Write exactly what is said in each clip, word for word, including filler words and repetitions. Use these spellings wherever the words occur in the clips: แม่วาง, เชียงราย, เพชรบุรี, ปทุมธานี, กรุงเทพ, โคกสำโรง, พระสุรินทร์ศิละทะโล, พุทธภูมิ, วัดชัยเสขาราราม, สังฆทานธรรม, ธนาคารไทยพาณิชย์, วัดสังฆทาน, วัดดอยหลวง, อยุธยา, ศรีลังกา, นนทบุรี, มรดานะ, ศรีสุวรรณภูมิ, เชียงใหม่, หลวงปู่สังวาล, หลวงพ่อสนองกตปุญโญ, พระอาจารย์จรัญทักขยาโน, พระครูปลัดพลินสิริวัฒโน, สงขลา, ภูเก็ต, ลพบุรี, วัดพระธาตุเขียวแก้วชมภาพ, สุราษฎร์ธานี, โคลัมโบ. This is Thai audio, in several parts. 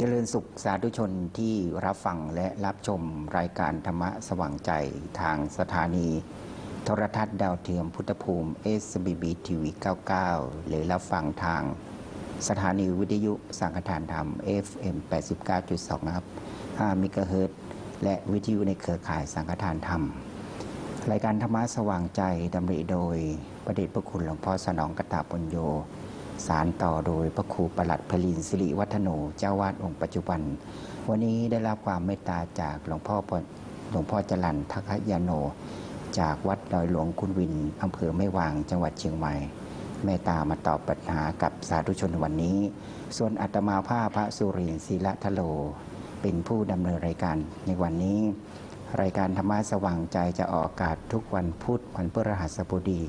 เจริญสุขสาธุชนที่รับฟังและรับชมรายการธรรมะสว่างใจทางสถานีโทรทัศน์ดาวเทียมพุทธภูมิ เอส บี บี ที วี เก้าสิบเก้าหรือรับฟังทางสถานีวิทยุสังฆทานธรรม เอฟ เอ็ม แปดสิบเก้าจุดสอง ครับ ห้า เมกะเฮิรตซ์และวิทยุในเครือข่ายสังฆทานธรรมรายการธรรมะสว่างใจดำริโดยพระเดชพระคุณหลวงพ่อสนองกตปุญโญสารต่อโดยพระครูปลัดพลินสิริวัฒโนเจ้าวาดองค์ปัจจุบันวันนี้ได้รับความเมตตาจากหลวงพ่อหลวงพ่อจรัญทักขยาโนจากวัดดอยหลวงคุณวินอำเภอแม่วางจังหวัดเชียงใหม่เมตตามาตอบปัญหากับสาธุชนวันนี้ส่วนอาตมาภาพพระสุรินทร์ศิละทะโลเป็นผู้ดำเนินรายการในวันนี้รายการธรรมะสว่างใจจะออกอากาศทุกวันพุธวันพฤหัสบดี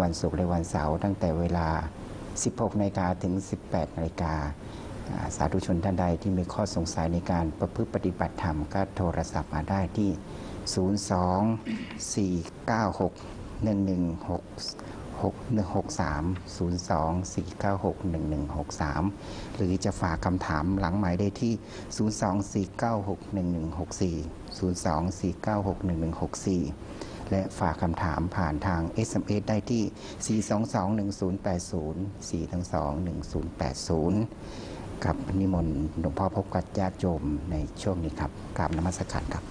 วันศุกร์และวันเสาร์ตั้งแต่เวลาสิบหกนาฬิกาถึงสิบแปดนาฬิกาสาธุชนท่านใดที่มีข้อสงสัยในการประพฤติปฏิบัติธรรมก็โทรศัพท์มาได้ที่ศูนย์ สอง สี่ เก้า หก หนึ่ง หนึ่ง หก หก หนึ่ง หก สาม ศูนย์ สอง สี่ เก้า หก หนึ่ง หนึ่ง หก สามหรือจะฝากคำถามหลังหมายได้ที่ศูนย์ สอง สี่ เก้า หก หนึ่ง หนึ่ง หก สี่ ศูนย์ สอง สี่ เก้า หก หนึ่ง หนึ่ง หก สี่และฝากคำถามผ่านทาง เอส เอ็ม เอส ได้ที่ สี่ สอง สอง หนึ่ง ศูนย์ แปด ศูนย์ สี่ สอง สอง หนึ่ง ศูนย์ แปด ศูนย์กับนิมนต์หลวงพ่อพบกับญาติโยมในช่วงนี้ครับกราบนมัสการครับ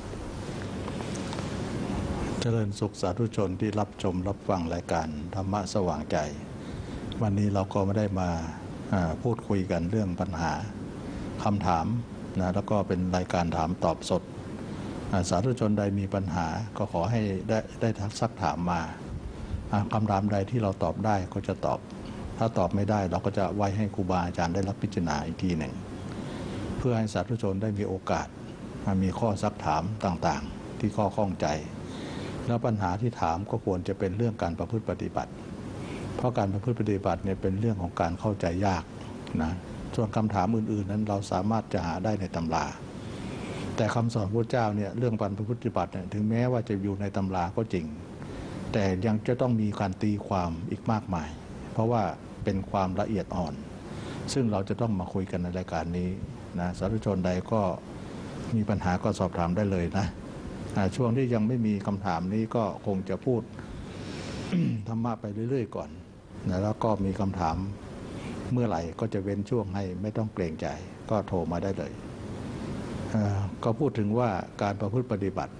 เจริญสุขสาธุชนที่รับชมรับฟังรายการธรรมะสว่างใจวันนี้เราก็ไม่ได้มาพูดคุยกันเรื่องปัญหาคำถามนะแล้วก็เป็นรายการถามตอบสดสาธุชนใดมีปัญหาก็ขอให้ได้ได้ทักซักถามมาคำถามใดที่เราตอบได้ก็จะตอบถ้าตอบไม่ได้เราก็จะไว้ให้ครูบาอาจารย์ได้รับพิจารณาอีกทีหนึ่งเพื่อให้สาธุชนได้มีโอกาสมีข้อซักถามต่างๆที่ข้อข้องใจแล้วปัญหาที่ถามก็ควรจะเป็นเรื่องการประพฤติปฏิบัติเพราะการประพฤติปฏิบัติเนี่ยเป็นเรื่องของการเข้าใจยากนะส่วนคำถามอื่นๆนั้นเราสามารถจะหาได้ในตำราแต่คำสอนพระเจ้าเนี่ยเรื่องการประพฤติปฏิบัติเนี่ยถึงแม้ว่าจะอยู่ในตำราก็จริงแต่ยังจะต้องมีการตีความอีกมากมายเพราะว่าเป็นความละเอียดอ่อนซึ่งเราจะต้องมาคุยกันในรายการนี้นะสาธุชนใดก็มีปัญหาก็สอบถามได้เลยนะช่วงที่ยังไม่มีคำถามนี้ก็คงจะพูด ธรรมะไปเรื่อยๆก่อนนะแล้วก็มีคำถามเมื่อไหร่ก็จะเว้นช่วงให้ไม่ต้องเกรงใจก็โทรมาได้เลยก็พูดถึงว่าการประพฤติปฏิบัติ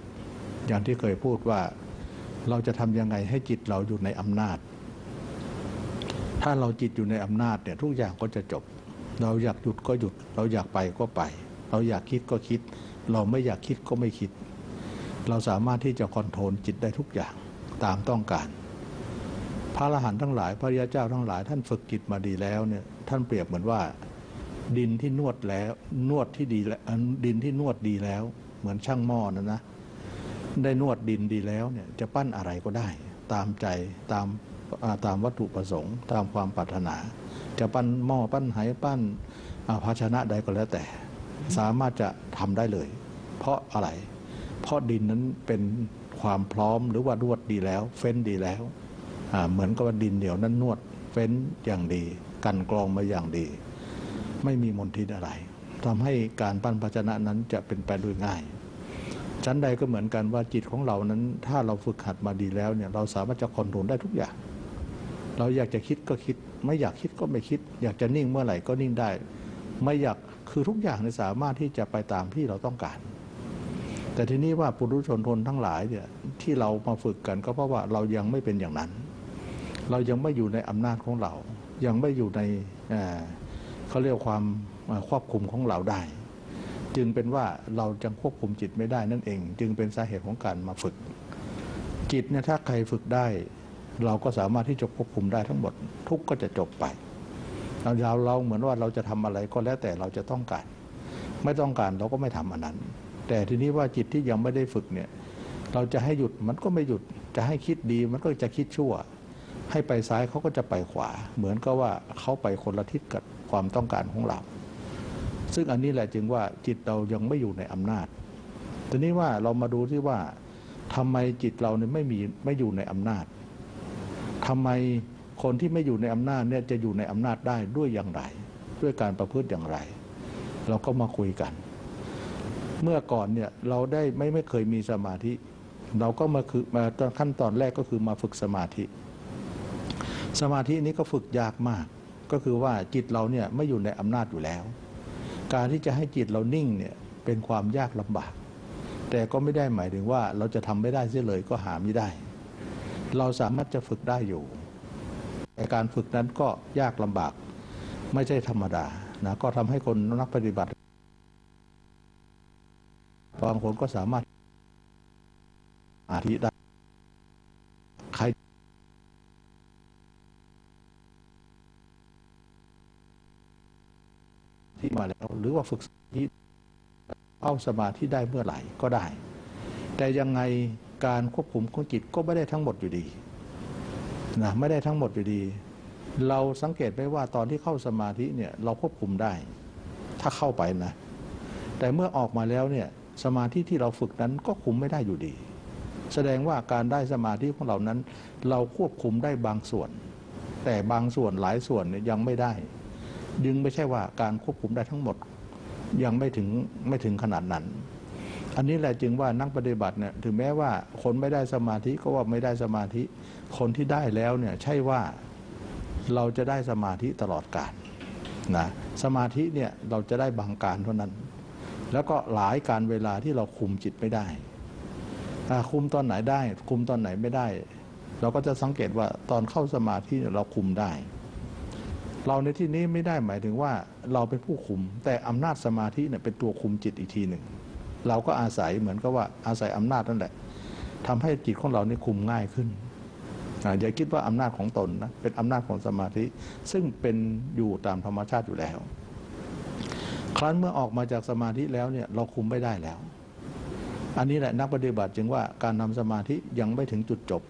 อย่างที่เคยพูดว่าเราจะทำยังไงให้จิตเราอยู่ในอำนาจถ้าเราจิตอยู่ในอำนาจเนี่ยทุกอย่างก็จะจบเราอยากหยุดก็หยุดเราอยากไปก็ไปเราอยากคิดก็คิดเราไม่อยากคิดก็ไม่คิดเราสามารถที่จะคอนโทรลจิตได้ทุกอย่างตามต้องการพระอรหันต์ทั้งหลายพระอริยเจ้าทั้งหลายท่านฝึกจิตมาดีแล้วเนี่ยท่านเปรียบเหมือนว่าดินที่นวดแล้วนวดที่ดีแล้วดินที่นวดดีแล้วเหมือนช่างหม้อนะนะได้นวดดินดีแล้วเนี่ยจะปั้นอะไรก็ได้ตามใจตามตามวัตถุประสงค์ตามความปรารถนาจะปั้นหม้อปั้นไหปั้นภาชนะใดก็แล้วแต่สามารถจะทำได้เลยเพราะอะไรเพราะดินนั้นเป็นความพร้อมหรือว่านวดดีแล้วเฟ้นดีแล้วเหมือนกับว่าดินเหนียวนั้นนวดเฟ้นอย่างดีกันกรองมาอย่างดีไม่มีมลทินอะไรทำให้การปั้นภาชนะนั้นจะเป็นไปโดยง่ายชั้นใดก็เหมือนกันว่าจิตของเรานั้นถ้าเราฝึกหัดมาดีแล้วเนี่ยเราสามารถจะคอนโทรลได้ทุกอย่างเราอยากจะคิดก็คิดไม่อยากคิดก็ไม่คิดอยากจะนิ่งเมื่อไหร่ก็นิ่งได้ไม่อยากคือทุกอย่างเนี่ยสามารถที่จะไปตามที่เราต้องการแต่ทีนี้ว่าปุถุชนทนทั้งหลายเนี่ยที่เรามาฝึกกันก็เพราะว่าเรายังไม่เป็นอย่างนั้นเรายังไม่อยู่ในอำนาจของเรายังไม่อยู่ในเขาเรียกความควบคุมของเราได้จึงเป็นว่าเราจังควบคุมจิตไม่ได้นั่นเองจึงเป็นสาเหตุของการมาฝึกจิตเนี่ยถ้าใครฝึกได้เราก็สามารถที่จะควบคุมได้ทั้งหมดทุกข์ก็จะจบไปเราเราเหมือนว่าเราจะทำอะไรก็แล้วแต่เราจะต้องการไม่ต้องการเราก็ไม่ทำอันนั้นแต่ทีนี้ว่าจิตที่ยังไม่ได้ฝึกเนี่ยเราจะให้หยุดมันก็ไม่หยุดจะให้คิดดีมันก็จะคิดชั่วให้ไปซ้ายเขาก็จะไปขวาเหมือนกับว่าเขาไปคนละทิศกับความต้องการของเราซึ่งอันนี้แหละจึงว่าจิตเรายังไม่อยู่ในอำนาจทีนี้ว่าเรามาดูที่ว่าทำไมจิตเราเนี่ยไม่มีไม่อยู่ในอำนาจทำไมคนที่ไม่อยู่ในอำนาจเนี่ยจะอยู่ในอำนาจได้ด้วยอย่างไรด้วยการประพฤติอย่างไร เราก็มาคุยกันเมื่อก่อนเนี่ยเราได้ไม่ไม่เคยมีสมาธิเราก็มาคือมาตอนขั้นตอนแรกก็คือมาฝึกสมาธิสมาธินี้ก็ฝึกยากมากก็คือว่าจิตเราเนี่ยไม่อยู่ในอำนาจอยู่แล้วการที่จะให้จิตเรานิ่งเนี่ยเป็นความยากลำบากแต่ก็ไม่ได้หมายถึงว่าเราจะทำไม่ได้เสียเลยก็หาไม่ได้เราสามารถจะฝึกได้อยู่แต่การฝึกนั้นก็ยากลำบากไม่ใช่ธรรมดานะก็ทำให้คนนักปฏิบัติบางคนก็สามารถอาธิได้ใครที่มาแล้วหรือว่าฝึกสมาธิเข้าสมาธิได้เมื่อไหร่ก็ได้แต่ยังไงการควบคุมของจิตก็ไม่ได้ทั้งหมดอยู่ดีนะไม่ได้ทั้งหมดอยู่ดีเราสังเกตได้ว่าตอนที่เข้าสมาธิเนี่ยเราควบคุมได้ถ้าเข้าไปนะแต่เมื่อออกมาแล้วเนี่ยสมาธิที่เราฝึกนั้นก็คุมไม่ได้อยู่ดีแสดงว่าการได้สมาธิของเรานั้นเราควบคุมได้บางส่วนแต่บางส่วนหลายส่วนยังไม่ได้ยังไม่ใช่ว่าการควบคุมได้ทั้งหมดยังไม่ถึงไม่ถึงขนาดนั้นอันนี้แหละจึงว่านักปฏิบัติเนี่ยถึงแม้ว่าคนไม่ได้สมาธิก็ว่าไม่ได้สมาธิคนที่ได้แล้วเนี่ยใช่ว่าเราจะได้สมาธิตลอดกาลนะสมาธิเนี่ยเราจะได้บางการเท่านั้นแล้วก็หลายการเวลาที่เราคุมจิตไม่ได้คุมตอนไหนได้คุมตอนไหนไม่ได้เราก็จะสังเกตว่าตอนเข้าสมาธิเราคุมได้เราในที่นี้ไม่ได้หมายถึงว่าเราเป็นผู้คุมแต่อำนาจสมาธิเนี่ยเป็นตัวคุมจิตอีกทีหนึ่งเราก็อาศัยเหมือนกับว่าอาศัยอำนาจนั่นแหละทำให้จิตของเราเนี่ยคุมง่ายขึ้นอย่าคิดว่าอำนาจของตนนะเป็นอำนาจของสมาธิซึ่งเป็นอยู่ตามธรรมชาติอยู่แล้วครั้นเมื่อออกมาจากสมาธิแล้วเนี่ยเราคุมไม่ได้แล้วอันนี้แหละนักปฏิบัติจึงว่าการทำสมาธิยังไม่ถึงจุดจบ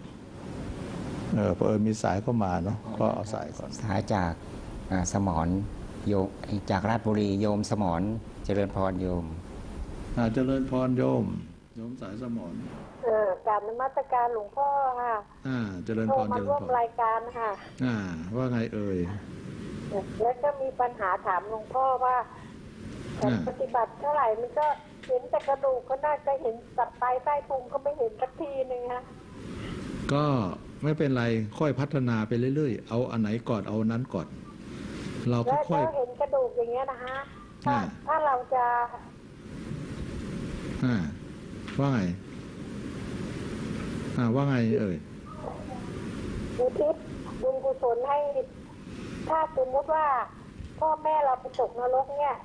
เออพอมีสายเข้ามาเนาะก็เอาสายก่อนสายจากสมรโยมจากราชบุรีโยมสมรเจริญพรโยมเจริญพรโยมโยมสายสมรเออกราบนมัสการหลวงพ่อค่ะอ่าเจริญพรมาร่วมรายการค่ะอ่าว่าไงเอ่ยแล้วก็มีปัญหาถามหลวงพ่อว่าปฏิบัติเท่าไหร่มันก็เห็นแต่กระดูกก็น่าจะเห็นตับไตไส้พุงก็ไม่เห็นสักทีนึงฮะก็ไม่เป็นไรค่อยพัฒนาไปเรื่อยๆเอาอันไหนก่อนเอานั้นก่อนเราก็ค่อยเห็นกระดูกอย่างเงี้ยนะฮะถ้าถ้าเราจะอ่าว่าไงอ่าว่าไงเอ่ยอุทิศบุญกุศลให้ถ้าสมมติว่าพ่อแม่เราไปตกนรกเนี่ย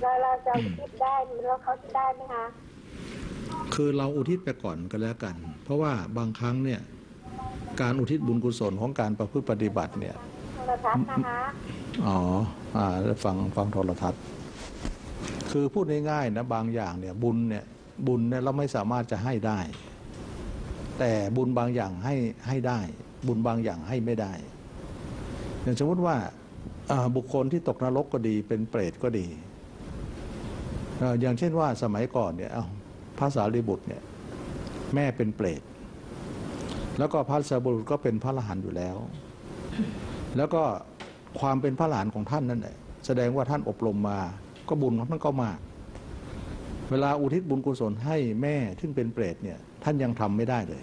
เราเราจะคิดได้แล้วเขาจะได้ไหมคะคือเราอุทิศไปก่อนก็แล้วกันเพราะว่าบางครั้งเนี่ยการอุทิศบุญกุศลของการประพฤติปฏิบัติเนี่ยโทรทัศน์นะคะอ๋ออ่าฟังฟังโทรทัศน์คือพูดง่ายๆนะบางอย่างเนี่ยบุญเนี่ยบุญเนี่ยเราไม่สามารถจะให้ได้แต่บุญบางอย่างให้ให้ได้บุญบางอย่างให้ไม่ได้อย่างสมมติว่าบุคคลที่ตกนรกก็ดีเป็นเปรตก็ดีอย่างเช่นว่าสมัยก่อนเนี่ยพระสารีบุตรเนี่ยแม่เป็นเปรตแล้วก็พระสารีบุตรก็เป็นพระอรหันต์อยู่แล้วแล้วก็ความเป็นพระอรหันต์ของท่านนั่นแหละแสดงว่าท่านอบรมมาก็บุญของท่านก็มากเวลาอุทิศบุญกุศลให้แม่ที่เป็นเปรตเนี่ยท่านยังทำไม่ได้เลย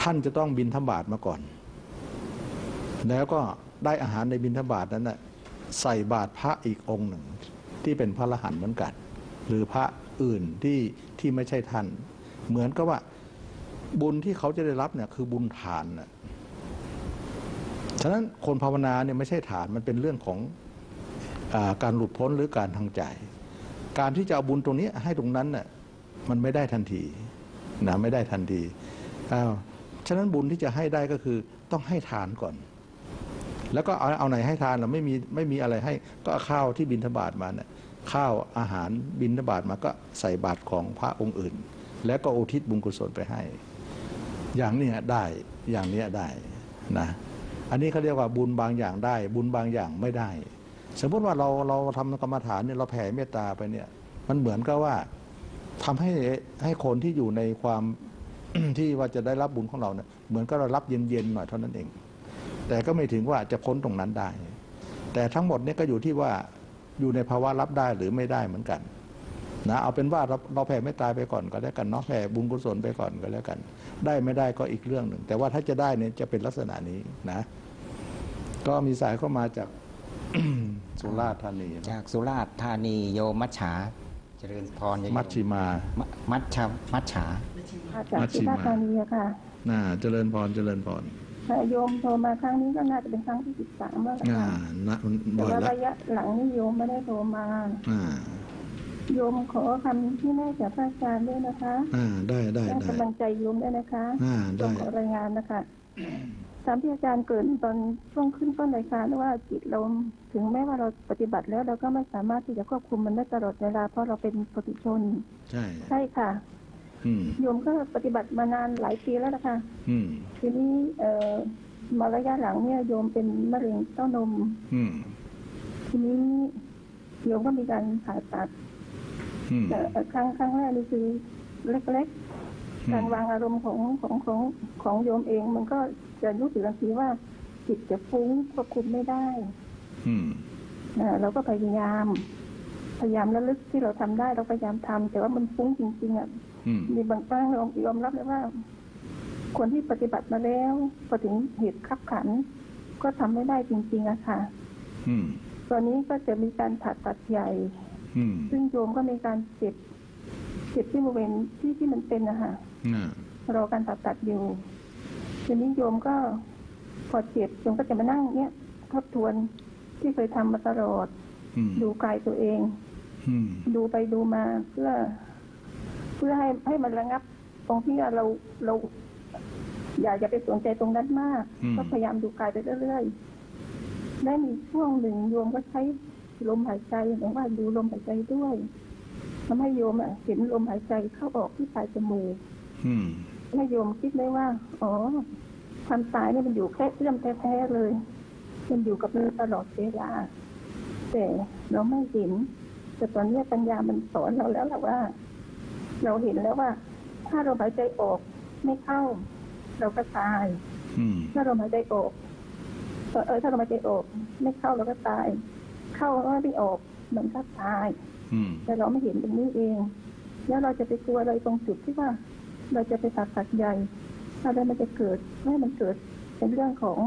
ท่านจะต้องบิณฑบาตมาก่อนแล้วก็ได้อาหารในบิณฑบาตนั้นน่ะใส่บาตรพระอีกองค์หนึ่งที่เป็นพระอรหันต์เหมือนกันหรือพระอื่นที่ที่ไม่ใช่ท่านเหมือนกับว่าบุญที่เขาจะได้รับเนี่ยคือบุญฐานนะฉะนั้นคนภาวนาเนี่ยไม่ใช่ฐานมันเป็นเรื่องของอาการหลุดพ้นหรือการทางใจการที่จะเอาบุญตรงนี้ให้ตรงนั้นน่ะมันไม่ได้ทันทีนะไม่ได้ทันทีอ้าวฉะนั้นบุญที่จะให้ได้ก็คือต้องให้ทานก่อนแล้วก็เอาเอาไหนให้ทานเราไม่มีไม่มีอะไรให้ก็ข้าวที่บิณฑบาตมาเนี่ยข้าวอาหารบิณฑบาตมาก็ใส่บาตรของพระองค์อื่นแล้วก็อุทิศบุญกุศลไปให้อย่างนี้ได้อย่างนี้ได้นะอันนี้เขาเรียกว่าบุญบางอย่างได้บุญบางอย่างไม่ได้สมมติว่าเราเราทำกรรมฐานเนี่ยเราแผ่เมตตาไปเนี่ยมันเหมือนกับว่าทำให้ให้คนที่อยู่ในความ ที่ว่าจะได้รับบุญของเราเนี่ยเหมือนก็เรารับเย็นๆหน่อยเท่านั้นเองแต่ก็ไม่ถึงว่าจะพ้นตรงนั้นได้แต่ทั้งหมดเนี่ยก็อยู่ที่ว่า อยู่ในภาวะรับได้หรือไม่ได้เหมือนกันนะเอาเป็นว่าเราเราแผ่ไม่ตายไปก่อนก็แล้วกันเนาะแผ่บุญกุศลไปก่อนก็แล้วกันได้ไม่ได้ก็อีกเรื่องหนึ่งแต่ว่าถ้าจะได้เนี่ยจะเป็นลักษณะนี้นะก็มีสายเข้ามาจาก สุราษฎร์ธานีจากสุราษฎร์ธานีโยมัชชาเจริญพรมัชชิมามัชชามัชชาจากสุราษฎร์ธานีค่ะน่าเจริญพรเจริญพรโยมโทรมาครั้งนี้ก็น่าจะเป็นครั้งที่สิบสามแล้วค่ะแต่ว่าระยะหลังนี้โยมไม่ได้โทรมาโยมขอคำที่แม่จากพระอาจารย์ด้วยนะคะอ่าได้ได้ได้กำลังใจโยมด้วยนะคะอ่าได้ขอรายงานนะคะตามที่อาจารย์เกิดตอนช่วงขึ้นต้นรายการว่าจิตเราถึงแม้ว่าเราปฏิบัติแล้วเราก็ไม่สามารถที่จะควบคุมมันได้ตลอดเวลาเพราะเราเป็นปุถุชนใช่ใช่ค่ะโยมก็ปฏิบัติมานานหลายปีแล้วนะคะทีนี้เอ่อมาระยะหลังเนี่ยโยมเป็นมะเร็งเต้านมทีนี้โยมก็มีการผ่าตัดครั้งครั้งแรกนี่คือเล็กๆการวางอารมณ์ของของของของโยมเองมันก็จะรู้สึกลังสีว่าจิตจะฟุ้งควบคุมไม่ได้เราก็พยายามพยายามระลึกที่เราทำได้เราพยายามทำแต่ว่ามันฟุ้งจริงๆอ่ะมีบางครั้งเรายอมรับเลยว่าคนที่ปฏิบัติมาแล้วพอถึงเหตุขับขันก็ทำไม่ได้จริงๆอะค่ะตอนนี้ก็จะมีการผ่าตัดใหญ่ซึ่งโยมก็มีการเจ็บเจ็บที่บริเวณที่ที่มันเป็นนะคะรอการตัดตัดอยู่ทีนี้โยมก็พอเจ็บโยมก็จะมานั่งเนี้ยทบทวนที่เคยทำมาตลอดดูกายตัวเองดูไปดูมาเพื่อเพื่อให้ให้มันระงับตรงที่เราเราอย่าอย่าไปสนใจตรงนั้นมากก็พยายามดูกายไปเรื่อยๆได้มีช่วงหนึ่งโยมก็ใช้ลมหายใจหมายว่าดูลมหายใจด้วยทำให้โยมเห็นลมหายใจเข้าออกที่ปลายจมูกให้โยมคิดได้ว่าอ๋อความตายเนี่ยมันอยู่แค่เอื้อมแท้ๆเลยมันอยู่กับเราตลอดเวลาแต่เราไม่เห็นแต่ตอนนี้ปัญญามันสอนเราแล้วแหละว่าเราเห็นแล้วว่าถ้าเราหายใจออกไม่เข้าเราก็ตายถ้าเราหายใจออกเออถ้าเราหายใจออกไม่เข้าเราก็ตายเข้าแล้วไม่ออกเหมือนกับตายแต่เราไม่เห็นตรงนี้เองแล้วเราจะไปกลัวอะไรตรงจุดที่ว่าเราจะไปตัดตัดใหญ่อะไรมันจะเกิดไม่มันเกิดเป็นเรื่องของ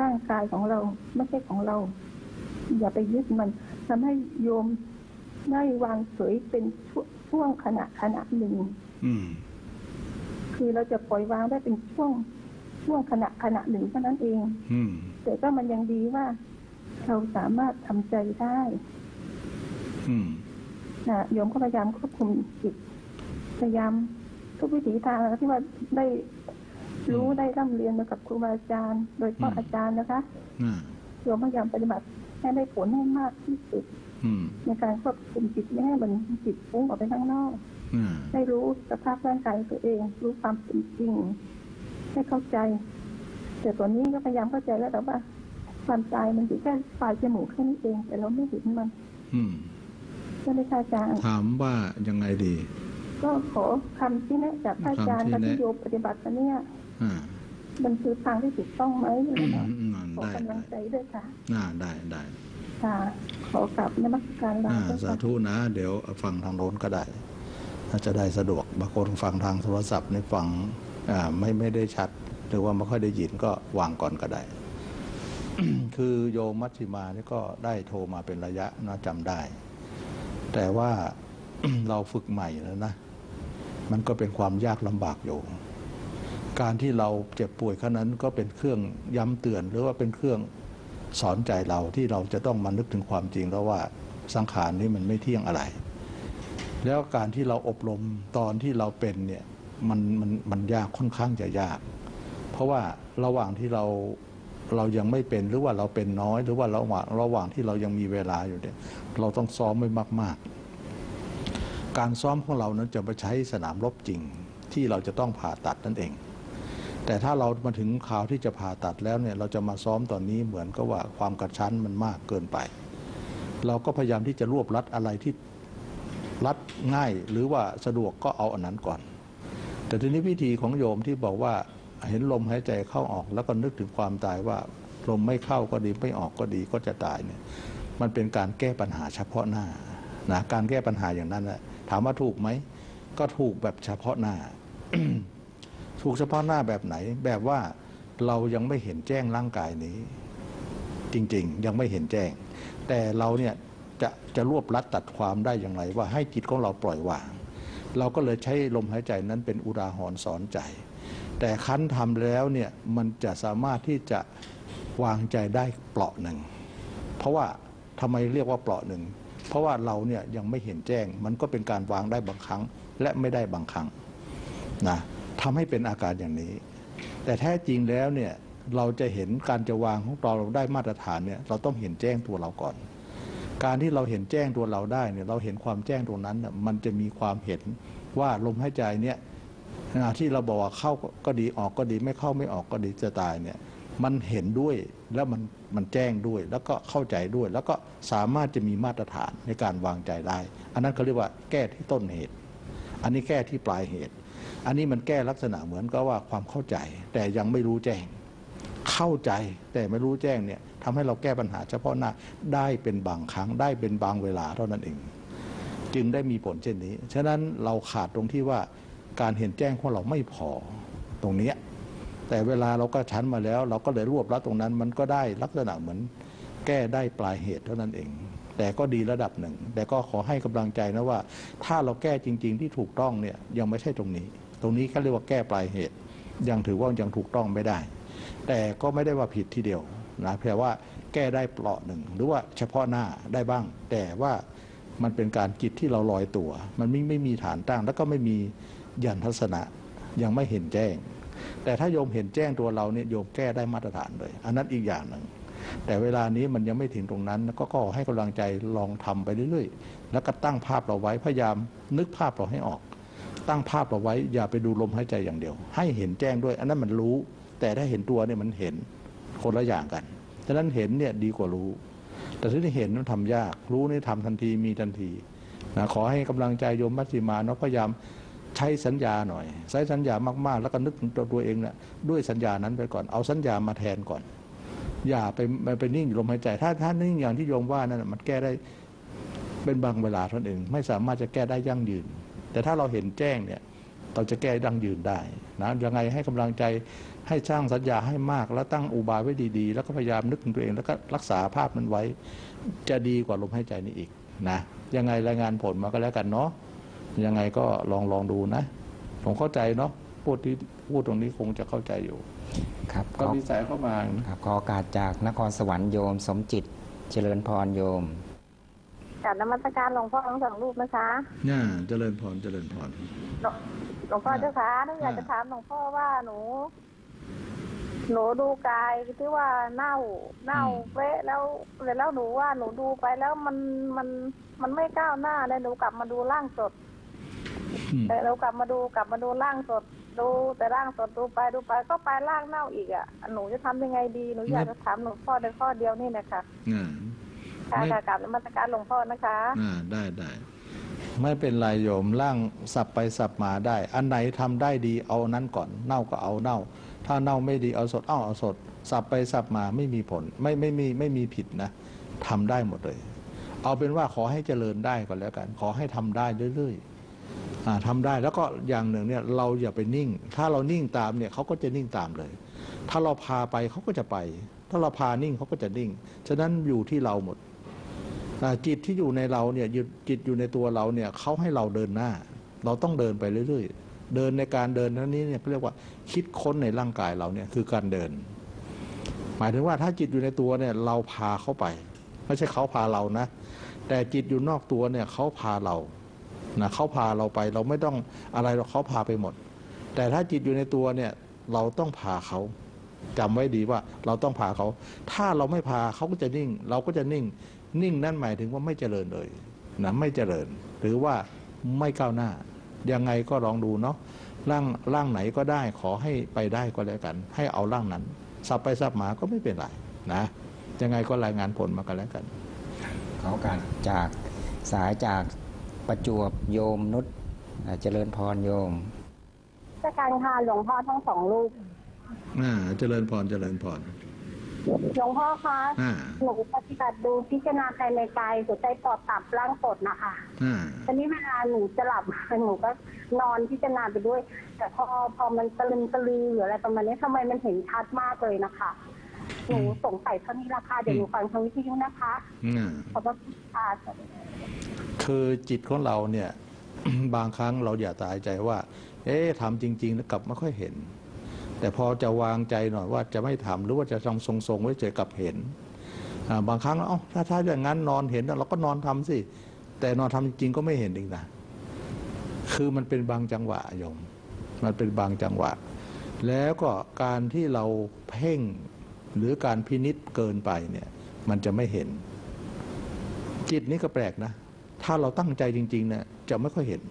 ร่างกายของเราไม่ใช่ของเราอย่าไปยึดมันทำให้โยมได้วางเฉยเป็นช่วงขณะขณะหนึ่งคือเราจะปล่อยวางได้เป็นช่วงช่วงขณะขณะหนึ่งเท่านั้นเองแต่ก็มันยังดีว่าเราสามารถทำใจได้นะโยมก็พยายามควบคุมจิตพยายามทุกวิถีทางที่ว่าได้รู้ได้ร่ำเรียนมากับครูอาจารย์โดยเฉพาะอาจารย์นะคะโยมพยายามปฏิบัติให้ได้ผลให้มากที่สุดในการควบคุมจิตไม่ให้มันจิตฟุ้งออกไปข้างนอกได้รู้สภาพร่างกายตัวเองรู้ความเป็นจริงให้เข้าใจแต่ตอนนี้ก็พยายามเข้าใจแล้วแต่ว่าความตายมันอยู่แค่ปลายจมูกแค่นี้เองแต่เราไม่เห็นมันก็เลยอาจารย์ถามว่ายังไงดีก็ขอคำที่แนะจากอาจารย์การที่โยมปฏิบัติเนี่ยมันคือทางที่ถูกต้องไหมขอกำลังใจด้วยค่ะได้ได้ค่ะขอกลับนมัสการลาสาธุนะเดี๋ยวฟังทางโน้นก็ได้น่าจะได้สะดวกบางคนฟังทางโทรศัพท์นี่ฟังไม่ไม่ได้ชัดหรือว่าไม่ค่อยได้ยินก็วางก่อนก็ได้คือโยมมัชชิมานี่ก็ได้โทรมาเป็นระยะน่าจำได้แต่ว่า เราฝึกใหม่แล้วนะมันก็เป็นความยากลำบากอยู่การที่เราเจ็บป่วยขนาดนั้นก็เป็นเครื่องย้ำเตือนหรือว่าเป็นเครื่องสอนใจเราที่เราจะต้องมานึกถึงความจริงแล้วว่าสังขารนี้มันไม่เที่ยงอะไรแล้วการที่เราอบรมตอนที่เราเป็นเนี่ยมันมันมันยากค่อนข้างจะยากเพราะว่าระหว่างที่เราเรายังไม่เป็นหรือว่าเราเป็นน้อยหรือว่าระหว่างระหว่างที่เรายังมีเวลาอยู่เนี่ยเราต้องซ้อมไม่มากๆการซ้อมของเรานั้นจะไปใช้สนามรบจริงที่เราจะต้องผ่าตัดนั่นเองแต่ถ้าเรามาถึงคราวที่จะผ่าตัดแล้วเนี่ยเราจะมาซ้อมตอนนี้เหมือนกับว่าความกระชั้นมันมากเกินไปเราก็พยายามที่จะรวบรัดอะไรที่รัดง่ายหรือว่าสะดวกก็เอาอันนั้นก่อนแต่ทีนี้วิธีของโยมที่บอกว่าเห็นลมหายใจเข้าออกแล้วก็นึกถึงความตายว่าลมไม่เข้าก็ดีไม่ออกก็ดีก็จะตายเนี่ย มันเป็นการแก้ปัญหาเฉพาะหน้านะการแก้ปัญหาอย่างนั้นแหละถามว่าถูกไหมก็ถูกแบบเฉพาะหน้า ถูกเฉพาะหน้าแบบไหนแบบว่าเรายังไม่เห็นแจ้งร่างกายนี้จริงๆยังไม่เห็นแจ้งแต่เราเนี่ยจะจะรวบรัดตัดความได้อย่างไรว่าให้จิตของเราปล่อยวางเราก็เลยใช้ลมหายใจนั้นเป็นอุทาหรณ์สอนใจแต่คั้นทำแล้วเนี่ยมันจะสามารถที่จะวางใจได้เปราะหนึ่งเพราะว่าทำไมเรียกว่าเปราะหนึ่งเพราะว่าเราเนี่ยยังไม่เห็นแจ้งมันก็เป็นการวางได้บางครั้งและไม่ได้บางครั้งนะทำให้เป็นอาการอย่างนี้แต่แท้จริงแล้วเนี่ยเราจะเห็นการจะวางของเราได้มาตรฐานเนี่ยเราต้องเห็นแจ้งตัวเราก่อนการที่เราเห็นแจ้งตัวเราได้เนี่ยเราเห็นความแจ้งตรงนั้นมันจะมีความเห็นว่าลมหายใจเนี่ยที่เราบอกว่าเข้าก็ดีออกก็ดีไม่เข้าไม่ออกก็ดีจะตายเนี่ยมันเห็นด้วยแล้วมันมันแจ้งด้วยแล้วก็เข้าใจด้วยแล้วก็สามารถจะมีมาตรฐานในการวางใจได้อันนั้นเขาเรียกว่าแก้ที่ต้นเหตุอันนี้แก้ที่ปลายเหตุอันนี้มันแก้ลักษณะเหมือนก็ว่าความเข้าใจแต่ยังไม่รู้แจ้งเข้าใจแต่ไม่รู้แจ้งเนี่ยทำให้เราแก้ปัญหาเฉพาะหน้าได้เป็นบางครั้งได้เป็นบางเวลาเท่านั้นเองจึงได้มีผลเช่นนี้ฉะนั้นเราขาดตรงที่ว่าการเห็นแจ้งของเราไม่พอตรงนี้แต่เวลาเราก็ชั้นมาแล้วเราก็เลยรวบรัดตรงนั้นมันก็ได้ลักษณะเหมือนแก้ได้ปลายเหตุเท่านั้นเองแต่ก็ดีระดับหนึ่งแต่ก็ขอให้กำลังใจนะว่าถ้าเราแก้จริงๆที่ถูกต้องเนี่ยยังไม่ใช่ตรงนี้ตรงนี้ก็เรียกว่าแก้ปลายเหตุยังถือว่ายังถูกต้องไม่ได้แต่ก็ไม่ได้ว่าผิดทีเดียวนะแปลว่าแก้ได้เปราะหนึ่งหรือว่าเฉพาะหน้าได้บ้างแต่ว่ามันเป็นการจิตที่เราลอยตัวมันไม่ไม่มีฐานตั้งแล้วก็ไม่มียานทัศนะยังไม่เห็นแจ้งแต่ถ้าโยมเห็นแจ้งตัวเราเนี่ยโยมแก้ได้มาตรฐานเลยอันนั้นอีกอย่างหนึ่งแต่เวลานี้มันยังไม่ถึงตรงนั้นก็ขอให้กำลังใจลองทำไปเรื่อยๆแล้วก็ตั้งภาพเราไว้พยายามนึกภาพเราให้ออกตั้งภาพเราไว้อย่าไปดูลมหายใจอย่างเดียวให้เห็นแจ้งด้วยอันนั้นมันรู้แต่ถ้าเห็นตัวเนี่ยมันเห็นคนละอย่างกันฉะนั้นเห็นเนี่ยดีกว่ารู้แต่ที่เห็นมันทำยากรู้นี่ทำทันทีมีทันทีนะขอให้กำลังใจโยมมัชฌิมานะพยายามใช้สัญญาหน่อยใช้สัญญามากๆแล้วก็นึกถึงตัวเองเนี่ยด้วยสัญญานั้นไปก่อนเอาสัญญามาแทนก่อนอย่าไปไปนิ่งลมหายใจถ้าถ้านิ่งอย่างที่โยมว่านั่นมันแก้ได้เป็นบางเวลาเท่านั้นเองไม่สามารถจะแก้ได้ยั่งยืนแต่ถ้าเราเห็นแจ้งเนี่ยเราจะแก้ยั่งยืนได้นะยังไงให้กำลังใจให้สร้างสัญญาให้มากแล้วตั้งอุบายไว้ดีๆแล้วก็พยายามนึกถึงตัวเองแล้วก็รักษาภาพนั้นไว้จะดีกว่าลมหายใจนี้อีกนะยังไงรายงานผลมาก็แล้วกันเนาะยังไงก็ลองลองดูนะผมเข้าใจเนาะพูดที่พูดตรงนี้คงจะเข้าใจอยู่ครับก็มีสายเข้ามาครับขอโอกาสจากนครสวรรค์โยมสมจิตเจริญพรโยมกราบนมัสการหลวงพ่อทั้งสองรูปนะคะเนี่ยเจริญพรเจริญพรหลวงพ่อเจ้าค่ะหนูอยากจะถามหลวงพ่อว่าหนูหนูดูกายที่ว่าเน่าเน่าเป๊ะแล้วแล้วหนูว่าหนูดูไปแล้วมันมันมันไม่ก้าวหน้าเลยหนูกลับมาดูร่างสดแต่เรากลับมาดูกลับมาดูร่างสดดูแต่ร่างสดดูไปดูไปก็ไปร่างเน่าอีกอ่ะหนูจะทำยังไงดีหนูอยากจะถามหลวงพ่อในข้อเดียวนี่นะคะการกลับมาตรการหลวงพ่อนะคะได้ได้ไม่เป็นไรโยมร่างสับไปสับมาได้อันไหนทำได้ดีเอานั้นก่อนเน่าก็เอาเน่าถ้าเน่าไม่ดีเอาสดเอาเอาสดสับไปสับมาไม่มีผลไม่ไม่มีไม่มีผิดนะทำได้หมดเลยเอาเป็นว่าขอให้เจริญได้ก่อนแล้วกันขอให้ทำได้เรื่อยๆทำได้แล้วก็อย่างหนึ่งเนี่ยเราอย่าไปนิ่งถ้าเรานิ่งตามเนี่ยเขาก็จะนิ่งตามเลยถ้าเราพาไปเขาก็จะไปถ้าเราพานิ่งเขาก็จะนิ่งฉะนั้นอยู่ที่เราหมดจิตที่อยู่ในเราเนี่ยจิตอยู่ในตัวเราเนี่ยเขาให้เราเดินหน้าเราต้องเดินไปเรื่อยๆเดินในการเดินนั้นนี้เนี่ยเรียกว่าคิดค้นในร่างกายเราเนี่ยคือการเดินหมายถึงว่าถ้าจิตอยู่ในตัวเนี่ยเราพาเขาไปไม่ใช่เขาพาเรานะแต่จิตอยู่นอกตัวเนี่ยเขาพาเรานะเขาพาเราไปเราไม่ต้องอะไรเราเขาพาไปหมดแต่ถ้าจิตอยู่ในตัวเนี่ยเราต้องพาเขาจำไว้ดีว่าเราต้องพาเขาถ้าเราไม่พาเขาก็จะนิ่งเราก็จะนิ่งนิ่งนั่นหมายถึงว่าไม่เจริญเลยนะไม่เจริญหรือว่าไม่ก้าวหน้ายังไงก็ลองดูเนาะร่างร่างไหนก็ได้ขอให้ไปได้ก็แล้วกันให้เอาร่างนั้นสับไปสับมาก็ไม่เป็นไรนะยังไงก็รายงานผลมากันแล้วกันขอการจากสายจากประจวบโยมนุชเจริญพรโยมสักการะหลวงพ่อทั้งสองรูปเจริญพรเจริญพร หลวงพ่อคะหนูปฏิบัติดูพิจารณาภายในกายหัวใจปอดตับร่างกดนะคะตอนนี้เวลาหนูจะหลับหนูก็นอนพิจารณาไปด้วยแต่พอพอมันตะลึงตะลือหรืออะไรประมาณนี้ทำไมมันเห็นชัดมากเลยนะคะหนูสงสัยเท่านี้ราคาเดี๋ยวหนูฟังทางวิทยุนะคะขอบคุณค่ะคือจิตของเราเนี่ยบางครั้งเราอย่าตายใจว่าเอ๊ะทำจริงๆแล้วกลับไม่ค่อยเห็นแต่พอจะวางใจหน่อยว่าจะไม่ทำหรือว่าจะทำทรงๆไว้เฉยกับเห็นบางครั้งเอ้าถ้าถ้าอย่างนั้นนอนเห็นเราก็นอนทำสิแต่นอนทำจริงๆก็ไม่เห็นเองนะคือมันเป็นบางจังหวะโยมมันเป็นบางจังหวะแล้วก็การที่เราเพ่งหรือการพินิจเกินไปเนี่ยมันจะไม่เห็นจิตนี่ก็แปลกนะถ้าเราตั้งใจจริงๆเนี่ยจะไม่ค่อยเห็น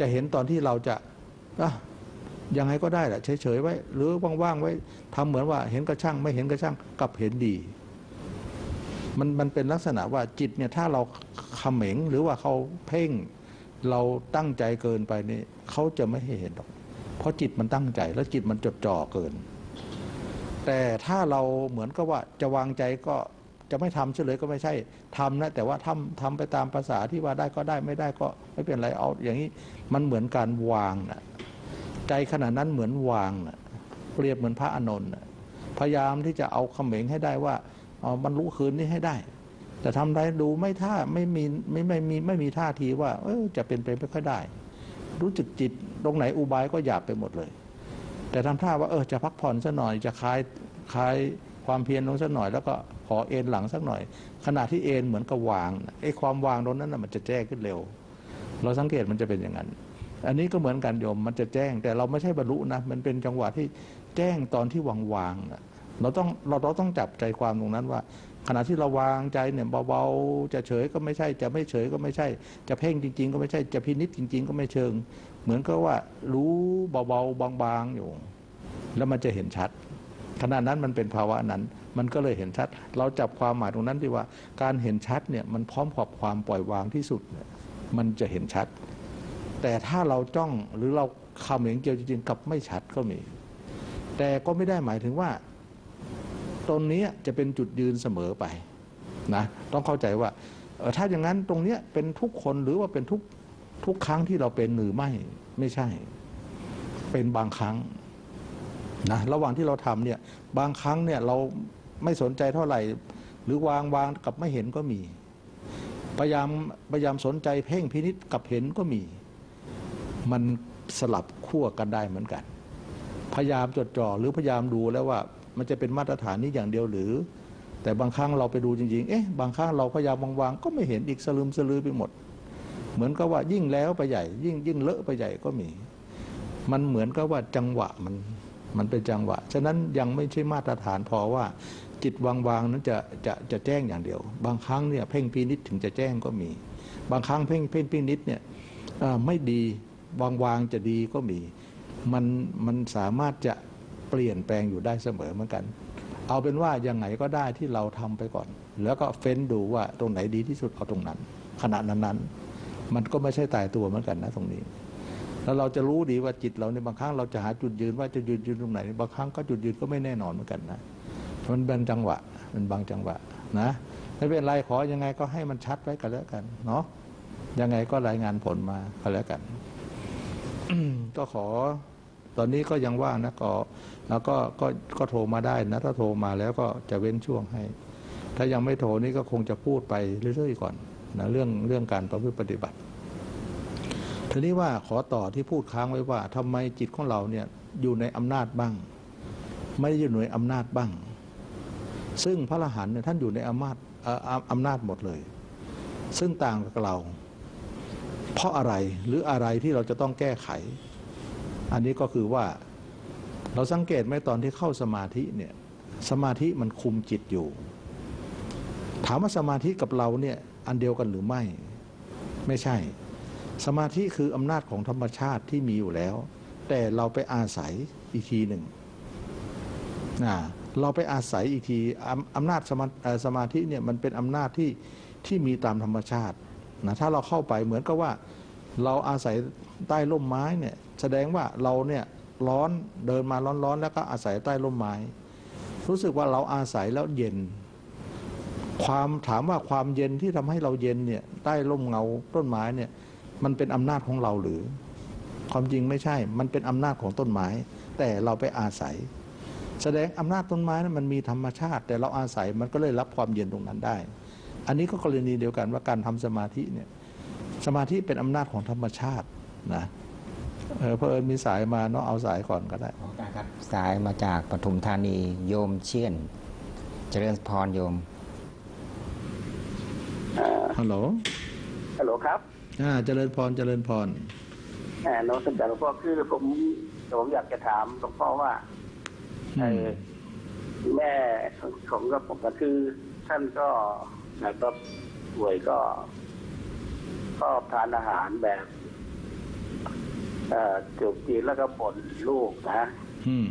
จะเห็นตอนที่เราจะอ่ะยังไงก็ได้แหละเฉยๆไว้หรือว่างๆไว้ทำเหมือนว่าเห็นกระช่างไม่เห็นกระช่างกลับเห็นดีมันมันเป็นลักษณะว่าจิตเนี่ยถ้าเราเขม็งหรือว่าเขาเพ่งเราตั้งใจเกินไปนี่เขาจะไม่ให้เห็นหรอกเพราะจิตมันตั้งใจแล้วจิตมันจดจ่อเกินแต่ถ้าเราเหมือนกับว่าจะวางใจก็จะไม่ทำเฉยๆก็ไม่ใช่ทำนะแต่ว่าทำทำไปตามภาษาที่ว่าได้ก็ได้ไม่ได้ก็ไม่เป็นไรเอาอย่างนี้มันเหมือนการวางนะใจขณะนั้นเหมือนวางนะเปรียบเหมือนพระอานนท์นะพยายามที่จะเอาเขม็งให้ได้ว่าเอามันรู้คืนนี้ให้ได้แต่ทำได้ดูไม่ท่าไม่มีไม่ไม่มีไม่มีท่าทีว่าเออจะเป็นไปไม่ค่อยได้รู้สึกจิตตรงไหนอุบายก็หยาบไปหมดเลยแต่ทำท่าว่าเออจะพักผ่อนสักหน่อยจะคลายคลายความเพียรลงสักหน่อยแล้วก็ขอเอ็นหลังสักหน่อยขณะที่เอ็นเหมือนกับวางไอ้ความวางตรงนั้นน่ะมันจะแจ้งขึ้นเร็วเราสังเกตมันจะเป็นอย่างนั้นอันนี้ก็เหมือนกันโยมมันจะแจ้งแต่เราไม่ใช่บรรลุนะมันเป็นจังหวะที่แจ้งตอนที่วางวางเราต้องเราเราต้องจับใจความตรงนั้นว่าขณะที่เราวางใจเนี่ยเบาๆจะเฉยก็ไม่ใช่จะไม่เฉยก็ไม่ใช่จะเพ่งจริงๆก็ไม่ใช่จะพินิจจริงๆก็ไม่เชิงเหมือนกับว่ารู้เบาๆบางๆอยู่แล้วมันจะเห็นชัดขณะนั้นมันเป็นภาวะนั้นมันก็เลยเห็นชัดเราจับความหมายตรงนั้นดีว่าการเห็นชัดเนี่ยมันพร้อมกับความปล่อยวางที่สุดมันจะเห็นชัดแต่ถ้าเราจ้องหรือเราคำอย่างเดียวจริงๆกับไม่ชัดก็มีแต่ก็ไม่ได้หมายถึงว่าตรงนี้จะเป็นจุดยืนเสมอไปนะต้องเข้าใจว่าถ้าอย่างนั้นตรงนี้เป็นทุกคนหรือว่าเป็นทุกทุกครั้งที่เราเป็นหรือไม่ไม่ใช่เป็นบางครั้งนะระหว่างที่เราทำเนี่ยบางครั้งเนี่ยเราไม่สนใจเท่าไหร่หรือวางวางกับไม่เห็นก็มีพยายามพยายามสนใจเพ่งพินิจกับเห็นก็มีมันสลับขั้วกันได้เหมือนกันพยายามจดจ่อหรือพยายามดูแล้วว่ามันจะเป็นมาตรฐานนี้อย่างเดียวหรือแต่บางครั้งเราไปดูจริงๆเอ๊ะบางครั้งเราพยายามวางๆก็ไม่เห็นอีกสลืมสลือไปหมดเหมือนกับว่ายิ่งแล้วไปใหญ่ยิ่งยิ่งเลอะไปใหญ่ก็มีมันเหมือนกับว่าจังหวะมันมันเป็นจังหวะฉะนั้นยังไม่ใช่มาตรฐานพอว่าจิตวางๆนั้นจะจะจะแจ้งอย่างเดียวบางครั้งเนี่ยเพ่งพินิจถึงจะแจ้งก็มีบางครั้งเพ่งเพ่งพินิจเนี่ยไม่ดีวางๆจะดีก็มีมันมันสามารถจะเปลี่ยนแปลงอยู่ได้เสมอเหมือนกันเอาเป็นว่ายังไงก็ได้ที่เราทำไปก่อนแล้วก็เฟ้นดูว่าตรงไหนดีที่สุดเอาตรงนั้นขณะนั้นๆมันก็ไม่ใช่ตายตัวเหมือนกันนะตรงนี้แล้วเราจะรู้ดีว่าจิตเราในบางครั้งเราจะหาจุดยืนว่าจะยืนยืนตรงไหนบางครั้งก็จุดยืนก็ไม่แน่นอนเหมือนกันนะมันเป็นจังหวะมันบางจังหวะนะไม่เป็นไรขอยังไงก็ให้มันชัดไว้กันแล้วกันเนาะยังไงก็รายงานผลมากันแล้วกัน ก็ขอตอนนี้ก็ยังว่างนะก็แล้วก็ก็ก็โทรมาได้นะถ้าโทรมาแล้วก็จะเว้นช่วงให้ถ้ายังไม่โทรนี่ก็คงจะพูดไปเรื่อยๆก่อนนะเรื่องเรื่องการประพฤติปฏิบัติทีนี้ว่าขอต่อที่พูดค้างไว้ว่าทำไมจิตของเราเนี่ยอยู่ในอำนาจบ้างไม่ได้อยู่ในอำนาจบ้างซึ่งพระอรหันต์เนี่ยท่านอยู่ในอำนาจอำนาจหมดเลยซึ่งต่างกับเราเพราะอะไรหรืออะไรที่เราจะต้องแก้ไขอันนี้ก็คือว่าเราสังเกตไหมตอนที่เข้าสมาธิเนี่ยสมาธิมันคุมจิตอยู่ถามว่าสมาธิกับเราเนี่ยอันเดียวกันหรือไม่ไม่ใช่สมาธิคืออำนาจของธรรมชาติที่มีอยู่แล้วแต่เราไปอาศัยอีกทีหนึ่งนะเราไปอาศัยอีกทีอำนาจสมาธิเนี่ยมันเป็นอำนาจที่ที่มีตามธรรมชาตินะถ้าเราเข้าไปเหมือนกับว่าเราอาศัยใต้ร่มไม้เนี่ยแสดงว่าเราเนี่ยร้อนเดินมาร้อนๆแล้วก็อาศัยใต้ร่มไม้ รู้สึกว่าเราอาศัยแล้วเย็นความถามว่าความเย็นที่ทำให้เราเย็นเนี่ยใต้ร่มเงาต้นไม้เนี่ยมันเป็นอำนาจของเราหรือความจริงไม่ใช่มันเป็นอำนาจของต้นไม้แต่เราไปอาศัยแสดงอำนาจต้นไม้นั้นมันมีธรรมชาติแต่เราอาศัยมันก็เลยรับความเย็นตรงนั้นได้อันนี้ก็กรณีเดียวกันว่าการทำสมาธิเนี่ยสมาธิเป็นอำนาจของธรรมชาตินะเออเพื่อนมีสายมาเนาะเอาสายก่อนก็ได้ครับสายมาจากปทุมธานีโยมเชี่ยนเจริญพรโยมฮัลโหลฮัลโหลครับอ่าเจริญพรเจริญพรอ่าน้องสัญญาหลวงพ่อคือผมผมอยากจะถามหลวงพ่อว่าไอ้แม่ของกับผมก็คือท่านก็นะครับป่วยก็ก็ทานอาหารแบบเอ่อเกี่ยวกินแล้วก็บ่นลูกนะอืม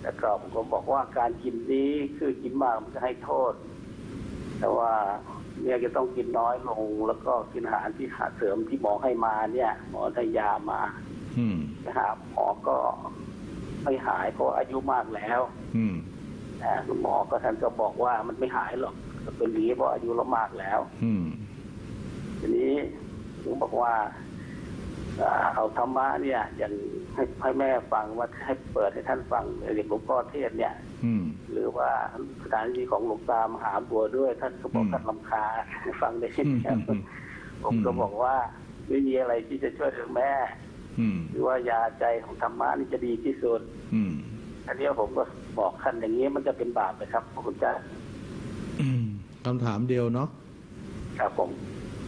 แต่ก็ผมก็บอกว่าการกินนี้คือกินมากมันจะให้โทษแต่ว่าเนี่ยจะต้องกินน้อยลงแล้วก็กินอาหารที่หาเสริมที่หมอให้มาเนี่ยหมอให้ยามาอืมนะครับหมอก็ไม่หายเพราะอายุมากแล้วอืมนะหมอก็ท่านก็บอกว่ามันไม่หายหรอกเป็นหลีเพราะอายุเรามากแล้วอืมทีนี้ผมบอกว่าเอาธรรมะเนี่ยอย่างให้ให้แม่ฟังว่าให้เปิดให้ท่านฟังหลวงพ่อเทศเนี่ยอืหรือว่าสถานที่ของหลวงตามหาบัวด้วยท่านก็บอกท่านลำคาฟังได้เช่นกันผมก็บอกว่าไม่มีอะไรที่จะช่วยถึงแม่หรือว่ายาใจของธรรมะนี่จะดีที่สุดอืมอันนี้ผมก็บอกท่านอย่างนี้มันจะเป็นบาปไหมครับพระคุณเจ้าคำถามเดียวเนาะครับผม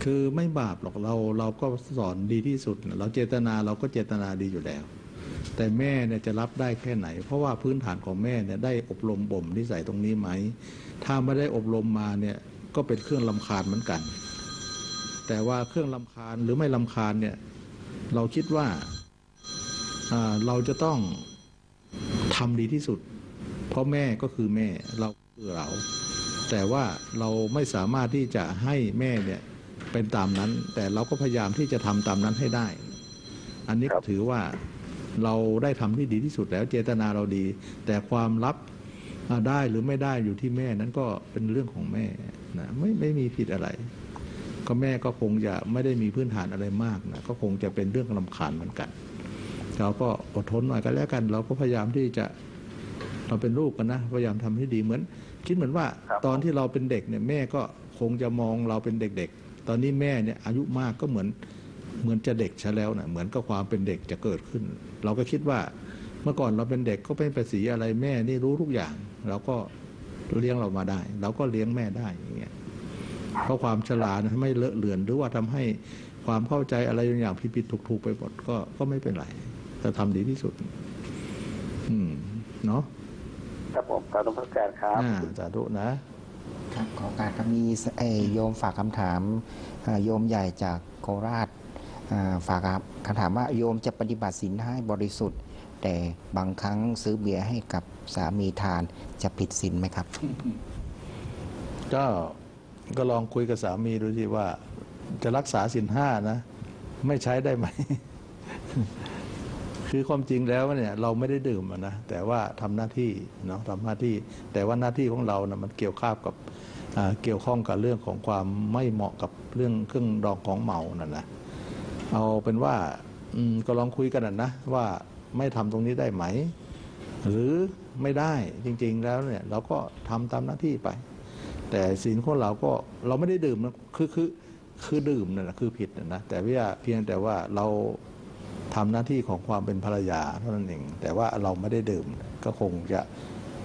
คือไม่บาปหรอกเราเราก็สอนดีที่สุดเราเจตนาเราก็เจตนาดีอยู่แล้วแต่แม่เนี่ยจะรับได้แค่ไหนเพราะว่าพื้นฐานของแม่เนี่ยได้อบรมบ่มนิสัยตรงนี้ไหมถ้าไม่ได้อบรมมาเนี่ยก็เป็นเครื่องรำคาญเหมือนกันแต่ว่าเครื่องรำคาญหรือไม่รำคาญเนี่ยเราคิดว่าเราจะต้องทำดีที่สุดเพราะแม่ก็คือแม่เราคือเราแต่ว่าเราไม่สามารถที่จะให้แม่เนี่ยเป็นตามนั้นแต่เราก็พยายามที่จะทำตามนั้นให้ได้อันนี้ถือว่าเราได้ทำที่ดีที่สุดแล้วเจตนาเราดีแต่ความรับได้หรือไม่ได้อยู่ที่แม่นั้นก็เป็นเรื่องของแม่นะไม่ไม่มีผิดอะไรก็แม่ก็คงจะไม่ได้มีพื้นฐานอะไรมากนะก็คงจะเป็นเรื่องรำคาญเหมือนกันเราก็อดทนหน่อยก็แล้วกันเราก็พยายามที่จะเราเป็นลูกกันนะพยายามทำให้ดีเหมือนคิดเหมือนว่าตอนที่เราเป็นเด็กเนี่ยแม่ก็คงจะมองเราเป็นเด็กๆตอนนี้แม่เนี่ยอายุมากก็เหมือนเหมือนจะเด็กซะแล้วนะเหมือนก็ความเป็นเด็กจะเกิดขึ้นเราก็คิดว่าเมื่อก่อนเราเป็นเด็กก็เป็นภาษีอะไรแม่นี่รู้ทุกอย่างเราก็เลี้ยงเรามาได้เราก็เลี้ยงแม่ได้อย่างเงี้ยเพราะความฉลาดไม่เลอะเลือนหรือว่าทำให้ความเข้าใจอะไรอย่างผิดๆถูกๆไปหมดก็ก็ไม่เป็นไรจะทำดีที่สุดอืมเนาะครับผมขอบคุณพระอาจารย์ครับสาธุนะครับขอการก็มีโยมฝากคำถามโยมใหญ่จากโคราชฝากคำถามว่าโยมจะปฏิบัติศีลให้บริสุทธิ์แต่บางครั้งซื้อเบียร์ให้กับสามีทานจะผิดศีลไหมครับก็ก็ลองคุยกับสามีดูสิว่าจะรักษาศีลห้านะไม่ใช้ได้ไหมคือความจริงแล้วเนี่ยเราไม่ได้ดื่มนะแต่ว่าทำหน้าที่เนาะทำหน้าที่แต่ว่าหน้าที่ของเรานะมันเกี่ยวข้าวกับเกี่ยวข้องกับเรื่องของความไม่เหมาะกับเรื่องเครื่องดองของเมานั่นนะเอาเป็นว่าก็ลองคุยกันนะว่าไม่ทำตรงนี้ได้ไหมหรือไม่ได้จริงๆแล้วเนี่ยเราก็ทำตามหน้าที่ไปแต่ศีลของเราก็เราไม่ได้ดื่มนะคือคือคือดื่มนั่นนะคือผิดนะแต่ว่าเพียงแต่ว่าเราทำหน้าที่ของความเป็นภรรยาเท่านั้นเองแต่ว่าเราไม่ได้ดื่มก็คงจะ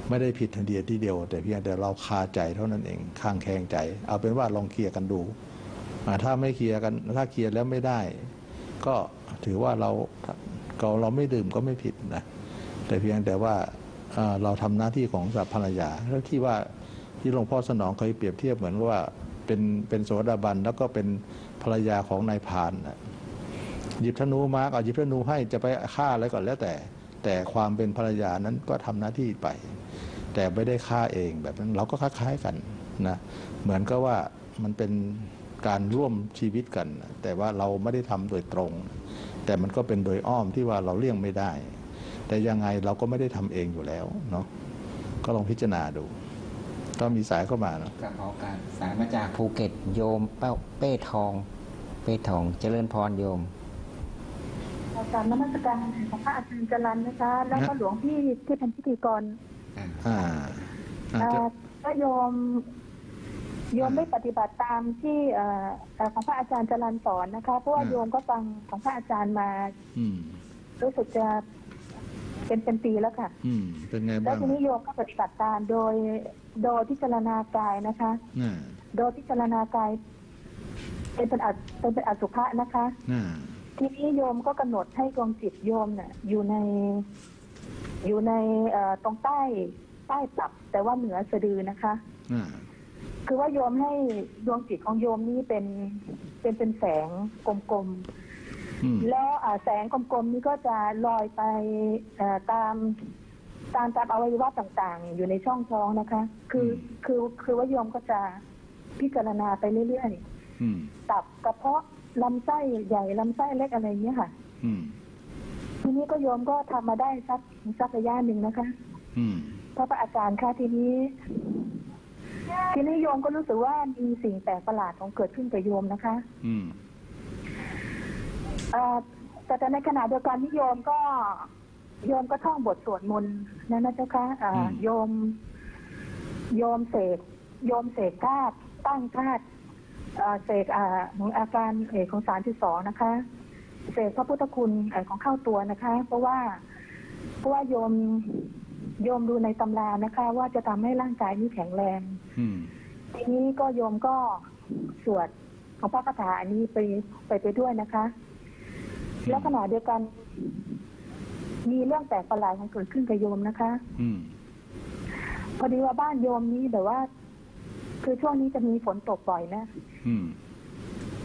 ไม่ได้ผิดทันทีที่เดียวแต่เพียงแต่เราคาใจเท่านั้นเองข้างแคงใจเอาเป็นว่าลองเคลียร์กันดูถ้าไม่เคลียร์กันถ้าเคลียร์แล้วไม่ได้ก็ถือว่าเราเราเราไม่ดื่มก็ไม่ผิดนะแต่เพียงแต่ว่าเราทำหน้าที่ของภรรยาแล้วที่ว่าที่หลวงพ่อสนองเคยเปรียบเทียบเหมือนว่าเป็นเป็นโสดาบันแล้วก็เป็นภรรยาของนายพานนะหยิบธนูมาเอาหยิบธนูให้จะไปฆ่าอะไรก่อนแล้วแต่แต่ความเป็นภรรยานั้นก็ทำหน้าที่ไปแต่ไม่ได้ฆ่าเองแบบนั้นเราก็คล้ายๆกันนะเหมือนก็ว่ามันเป็นการร่วมชีวิตกันแต่ว่าเราไม่ได้ทำโดยตรงแต่มันก็เป็นโดยอ้อมที่ว่าเราเลี่ยงไม่ได้แต่ยังไงเราก็ไม่ได้ทำเองอยู่แล้วเนาะ ก็ลองพิจารณาดูก็มีสายเข้ามาเนาะการขอการสายมาจากภูเก็ตโยมเป้าเป้ทองเป้ทองเจริญพรโยมตามนมัสการของพระอาจารย์จรัญนะคะแล้วก็หลวงพี่ที่เป็นพิธีกรก็โยมโยมไม่ปฏิบัติตามที่ของพระอาจารย์จรัญสอนนะคะเพราะว่าโยมก็ฟังของพระอาจารย์มารู้สึกจะเป็นเป็นปีแล้วค่ะเป็นไงบ้างแล้วทีนี้โยมก็ปฏิบัติตามโดยโดยพิจารณากายนะคะโดยพิจารณากายเป็นเป็นอเป็นเป็นอสุภะนะคะทีนี้โยมก็กำหนดให้ดวงจิตโยมเนี่ยอยู่ในอยู่ในตรงใต้ใต้ตับแต่ว่าเหนือสะดือนะคะคือว่าโยมให้ดวงจิตของโยมนี่เป็นเป็นเป็นแสงกลมๆแล้วแสงกลมๆนี้ก็จะลอยไปตามตามตามอวัยวะต่างๆอยู่ในช่องท้องนะคะคือคือคือว่าโยมก็จะพิจารณาไปเรื่อยๆตับกระเพาะลำไส้ใหญ่ลำไส้เล็กอะไรเงี้ยค่ะทีนี้ก็โยมก็ทำมาได้สักสักระยะหนึ่งนะคะเพราะอาจารย์ค่ะทีนี้ทีนี้โยมก็รู้สึกว่ามีสิ่งแปลกประหลาดของเกิดขึ้นกับโยมนะคะแต่แต่ในขณะเดียวกันที่โยมก็โยมก็ท่องบทสวดมนต์นั่นนะเจ้าค่ะโยมโยมเสกโยมเสกธาตุตั้งธาตุเสกของอาการของสารที่สองนะคะเสกพระพุทธคุณของเข้าตัวนะคะเพราะว่าเพราะว่าโยมโยมดูในตำรานะคะว่าจะทำให้ร่างกายนี้แข็งแรงทีนี้ก็โยมก็สวดของพระคาถาอันนี้ไปไปไปด้วยนะคะแล้วขณะเดียวกันมีเรื่องแปลกประหลาดของเกิดขึ้นกับโยมนะคะพอดีว่าบ้านโยมนี้แต่ว่าคือช่วงนี้จะมีฝนตกบ่อยนะ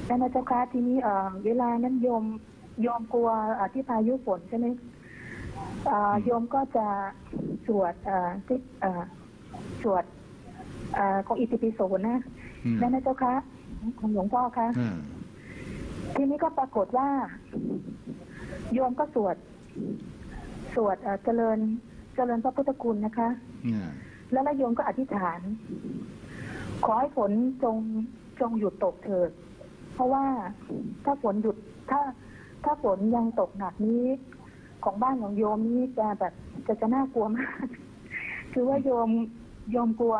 แล้วนะเจ้าค่ะทีนี้เวลานั้นโยมโยมกลัวที่พายุฝนใช่ไหมโยมก็จะสวดที่สวดของอิติปิโสนะแล้วนะเจ้าค่ะของหลวงพ่อค่ะทีนี้ก็ปรากฏว่าโยมก็สวดสวดเจริญเจริญพระพุทธคุณนะคะแล้วโยมก็อธิษฐานขอให้ฝนจงจงหยุดตกเถิดเพราะว่าถ้าฝนหยุดถ้าถ้าฝนยังตกหนักนี้ของบ้านของโยมนี้จะแบบจะจะน่ากลัวมากคือว่าโยมโยมกลัว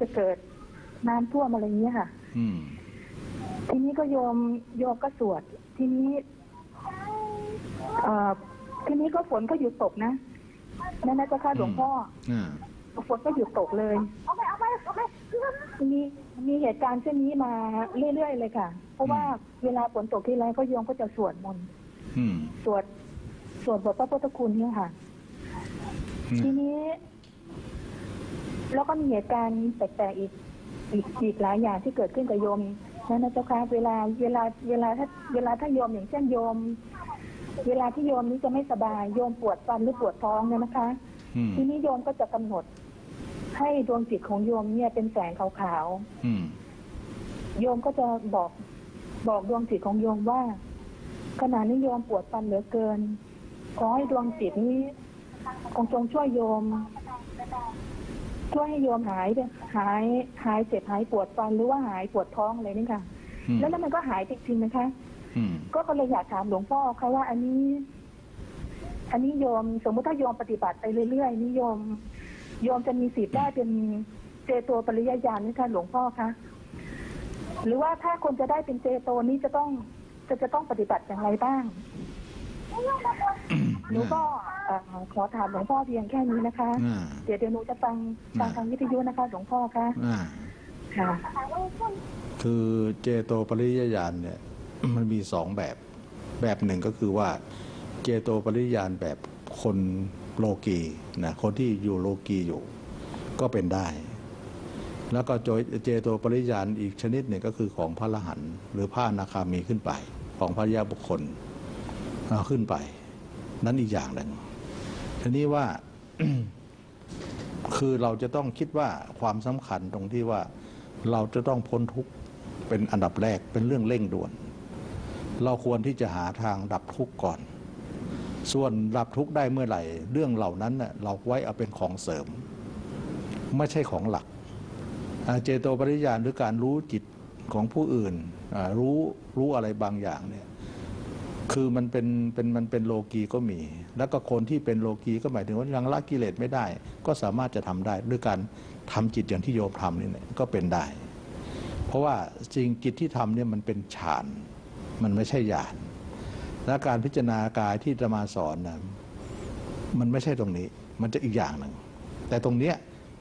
จะเกิดน้ำท่วมอะไรเงี้ยค่ะทีนี้ก็โยมโยมก็สวดทีนี้ทีนี้ก็ฝนก็หยุดตกนะนั่นนะเจ้าค่ะหลวงพ่อฝนก็หยุดตกเลยมีมีเหตุการณ์เช่นนี้มาเรื่อยๆเลยค่ะเพราะว่าเวลาฝนตกที่ไรก็โยมก็จะสวดมนต์สวดสวดบทพระพุทธคุณเนี่ยค่ะทีนี้แล้วก็มีเหตุการณ์แปลกๆอีกอีกอีกหลายอย่างที่เกิดขึ้นกับโยมนั่นนะเจ้าค่ะเวลาเวลาเวลาถ้าเวลาถ้าโยมอย่างเช่นโยมเวลาที่โยมนี้จะไม่สบายโยมปวดฟันหรือปวดท้องเนี่ยนะคะทีนี้โยมก็จะกำหนดให้ดวงจิตของโยมเนี่ยเป็นแสงขาวๆโยมก็จะบอกบอกดวงจิตของโยมว่าขณะนี้โยมปวดฟันเหลือเกินขอให้ดวงจิตนี้คงจงช่วยโยมช่วยให้โยมหายหายหายเจ็บหายปวดฟันหรือว่าหายปวดท้องอะไรนี่ค่ะแล้วแล้วมันก็หายจริงๆนะคะก็เลยอยากถามหลวงพ่อค่ะว่าอันนี้อันนี้โยมสมมติถ้าโยมปฏิบัติไปเรื่อยๆนิยมโยมจะมีสิทธิ์ได้เป็นเจโตปริยญาณนี่ค่ะหลวงพ่อคะหรือว่าถ้าคนจะได้เป็นเจโตนี้จะต้องจะจะต้องปฏิบัติอย่างไรบ้างหนูก็ขอถามหลวงพ่อเพียงแค่นี้นะคะเดี๋ยวเดี๋ยวหนูจะฟังฟังทางวิทยุนะคะหลวงพ่อคะค่ะคือเจโตปริยญาณเนี่ยมันมีสองแบบแบบหนึ่งก็คือว่าเจโตปริยญาณแบบคนโลกีนะคนที่อยู่โลกีอยู่ก็เป็นได้แล้วก็เจโตปริยญาณอีกชนิดหนึ่งก็คือของพระอรหันต์หรือพระอนาคามีขึ้นไปของพระอริยบุคคลขึ้นไปนั้นอีกอย่างหนึ่งทีนี้ว่า คือเราจะต้องคิดว่าความสำคัญตรงที่ว่าเราจะต้องพ้นทุกข์เป็นอันดับแรกเป็นเรื่องเร่งด่วนเราควรที่จะหาทางดับทุกข์ก่อน ส่วนรับทุกข์ได้เมื่อไหร่เรื่องเหล่านั้นเราไว้เอาเป็นของเสริมไม่ใช่ของหลักเจโตปริยญาณหรือการรู้จิตของผู้อื่นรู้รู้อะไรบางอย่างเนี่ยคือมันเป็นเป็นมันเป็นโลกีก็มีแล้วก็คนที่เป็นโลกีก็หมายถึงว่ายังละกิเลสไม่ได้ก็สามารถจะทำได้ด้วยการทำจิตอย่างที่โยมทำนี่ก็เป็นได้เพราะว่าจริงจิตที่ทำเนี่ยมันเป็นฌานมันไม่ใช่ญาณและการพิจารณากายที่จะมาสอนนะมันไม่ใช่ตรงนี้มันจะอีกอย่างหนึ่งแต่ตรงเนี้ย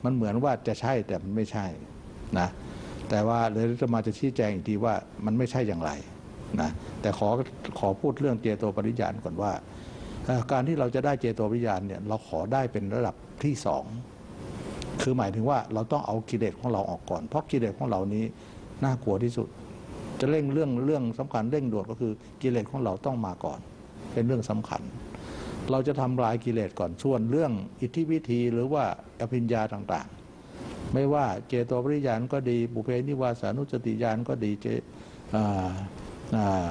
มันเหมือนว่าจะใช่แต่มันไม่ใช่นะแต่ว่าเดี๋ยวจะมาจะชี้แจงอีกทีว่ามันไม่ใช่อย่างไรนะแต่ขอขอพูดเรื่องเจโตปริยญาณก่อนว่าการที่เราจะได้เจโตปริยญาณเนี่ยเราขอได้เป็นระดับที่สองคือหมายถึงว่าเราต้องเอากิเลสของเราออกก่อนเพราะกิเลสของเรานี้น่ากลัวที่สุดจะเร่งเรื่องเรื่องสำคัญเร่งด่วนก็คือกิเลสของเราต้องมาก่อนเป็นเรื่องสำคัญเราจะทำลายกิเลสก่อนส่วนเรื่องอิทธิวิธีหรือว่าอภิญญาต่างๆไม่ว่าเจโตปริยญาณก็ดีบุพเพนิวาสานุสติญาณก็ดีเจอ่า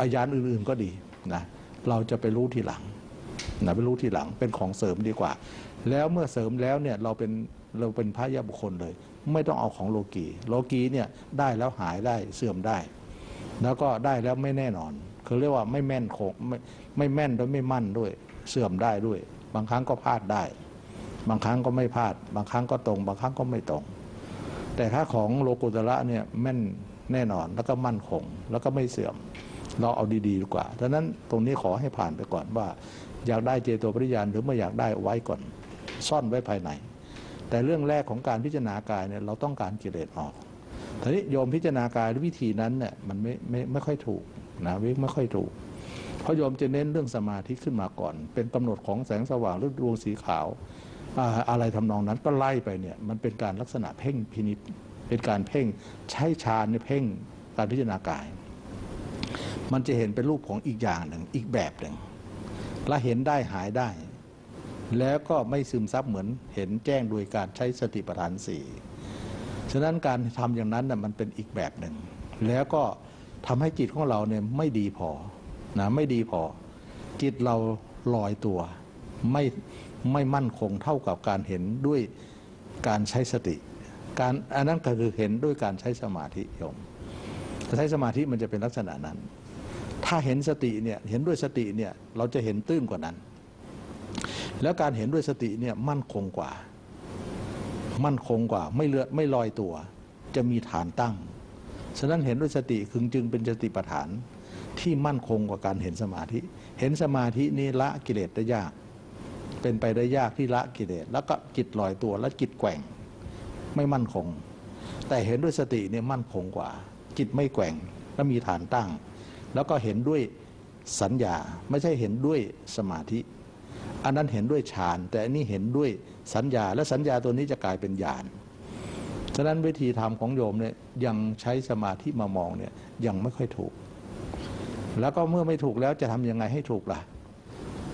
อาญาณอื่นๆก็ดีนะเราจะไปรู้ทีหลังนะไปรู้ทีหลังเป็นของเสริมดีกว่าแล้วเมื่อเสริมแล้วเนี่ยเราเป็นเราเป็นพระญาบุคคลเลยไม่ต้องเอาของโลกีโลกีเนี่ยได้แล้วหายได้เสื่อมได้แล้วก็ได้แล้วไม่แน่นอนคือเรียกว่าไม่แม่นคงไม่ไม่แม่นด้วยไม่มั่นด้วยเสื่อมได้ด้วยบางครั้งก็พลาดได้บางครั้งก็ไม่พลาดบางครั้งก็ตรงบางครั้งก็ไม่ตรงแต่ถ้าของโลกุตระเนี่ยแม่นแน่นอนแล้วก็มั่นคงแล้วก็ไม่เสื่อมเราเอาดีๆ ดีกว่าดังนั้นตรงนี้ขอให้ผ่านไปก่อนว่าอยากได้เจโตปริยญาณหรือไม่อยากได้ไว้ก่อนซ่อนไว้ภายในแต่เรื่องแรกของการพิจารณากายเนี่ยเราต้องการกิเลสออกทีนี้โยมพิจารณากายด้วยวิธีนั้นเนี่ยมันไม่ไม่ไม่ค่อยถูกนะวิไม่ค่อยถูกเพราะโยมจะเน้นเรื่องสมาธิขึ้นมาก่อนเป็นกำหนดของแสงสว่างหรือดวงสีขาวอะไรทำนองนั้นก็ไล่ไปเนี่ยมันเป็นการลักษณะเพ่งพินิจเป็นการเพ่งใช้ฌานในเพ่งการพิจารณากายมันจะเห็นเป็นรูปของอีกอย่างหนึ่งอีกแบบหนึ่งและเห็นได้หายได้แล้วก็ไม่ซึมซับเหมือนเห็นแจ้งโดยการใช้สติปัฏฐานสี่ฉะนั้นการทำอย่างนั้นน่ะมันเป็นอีกแบบหนึ่งแล้วก็ทำให้จิตของเราเนี่ยไม่ดีพอนะไม่ดีพอจิตเราลอยตัวไม่ไม่มั่นคงเท่ากับการเห็นด้วยการใช้สติการอันนั้นก็คือเห็นด้วยการใช้สมาธิโยมถ้าใช้สมาธิมันจะเป็นลักษณะนั้นถ้าเห็นสติเนี่ยเห็นด้วยสติเนี่ยเราจะเห็นตื้นกว่านั้นแล้วการเห็นด้วยสติเนี่ยมั่นคงกว่ามั่นคงกว่าไม่เลือดไม่ลอยตัวจะมีฐานตั้งฉะนั้นเห็นด้วยสติคือจึงเป็นสติปัฏฐานที่มั่นคงกว่าการเห็นสมาธิเห็นสมาธินี้ละกิเลสได้ยากเป็นไปได้ยากที่ละกิเลสแล้วก็จิตลอยตัวและจิตแกว่งไม่มั่นคงแต่เห็นด้วยสติเนี่ยมั่นคงกว่าจิตไม่แกว่งและมีฐานตั้งแล้วก็เห็นด้วยสัญญาไม่ใช่เห็นด้วยสมาธิอันนั้นเห็นด้วยฌานแต่อันนี้เห็นด้วยสัญญาและสัญญาตัวนี้จะกลายเป็นญาณฉะนั้นวิธีทำของโยมเนี่ยยังใช้สมาธิมามองเนี่ยยังไม่ค่อยถูกแล้วก็เมื่อไม่ถูกแล้วจะทำยังไงให้ถูกล่ะ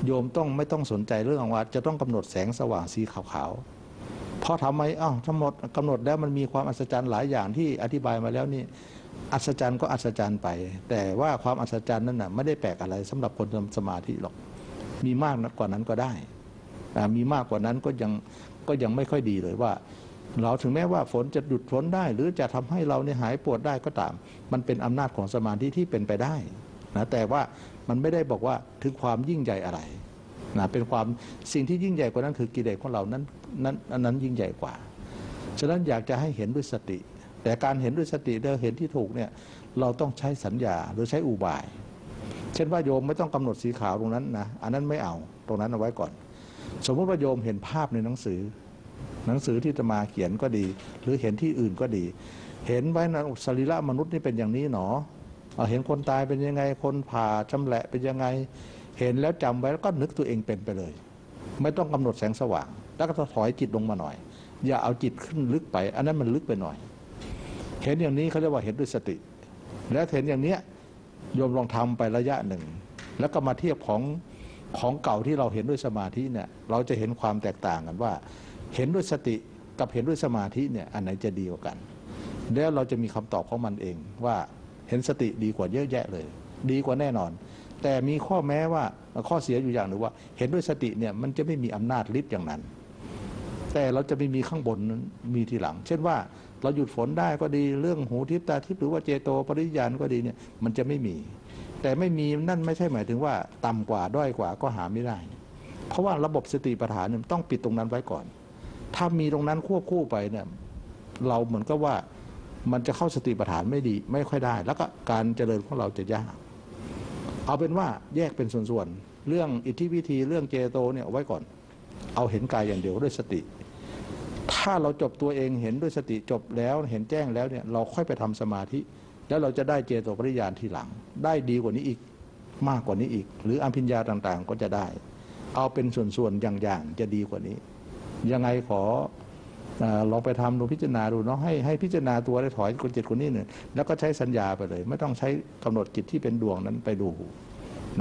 โยมต้องไม่ต้องสนใจเรื่องว่าจะต้องกำหนดแสงสว่างสีขาวๆเพราะทำไมอ้าวทั้งหมดกำหนดแล้วมันมีความอัศจรรย์หลายอย่างที่อธิบายมาแล้วนี่อัศจรรย์ก็อัศจรรย์ไปแต่ว่าความอัศจรรย์นั้นน่ะไม่ได้แปลกอะไรสำหรับคนทำสมาธิหรอกมีมากกว่านั้นก็ได้มีมากกว่านั้นก็ยังก็ยังไม่ค่อยดีเลยว่าเราถึงแม้ว่าฝนจะหยุดฝนได้หรือจะทำให้เราเนี่ยหายปวดได้ก็ตามมันเป็นอำนาจของสมาธิที่เป็นไปได้นะแต่ว่ามันไม่ได้บอกว่าถึงความยิ่งใหญ่อะไรนะเป็นความสิ่งที่ยิ่งใหญ่กว่านั้นคือกิเลสของเรานั้นนั้นอันนั้นยิ่งใหญ่กว่าฉะนั้นอยากจะให้เห็นด้วยสติแต่การเห็นด้วยสติเดิมเห็นที่ถูกเนี่ยเราต้องใช้สัญญาหรือใช้อุบายเช่นว่าโยมไม่ต้องกำหนดสีขาวตรงนั้นนะอันนั้นไม่เอาตรงนั้นเอาไว้ก่อนสมมติว่าโยมเห็นภาพในหนังสือหนังสือที่อาตมาเขียนก็ดีหรือเห็นที่อื่นก็ดีเห็นไว้นะสรีระมนุษย์นี่เป็นอย่างนี้หนอเห็นคนตายเป็นยังไงคนผ่าชำแหละเป็นยังไงเห็นแล้วจำไว้แล้วก็นึกตัวเองเป็นไปเลยไม่ต้องกำหนดแสงสว่างแล้วก็ถอยจิตลงมาหน่อยอย่าเอาจิตขึ้นลึกไปอันนั้นมันลึกไปหน่อยเห็นอย่างนี้เขาเรียกว่าเห็นด้วยสติและเห็นอย่างเนี้ยโยมลองทำไประยะหนึ่งแล้วก็มาเทียบของของเก่าที่เราเห็นด้วยสมาธิเนี่ยเราจะเห็นความแตกต่างกันว่าเห็นด้วยสติกับเห็นด้วยสมาธิเนี่ยอันไหนจะดีกว่ากันแล้วเราจะมีคำตอบของมันเองว่าเห็นสติดีกว่าเยอะแยะเลยดีกว่าแน่นอน แต่มีข้อแม้ว่าข้อเสียอยู่อย่างหนึ่งว่าเห็นด้วยสติเนี่ยมันจะไม่มีอำนาจฤทธิ์อย่างนั้นแต่เราจะไม่มีข้างบนมีทีหลังเช่นว่าเราหยุดฝนได้ก็ดีเรื่องหูทิพตาทิพหรือว่าเจโตปริยานก็ดีเนี่ยมันจะไม่มีแต่ไม่มีนั่นไม่ใช่หมายถึงว่าต่ำกว่าด้อยกว่าก็หาไม่ได้เพราะว่าระบบสติปัฏฐานต้องปิดตรงนั้นไว้ก่อนถ้ามีตรงนั้นควบคู่ไปเนี่ยเราเหมือนกับว่ามันจะเข้าสติปัฏฐานไม่ดีไม่ค่อยได้แล้วก็การเจริญของเราจะยากเอาเป็นว่าแยกเป็นส่วนๆเรื่องอิทธิวิธีเรื่องเจโตเนี่ยไว้ก่อนเอาเห็นกายอย่างเดียวด้วยสติถ้าเราจบตัวเองเห็นด้วยสติจบแล้วเห็นแจ้งแล้วเนี่ยเราค่อยไปทำสมาธิแล้วเราจะได้เจโตปริยานทีหลังได้ดีกว่านี้อีกมากกว่านี้อีกหรืออภิญญาต่างๆก็จะได้เอาเป็นส่วนๆอย่างๆจะดีกว่านี้ยังไงขอลองไปทำดูพิจารณาดูเนาะให้ให้พิจารณาตัวได้ถอยคนเจ็ดคนนี้หนึ่งแล้วก็ใช้สัญญาไปเลยไม่ต้องใช้กำหนดจิตที่เป็นดวงนั้นไปดู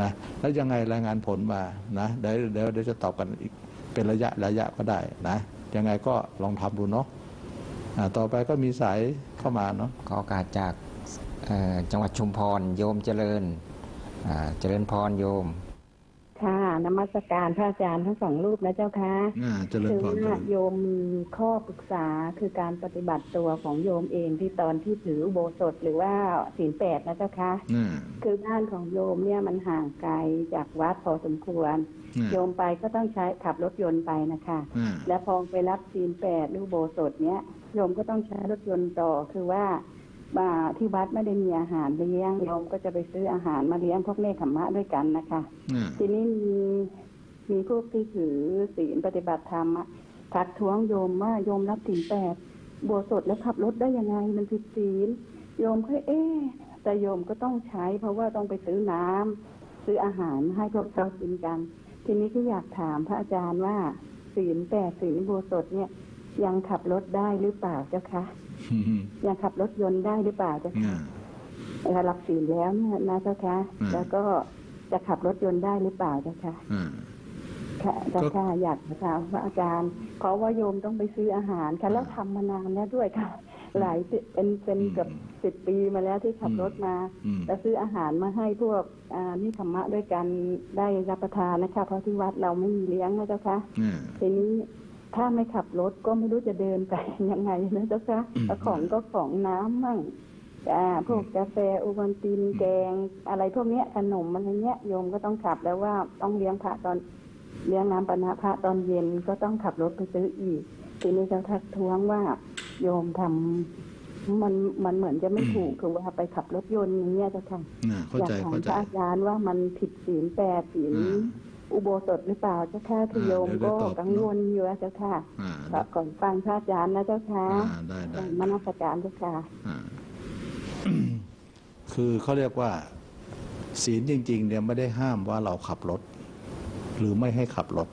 นะแล้วยังไงรายงานผลมานะเดี๋ยวเดี๋ยวจะตอบกันอีกเป็นระยะระยะก็ได้นะยังไงก็ลองทำดูเนาะต่อไปก็มีสายเข้ามาเนาะขอโอกาสจากจังหวัดชุมพรโยมเจริญเจริญพรโยมค่ะนมัสการพระอาจารย์ทั้งสองรูปนะเจ้าค่ะคือว่าโยมข้อปรึกษาคือการปฏิบัติตัวของโยมเองที่ตอนที่ถืออุโบสถหรือว่าศีลแปดนะเจ้าค่ะคือบ้านของโยมเนี่ยมันห่างไกลจากวัดพอสมควรโยมไปก็ต้องใช้ขับรถยนต์ไปนะคะและพอไปรับศีลแปดหรืออุโบสถเนี้ยโยมก็ต้องใช้รถยนต์ต่อคือว่าที่วัดไม่ได้มีอาหารเลี้ยงโยมก็จะไปซื้ออาหารมาเลี้ยงพวกเนกขัมมะด้วยกันนะคะทีนี้มีมีพวกที่ถือศีลปฏิบัติธรรมทักท้วงโยมว่าโยมรับศีลแปดโบสถแล้วขับรถได้ยังไงมันผิดศีลโยมก็เอ๊ะแต่โยมก็ต้องใช้เพราะว่าต้องไปซื้อน้ำซื้ออาหารให้พวกเขากินกันทีนี้ก็อยากถามพระอาจารย์ว่าศีลแปดศีลโบสถเนี่ยยังขับรถได้หรือเปล่าเจ้าคะยังขับรถยนต์ได้หรือเปล่าเจ้าคะรับศีลแล้วนะเจ้าคะแล้วก็จะขับรถยนต์ได้หรือเปล่าเจ้าคะเจ้าค่ะอยากถามพระอาจารย์เพราะว่าโยมต้องไปซื้ออาหารค่ะแล้วทำมานานแล้วด้วยค่ะหลายเป็นเป็นเกือบสิบปีมาแล้วที่ขับรถมาแล้วซื้ออาหารมาให้พวกนิธรรมะด้วยกันได้รับประทานนะคะเพราะที่วัดเราไม่มีเลี้ยงนะเจ้าคะทีนี้ถ้าไม่ขับรถก็ไม่รู้จะเดินไปยังไงนะเจ้าคะของก็ของน้ำมั่งพวกกาแฟอุบัตินแกงอะไรพวกเนี้ยขนมอะไรเนี้ยโยมก็ต้องขับแล้วว่าต้องเลี้ยงพระตอนเลี้ยงน้ำปนะพระตอนเย็นก็ต้องขับรถไปซื้ออีกทีนี้เขาทักท้วงว่าโยมทำมันมันเหมือนจะไม่ถูกคือว่าไปขับรถยนต์อย่างเงี้ยเจ้าค่ะอยากถามพระอาจารย์ว่ามันผิดศีลแปดศีลอุโบสถหรือเปล่าเจ้าค่ะคือโยมก็กังวลอยู่เจ้าค่ะก่อนฟังพระอาจารย์นะเจ้าค่ะมนัสการเจ้าค่ะคือเขาเรียกว่าศีลจริงๆเนี่ยไม่ได้ห้ามว่าเราขับรถหรือไม่ให้ขับรถ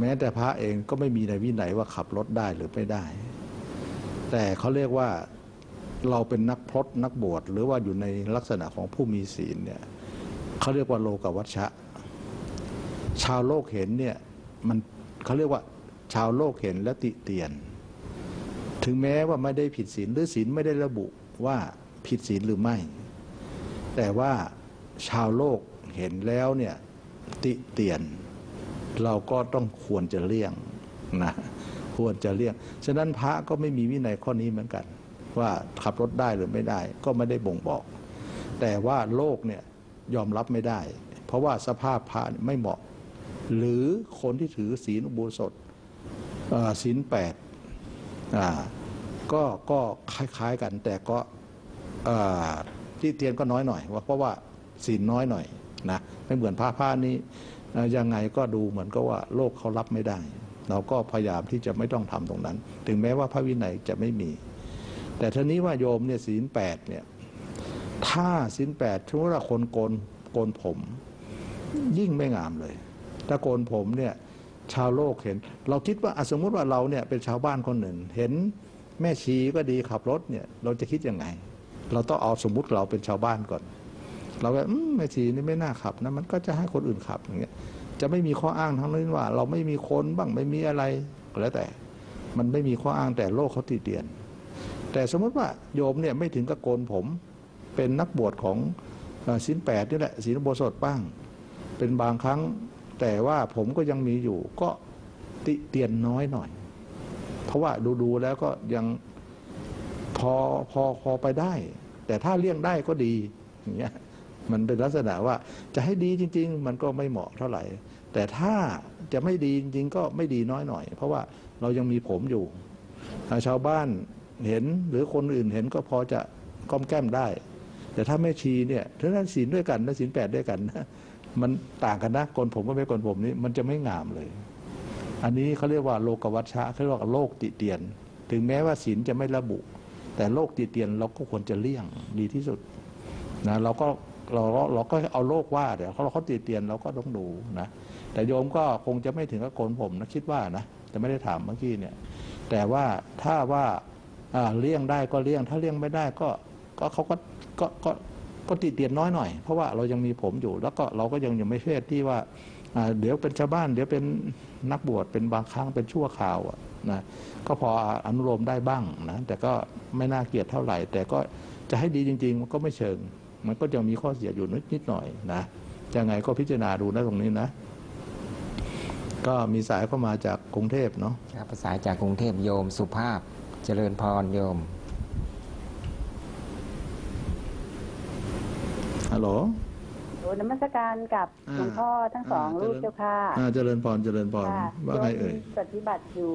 แม้แต่พระเองก็ไม่มีในวินัยว่าขับรถได้หรือไม่ได้แต่เขาเรียกว่าเราเป็นนักพรตนักบวชหรือว่าอยู่ในลักษณะของผู้มีศีลเนี่ยเขาเรียกว่าโลกวัชชะชาวโลกเห็นเนี่ยมันเขาเรียกว่าชาวโลกเห็นและติเตียนถึงแม้ว่าไม่ได้ผิดศีลหรือศีลไม่ได้ระบุว่าผิดศีลหรือไม่แต่ว่าชาวโลกเห็นแล้วเนี่ยติเตียนเราก็ต้องควรจะเลี่ยงนะควรจะเลี่ยงฉะนั้นพระก็ไม่มีวินัยข้อนี้เหมือนกันว่าขับรถได้หรือไม่ได้ก็ไม่ได้บ่งบอกแต่ว่าโลกเนี่ยยอมรับไม่ได้เพราะว่าสภาพพระไม่เหมาะหรือคนที่ถือศีลอุโบสถศีลแปดก็ก็คล้ายๆกันแต่ก็ที่เตียนก็น้อยหน่อยว่าเพราะว่าศีลน้อยหน่อยนะไม่เหมือนผ้าผ้านี้ยังไงก็ดูเหมือนก็ว่าโลกเขารับไม่ได้เราก็พยายามที่จะไม่ต้องทำตรงนั้นถึงแม้ว่าพระวินัยจะไม่มีแต่ทีนี้ว่าโยมเนี่ยศีลแปดเนี่ยถ้าศีลแปดทุกละคนโกนโกนผมยิ่งไม่งามเลยถ้าโกนผมเนี่ยชาวโลกเห็นเราคิดว่าสมมุติว่าเราเนี่ยเป็นชาวบ้านคนหนึ่งเห็นแม่ชีก็ดีขับรถเนี่ยเราจะคิดยังไงเราต้องเอาสมมุติเราเป็นชาวบ้านก่อนเราแบบแม่ชีนี่ไม่น่าขับนะมันก็จะให้คนอื่นขับอย่างเงี้ยจะไม่มีข้ออ้างทั้งนั้นว่าเราไม่มีคนบ้างไม่มีอะไรก็แล้วแต่มันไม่มีข้ออ้างแต่โลกเขาตีเตียนแต่สมมุติว่าโยมเนี่ยไม่ถึงกับโกนผมเป็นนักบวชของ ศีลแปดนี่แหละศีลอุโบสถบ้างเป็นบางครั้งแต่ว่าผมก็ยังมีอยู่ก็ติเตียนน้อยหน่อยเพราะว่าดูๆแล้วก็ยังพอพอพอไปได้แต่ถ้าเลี่ยงได้ก็ดีอย่างเงี้ยมันเป็นลักษณะว่าจะให้ดีจริงๆมันก็ไม่เหมาะเท่าไหร่แต่ถ้าจะไม่ดีจริงๆก็ไม่ดีน้อยหน่อยเพราะว่าเรายังมีผมอยู่ชาวบ้านเห็นหรือคนอื่นเห็นก็พอจะก้อมแก้มได้แต่ถ้าแม่ชีเนี่ยทั้งนั้นศีลด้วยกันและศีลแปดด้วยกันนะมันต่างกันนะคนผมกับไม่คนผมนี่มันจะไม่งามเลยอันนี้เขาเรียกว่าโลกวัชชะเขาเรียกว่าโลกติเตียนถึงแม้ว่าศีลจะไม่ระบุแต่โลกติเตียนเราก็ควรจะเลี่ยงดีที่สุดนะเราก็เราเราก็เอาโลกว่าเดี๋ยวเราเขาติเตียนเราก็ต้องดูนะแต่โยมก็คงจะไม่ถึงกับโกนผมนะคิดว่านะแต่ไม่ได้ถามเมื่อกี้เนี่ยแต่ว่าถ้าว่าเลี่ยงได้ก็เลี่ยงถ้าเลี่ยงไม่ได้ก็ก็เขาก็ก็ก็ก็ติเตียนน้อยหน่อยเพราะว่าเรายังมีผมอยู่แล้วก็เราก็ยังอยู่ไม่เพศที่ว่าเดี๋ยวเป็นชาวบ้านเดี๋ยวเป็นนักบวชเป็นบางครั้งเป็นชั่วคราวนะก็พออนุโลมได้บ้างนะแต่ก็ไม่น่าเกลียดเท่าไหร่แต่ก็จะให้ดีจริงๆมันก็ไม่เชิงมันก็จะมีข้อเสียอยู่นิดหน่อยนะยังไงก็พิจารณาดูนะตรงนี้นะก็มีสายเข้ามาจากกรุงเทพเนาะสายจากกรุงเทพโยมสุภาพเจริญพรโยมฮัลโหลนมัสการกับหลวงพ่อทั้งสองรูปเจ้าค่ะเจริญพรเจริญพรว่าไงเอ่ยปฏิบัติอยู่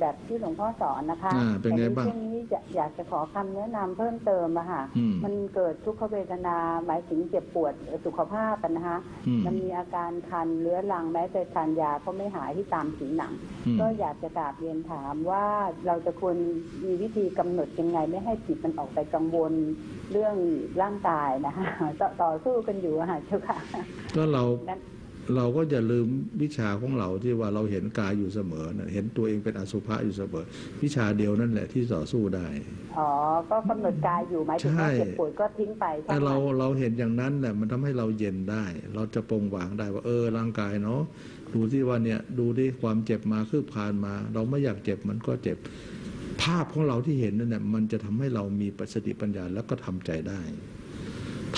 แบบที่หลวงพ่อสอนนะคะแต่ในเรื่องนี้อยากจะขอคำแนะนำเพิ่มเติมอะค่ะมันเกิดทุกขเวทนาหมายถึงเจ็บปวดสุขภาพนะคะมันมีอาการคันเรื้อรังแม้จะทานยาก็ไม่หายที่ตามผิวหนังก็อยากจะกราบเรียนถามว่าเราจะควรมีวิธีกำหนดยังไงไม่ให้จิตมันออกไปกังวลเรื่องร่างกายนะคะต่อสู้กันอยู่ค่ะก็เราเราก็อย่าลืมวิชาของเราที่ว่าเราเห็นกายอยู่เสมอเห็นตัวเองเป็นอสุภะอยู่เสมอวิชาเดียวนั่นแหละที่ต่อสู้ได้อ๋อก็กำหนดกายอยู่ไหมถึงเจ็บปวดก็ทิ้งไปแต่เราเราเห็นอย่างนั้นแหละมันทำให้เราเย็นได้เราจะปรงวางได้ว่าเออร่างกายเนาะดูที่ว่าเนี่ยดูที่ความเจ็บมาคืบคานมาเราไม่อยากเจ็บมันก็เจ็บภาพของเราที่เห็นนั่นแหละมันจะทำให้เรามีสติปัญญาแล้วก็ทำใจได้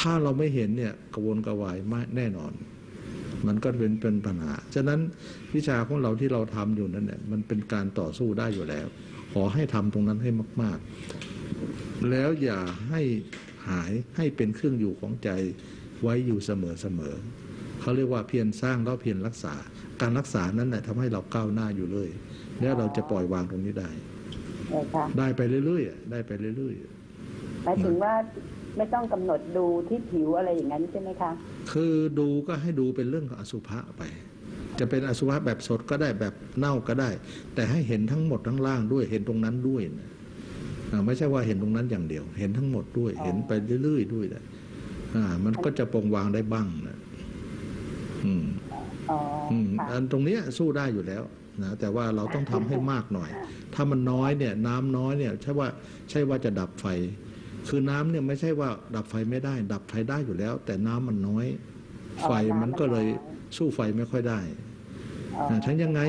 ถ้าเราไม่เห็นเนี่ยกระวนกระวายมากแน่นอนมันก็เป็นเป็นปัญหาฉะนั้นวิชาของเราที่เราทำอยู่นั่นเนี่ยมันเป็นการต่อสู้ได้อยู่แล้วขอให้ทำตรงนั้นให้มากๆแล้วอย่าให้หายให้เป็นเครื่องอยู่ของใจไว้อยู่เสมอเสมอเขาเรียกว่าเพียรสร้างแล้วเพียรรักษาการรักษานั้นแหละทำให้เราก้าวหน้าอยู่เลยแล้วเราจะปล่อยวางตรงนี้ได้ได้ไปเรื่อยๆได้ไปเรื่อยๆหมายถึงว่าไม่ต้องกำหนดดูที่ผิวอะไรอย่างนั้นใช่ไหมคะคือดูก็ให้ดูเป็นเรื่องของอสุภะไปจะเป็นอสุภะแบบสดก็ได้แบบเน่าก็ได้แต่ให้เห็นทั้งหมดทั้งล่างด้วยเห็นตรงนั้นด้วยนะไม่ใช่ว่าเห็นตรงนั้นอย่างเดียวเห็นทั้งหมดด้วยเห็นไปเรื่อยๆด้วยนะมันก็จะปรงวางได้บ้างนะอืมอ๋ออันตรงเนี้ยสู้ได้อยู่แล้วนะแต่ว่าเราต้องทำให้มากหน่อยถ้ามันน้อยเนี่ยน้ำน้อยเนี่ยใช่ว่าใช่ว่าจะดับไฟคือน้ำเนี่ยไม่ใช่ว่าดับไฟไม่ได้ดับไฟได้อยู่แล้วแต่น้ำมันน้อยไฟมันก็เลยสู้ไฟไม่ค่อยได้ฉันยังไง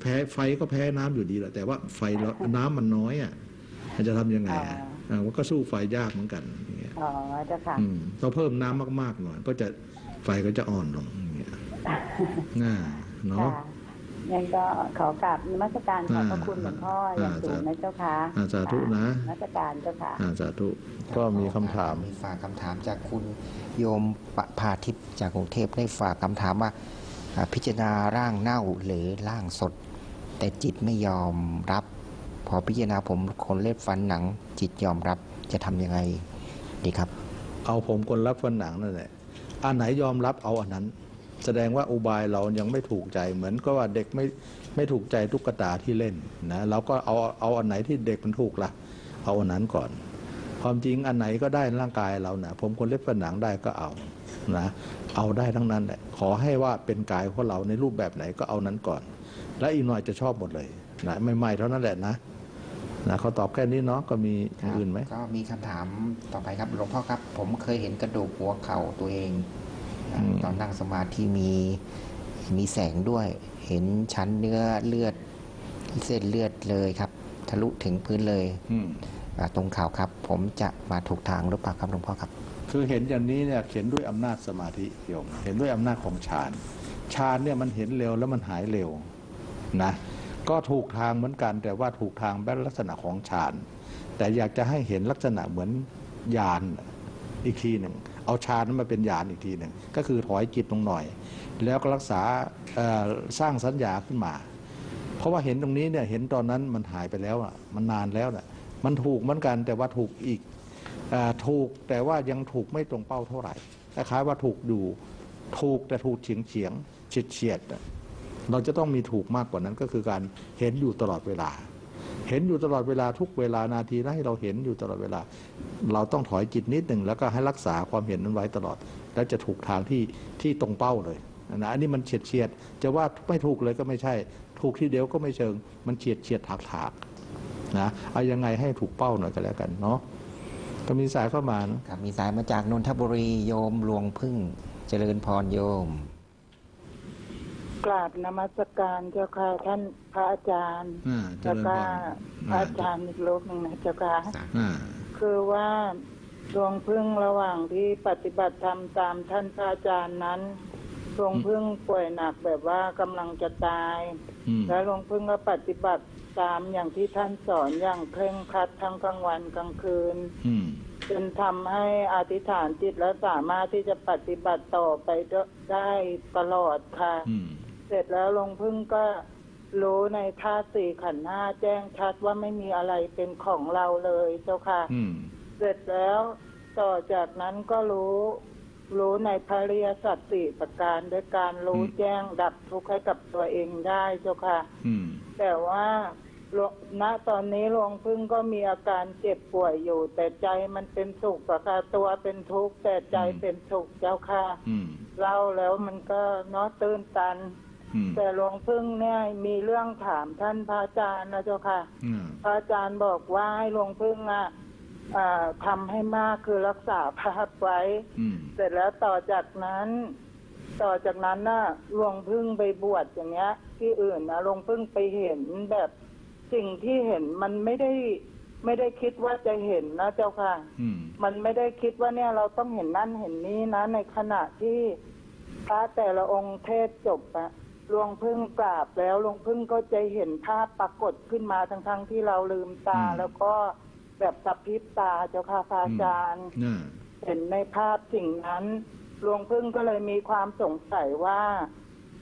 แพ้ไฟก็แพ้น้ำอยู่ดีแหละแต่ว่าไฟน้ำมันน้อยอ่ะจะทำยังไงอ่ะมันก็สู้ไฟยากเหมือนกันอ๋อเจ้าค่ะเราเพิ่มน้ำมากๆหน่อยก็จะไฟก็จะอ่อนลงอย่างเงี้ยน่าเนาะยังก็ขอกราบนมัสการขอบพระคุณหลวงพ่ออย่างสูงนะเจ้าค่ะสาธุนะนมัสการเจ้าค่ะสาธุก็มีคำถามฝากคำถามจากคุณโยมปภาทิพย์จากกรุงเทพได้ฝากคำถามว่าพิจารณาร่างเน่าหรือร่างสดแต่จิตไม่ยอมรับพอพิจารณาผมขนเล็บฟันหนังจิตยอมรับจะทํำยังไงดีครับเอาผมขนเล็บฟันหนังนั่นแหละอันไหนยอมรับเอาอันนั้นแสดงว่าอุบายเรายังไม่ถูกใจเหมือนก็ว่าเด็กไม่ไม่ถูกใจตุ๊กตาที่เล่นนะเราก็เอาเอาอันไหนที่เด็กมันถูกละเอาอันนั้นก่อนความจริงอันไหนก็ได้ร่างกายเรานะผมคนเล็บฝันหนังได้ก็เอานะเอาได้ทั้งนั้นแหละขอให้ว่าเป็นกายของเราในรูปแบบไหนก็เอานั้นก่อนและอีกหน่อยจะชอบหมดเลยนะใหม่ๆเท่านั้นแหละนะนะเขาตอบแค่นี้เนาะก็มีอื่นไหมก็มีคำถามต่อไปครับหลวงพ่อครับผมเคยเห็นกระดูกหัวเข่าตัวเองตอนนั่งสมาธิมีมีแสงด้วยเห็นชั้นเนื้อเลือดเส้นเลือดเลยครับทะลุถึงพื้นเลยตรงเข่าครับผมจะมาถูกทางหรือเปล่าครับหลวงพ่อครับ คือเห็นอย่างนี้เนี่ยเห็นด้วยอำนาจสมาธิโยมเห็นด้วยอำนาจของฌานฌานเนี่ยมันเห็นเร็วแล้วมันหายเร็วนะก็ถูกทางเหมือนกันแต่ว่าถูกทางแบบลักษณะของฌานแต่อยากจะให้เห็นลักษณะเหมือนญาณอีกทีหนึ่งเอาฌานมาเป็นญาณอีกทีหนึ่งก็คือถอยจิตลงหน่อยแล้วก็รักษาสร้างสัญญาขึ้นมาเพราะว่าเห็นตรงนี้เนี่ยเห็นตอนนั้นมันหายไปแล้วอ่ะมันนานแล้วอ่ะมันถูกเหมือนกันแต่ว่าถูกอีกถูกแต่ว่ายังถูกไม่ตรงเป้าเท่าไหร่คล้ายๆว่าถูกดูถูกแต่ถูกเฉียงเฉียงเฉียดเฉียดเราจะต้องมีถูกมากกว่านั้นก็คือการเห็นอยู่ตลอดเวลาเห็นอยู่ตลอดเวลาทุกเวลานาทีและให้เราเห็นอยู่ตลอดเวลาเราต้องถอยจิตนิดหนึ่งแล้วก็ให้รักษาความเห็นนั้นไว้ตลอดแล้วจะถูกทางที่ที่ตรงเป้าเลยนะอันนี้มันเฉียดเฉียดจะว่าไม่ถูกเลยก็ไม่ใช่ถูกที่เดียวก็ไม่เชิงมันเฉียดเฉียดถากถากนะเอายังไงให้ถูกเป้าหน่อยก็แล้วกันเนาะก็มีสายเข้ามาครับมีสายมาจากนนทบุรีโยมหลวงพึ่งเจริญพรโยมกราบนมัสการเจ้าค่ะท่านพระอาจารย์เจ้าค่ะพระอาจารย์อีกรูปหนึ่งนะเจ้าค่ะคือว่าดวงพึ่งระหว่างที่ปฏิบัติธรรมตามท่านพระอาจารย์นั้นดวงพึ่งป่วยหนักแบบว่ากำลังจะตายและดวงพึ่งก็ปฏิบัติตามอย่างที่ท่านสอนอย่างเคร่งครัดทั้งกลางวันกลางคืนจนทำให้อธิษฐานจิตและสามารถที่จะปฏิบัติต่อไปได้ตลอดค่ะเสร็จแล้วลงพึ่งก็รู้ในธาตุสี่ขันธ์ห้าแจ้งชัดว่าไม่มีอะไรเป็นของเราเลยเจ้าค่ะเสร็จแล้วต่อจากนั้นก็รู้รู้ในพระอริยสัจสี่ประการด้วยการรู้แจ้งดับทุกข์ให้กับตัวเองได้เจ้าค่ะแต่ว่าณตอนนี้หลวงพึ่งก็มีอาการเจ็บป่วยอยู่แต่ใจมันเป็นสุขค่ะตัวเป็นทุกข์แต่ใจเป็นสุขเจ้าค่ะเล่าแล้วมันก็น้อตื้นตันแต่หลวงพึ่งเนี่ยมีเรื่องถามท่านพระอาจารย์นะเจ้าค่ะพระอาจารย์บอกว่าให้หลวงพึ่งอ่ะทำให้มากคือรักษาภาพไว้เสร็จแล้วต่อจากนั้นต่อจากนั้นน่ะหลวงพึ่งไปบวชอย่างเงี้ยที่อื่นนะหลวงพึ่งไปเห็นแบบสิ่งที่เห็นมันไม่ได้ไม่ได้คิดว่าจะเห็นนะเจ้าค่ะมันไม่ได้คิดว่าเนี่ยเราต้องเห็นนั่นเห็นนี้นะในขณะที่พระแต่ละองค์เทศจบอะหลวงพึ่งกราบแล้วหลวงพึ่งก็จะเห็นภาพปรากฏขึ้นมาทั้งทั้งที่เราลืมตาแล้วก็แบบสับพิบตาเจ้าค่ะพระอาจารย์เห็นในภาพสิ่งนั้นหลวงพึ่งก็เลยมีความสงสัยว่า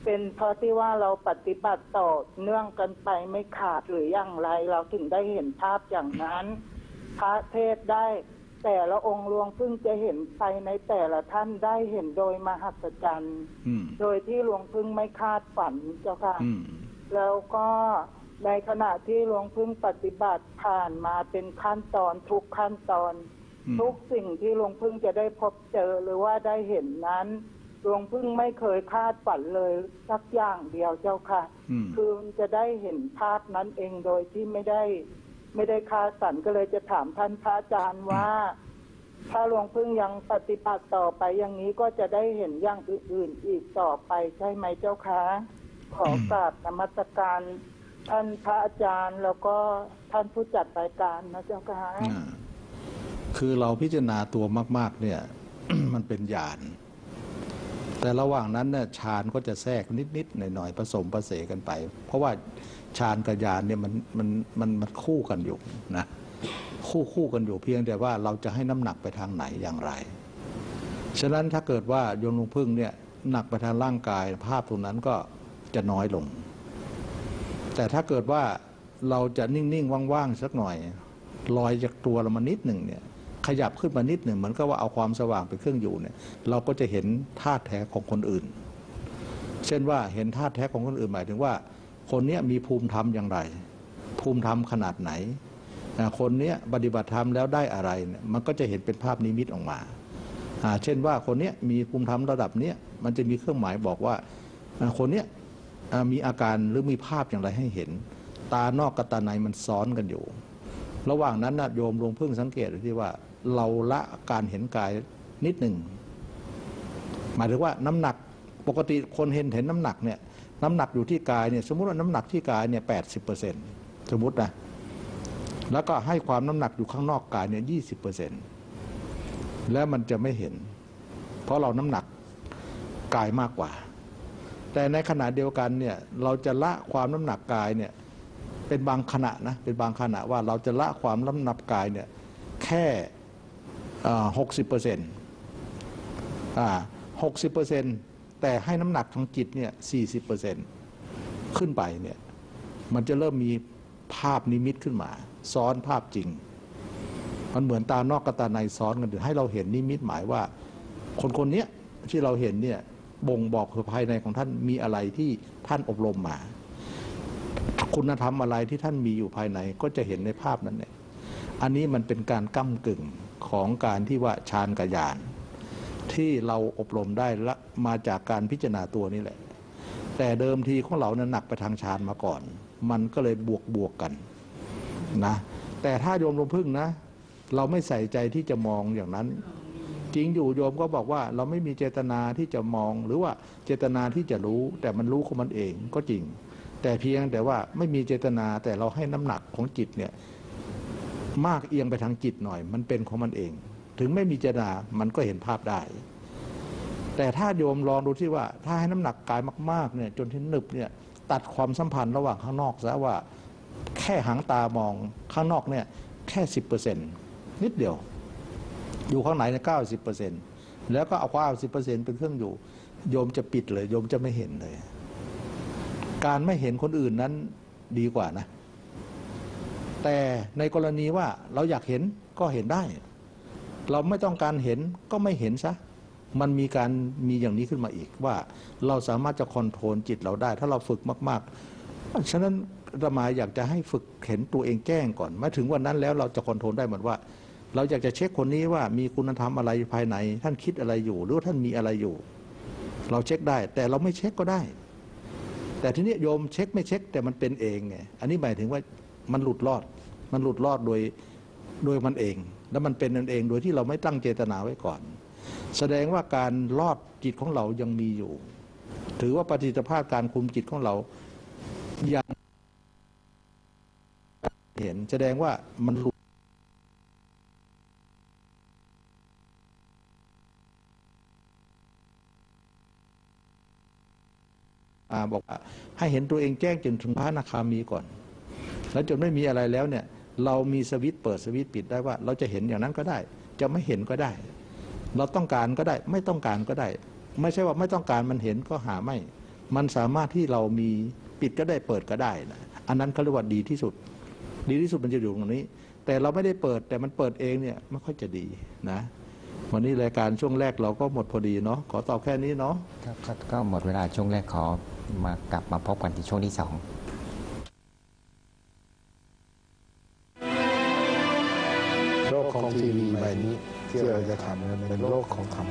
เป็นเพราะที่ว่าเราปฏิบัติต่อเนื่องกันไปไม่ขาดหรืออย่างไรเราถึงได้เห็นภาพอย่างนั้นพระเทศได้แต่ละองค์หลวงพึ่งจะเห็นไปในแต่ละท่านได้เห็นโดยมหัศจรรย์โดยที่หลวงพึ่งไม่คาดฝันเจ้าค่ะแล้วก็ในขณะที่หลวงพึ่งปฏิบัติผ่านมาเป็นขั้นตอนทุกขั้นตอนทุกสิ่งที่หลวงพึ่งจะได้พบเจอหรือว่าได้เห็นนั้นหลวงพึ่งไม่เคยคาดฝันเลยสักอย่างเดียวเจ้าค่ะคือจะได้เห็นภาพนั้นเองโดยที่ไม่ได้ไม่ได้คาดฝันก็เลยจะถามท่านพระอาจารย์ว่าถ้าหลวงพึ่งยังปฏิบัติต่อไปอย่างนี้ก็จะได้เห็นอย่างอื่นๆอีกต่อไปใช่ไหมเจ้าค่ะขอกราบนมัสการท่านพระอาจารย์แล้วก็ท่านผู้จัดรายการนะเจ้าค่ะคือเราพิจารณาตัวมากๆเนี่ย มันเป็นญาณแต่ระหว่างนั้นเนี่ยฌานก็จะแทรกนิดๆหน่อยๆผสมผสานกันไปเพราะว่าฌานกับญาณเนี่ยมันมันมันมันคู่กันอยู่นะคู่คู่กันอยู่เพียงแต่ว่าเราจะให้น้ำหนักไปทางไหนอย่างไรฉะนั้นถ้าเกิดว่าโยมหลวงพึ่งเนี่ยหนักไปทางร่างกายภาพตรงนั้นก็จะน้อยลงแต่ถ้าเกิดว่าเราจะนิ่งๆว่างๆสักหน่อยลอยจากตัวเรามานิดหนึ่งเนี่ยขยับขึ้นมานิดหนึ่งเหมือนก็ว่าเอาความสว่างเป็นเครื่องอยู่เนี่ยเราก็จะเห็นธาตุแท้ของคนอื่นเช่นว่าเห็นธาตุแท้ของคนอื่นหมายถึงว่าคนเนี้ยมีภูมิธรรมอย่างไรภูมิธรรมขนาดไหนคนเนี้ยปฏิบัติธรรมแล้วได้อะไรเนี่ยมันก็จะเห็นเป็นภาพนิมิตออกมาเช่นว่าคนเนี้ยมีภูมิธรรมระดับเนี้ยมันจะมีเครื่องหมายบอกว่าคนเนี้ยมีอาการหรือมีภาพอย่างไรให้เห็นตานอกกับตาในมันซ้อนกันอยู่ระหว่างนั้นนะโยมหลวงพึ่งสังเกตดูที่ว่าเราละการเห็นกายนิดหนึ่งหมายถึงว่าน้ำหนักปกติคนเห็นเห็นน้ำหนักเนี่ยน้ำหนักอยู่ที่กายเนี่ยสมมุติว่าน้ำหนักที่กายเนี่ยแปดสิบเปอร์เซ็นต์สมมุตินะแล้วก็ให้ความน้ำหนักอยู่ข้างนอกกายเนี่ยยี่สิบเปอร์เซ็นต์ และมันจะไม่เห็นเพราะเราน้ำหนักกายมากกว่าแต่ในขณะเดียวกันเนี่ยเราจะละความน้ำหนักกายเนี่ยเป็นบางขณะนะเป็นบางขณะว่าเราจะละความน้ำหนักกายเนี่ยแค่หกสิบเปอร์เซ็นต์หกสิบเปอร์เซ็นต์แต่ให้น้ำหนักทางจิตเนี่ยสี่สิบเปอร์เซ็นต์ขึ้นไปเนี่ยมันจะเริ่มมีภาพนิมิตขึ้นมาซ้อนภาพจริงมันเหมือนตานอกกับตาในซ้อนกันให้เราเห็นนิมิตหมายว่าคนคนนี้ที่เราเห็นเนี่ยบ่งบอกภายในของท่านมีอะไรที่ท่านอบรมมาคุณธรรมอะไรที่ท่านมีอยู่ภายในก็จะเห็นในภาพนั้นเนี่ยอันนี้มันเป็นการก้ำกึ่งของการที่ว่าฌานกับญาณที่เราอบรมได้ละมาจากการพิจารณาตัวนี่แหละแต่เดิมทีของเราเนี่ยหนักไปทางฌานมาก่อนมันก็เลยบวกบวกกันนะแต่ถ้าโยมลมพึ่งนะเราไม่ใส่ใจที่จะมองอย่างนั้นจริงอยู่โยมก็บอกว่าเราไม่มีเจตนาที่จะมองหรือว่าเจตนาที่จะรู้แต่มันรู้ของมันเองก็จริงแต่เพียงแต่ว่าไม่มีเจตนาแต่เราให้น้ำหนักของจิตเนี่ยมากเอียงไปทางจิตหน่อยมันเป็นของมันเองถึงไม่มีเจตนามันก็เห็นภาพได้แต่ถ้าโยมลองดูที่ว่าถ้าให้น้ำหนักกายมากๆเนี่ยจนที่หนึบเนี่ยตัดความสัมพันธ์ระหว่างข้างนอกซะว่าแค่หางตามองข้างนอกเนี่ยแค่ สิบเปอร์เซ็นต์ นิดเดียวอยู่ข้างในเนี่ย เก้าสิบเปอร์เซ็นต์ แล้วก็เอาความ เก้าสิบเปอร์เซ็นต์ เป็นเครื่องอยู่โยมจะปิดเลยโยมจะไม่เห็นเลยการไม่เห็นคนอื่นนั้นดีกว่านะแต่ในกรณีว่าเราอยากเห็นก็เห็นได้เราไม่ต้องการเห็นก็ไม่เห็นซะมันมีการมีอย่างนี้ขึ้นมาอีกว่าเราสามารถจะคอนโทรลจิตเราได้ถ้าเราฝึกมากๆฉะนั้นอาตมาอยากจะให้ฝึกเห็นตัวเองแจ้งก่อนมาถึงวันนั้นแล้วเราจะคอนโทรลได้เหมือนว่าเราอยากจะเช็คคนนี้ว่ามีคุณธรรมอะไรภายในท่านคิดอะไรอยู่หรือท่านมีอะไรอยู่เราเช็คได้แต่เราไม่เช็คก็ได้แต่ทีนี้โยมเช็คไม่เช็คแต่มันเป็นเองไงอันนี้หมายถึงว่ามันหลุดรอดมันหลุดรอดโดยโดยมันเองแล้วมันเป็นมันเองโดยที่เราไม่ตั้งเจตนาไว้ก่อนแสดงว่าการรอดจิตของเรายังมีอยู่ถือว่าประสิทธิภาพการคุมจิตของเรายังเห็นแสดงว่ามันหลุดบอกว่าให้เห็นตัวเองแจ้งจนถึงพระอนาคามีก่อนแล้วจนไม่มีอะไรแล้วเนี่ยเรามีสวิตช์เปิดสวิตช์ปิดได้ว่าเราจะเห็นอย่างนั้นก็ได้จะไม่เห็นก็ได้เราต้องการก็ได้ไม่ต้องการก็ได้ไม่ใช่ว่าไม่ต้องการมันเห็นก็หาไม่มันสามารถที่เรามีปิดก็ได้เปิดก็ได้นะอันนั้นเขาเรียกว่าดีที่สุดดีที่สุดมันจะอยู่ตรงนี้แต่เราไม่ได้เปิดแต่มันเปิดเองเนี่ยไม่ค่อยจะดีนะวันนี้รายการช่วงแรกเราก็หมดพอดีเนาะขอตอบแค่นี้เนาะครับก็หมดเวลาช่วงแรกขอมากลับมาพบกันที่ช่วงที่สองโลกของทีวีใบนี้ที่เราจะทำเป็นโลกของธรรม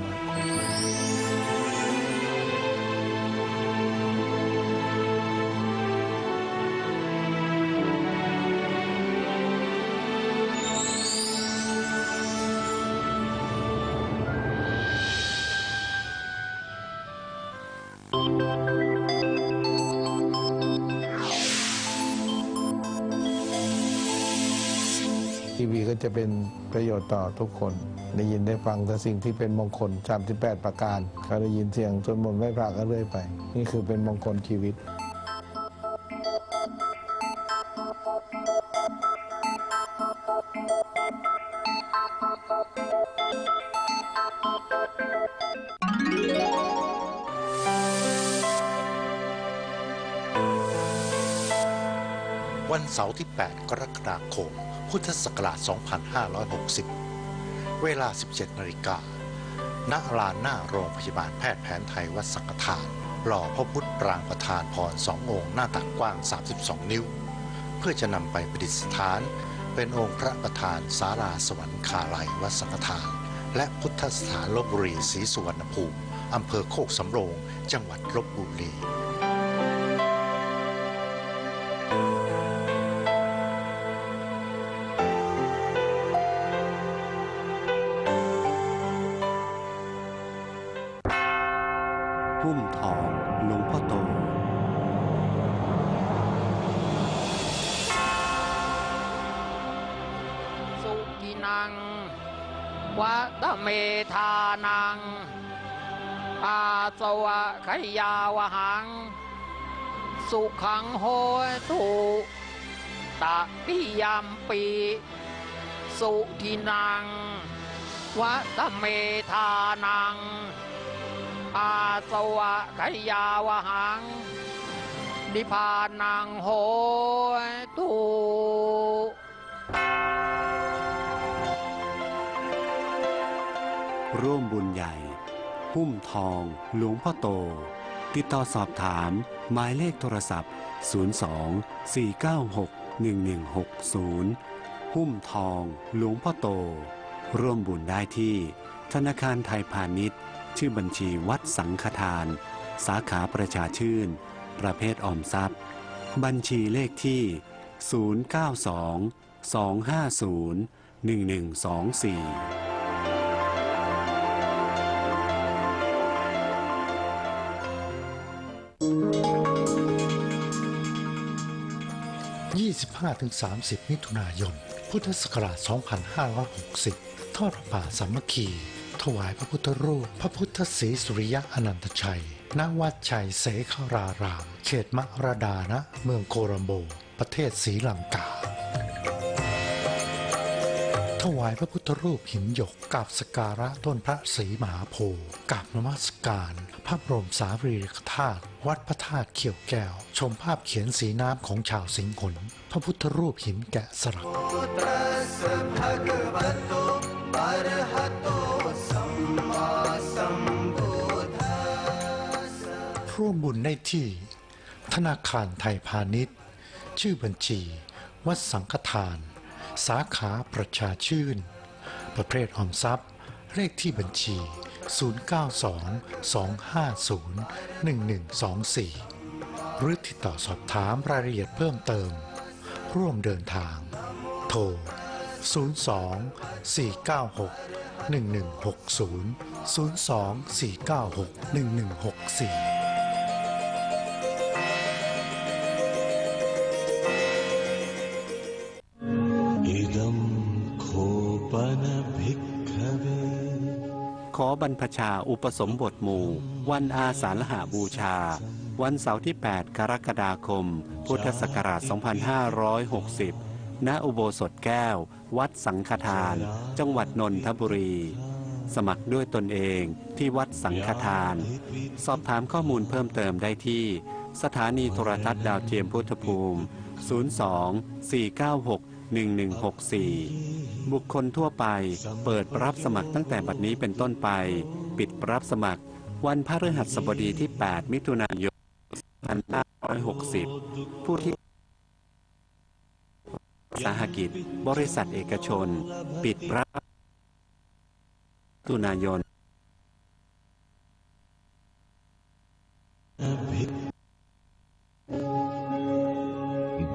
จะเป็นประโยชน์ต่อทุกคนได้ยินได้ฟังแต่สิ่งที่เป็นมงคลสามสิบแปดประการเขาได้ยินเสียงจนหมดไม่พลาดก็เรื่อยไปนี่คือเป็นมงคลชีวิตวันเสาร์ที่แปดกรกฎาคมพุทธศักราช สองพันห้าร้อยหกสิบ เวลา สิบเจ็ด นาฬิกา ณ ลานหน้าโรงพยาบาลแพทย์แผนไทยวัดสังฆทานหล่อพระพุทธปรางประธานพรสององค์หน้าตักกว้าง สามสิบสอง นิ้วเพื่อจะนำไปประดิษฐานเป็นองค์พระประธานศาลาสวรรคาลัยวัดสังฆทานและพุทธสถานลพบุรีศรีสุวรรณภูมิอำเภอโคกสำโรงจังหวัดลพบุรี วัตเมธานังอาสวะขยาวหังสุขังโหตุตะปิยามปีสุทินังวัตเมธานังอาสวะขยาวหังนิพพานังโหตุร่วมบุญใหญ่หุ้มทองหลวงพ่อโตติดต่อสอบถามหมายเลขโทรศัพท์ศูนย์ สอง สี่ เก้า หก หนึ่ง หนึ่ง หก ศูนย์หุ้มทองหลวงพ่อโตร่วมบุญได้ที่ธนาคารไทยพาณิชย์ชื่อบัญชีวัดสังฆทานสาขาประชาชื่นประเภทออมทรัพย์บัญชีเลขที่ศูนย์ เก้า สอง สอง ห้า ศูนย์ หนึ่ง หนึ่ง สอง สี่ยี่สิบห้าถึงสามสิบ มิถุนายน พุทธศักราช สองพันห้าร้อยหกสิบ ทอดผ้าสามัคคีถวายพระพุทธรูปพระพุทธศรีสุริยะอนันตชัย ณ วัดชัยเสขาราราม เขตมรดานะ เมืองโคลัมโบ ประเทศศรีลังกา ถวายพระพุทธรูปหินหยกกราบสักการะต้นพระศรีมหาโพธิ์กราบนมัสการพระบรมสารีริกธาตุวัดพระธาตุเขียวแก้วชมภาพเขียนสีน้ำของชาวสิงห์ขลพระพุทธรูปหินแกะสลักร่วมบุญได้ที่ธนาคารไทยพาณิชย์ชื่อบัญชีวัดสังฆทานสาขาประชาชื่นประเภทออมทรัพย์เลขที่บัญชีศูนย์ เก้า สอง สอง ห้า ศูนย์ หนึ่ง หนึ่ง สอง สี่หรือติดต่อสอบถามรายละเอียดเพิ่มเติมร่วมเดินทางโทรศูนย์ สอง สี่ เก้า หก หนึ่ง หนึ่ง หก ศูนย์ ศูนย์ สอง สี่ เก้า หก หนึ่ง หนึ่ง หก สี่ขอบรรพชาอุปสมบทหมู่วันอาสาฬหบูชาวันเสาร์ที่แปดกรกฎาคมพุทธศักราชสองพันห้าร้อยหกสิบณอุโบสถแก้ววัดสังฆทานจังหวัดนนทบุรีสมัครด้วยตนเองที่วัดสังฆทานสอบถามข้อมูลเพิ่มเติมได้ที่สถานีโทรทัศน์ดาวเทียมพุทธภูมิศูนย์ สอง สี่ เก้า หก หนึ่ง หนึ่ง หก สี่บุคคลทั่วไปเปิดรับสมัครตั้งแต่บัดนี้เป็นต้นไปปิดรับสมัครวันพฤหัสบดีที่แปดมิถุนายนสองพันห้าร้อยหกสิบผู้ที่สาหกิจบริษัทเอกชนปิดรับมิถุนายน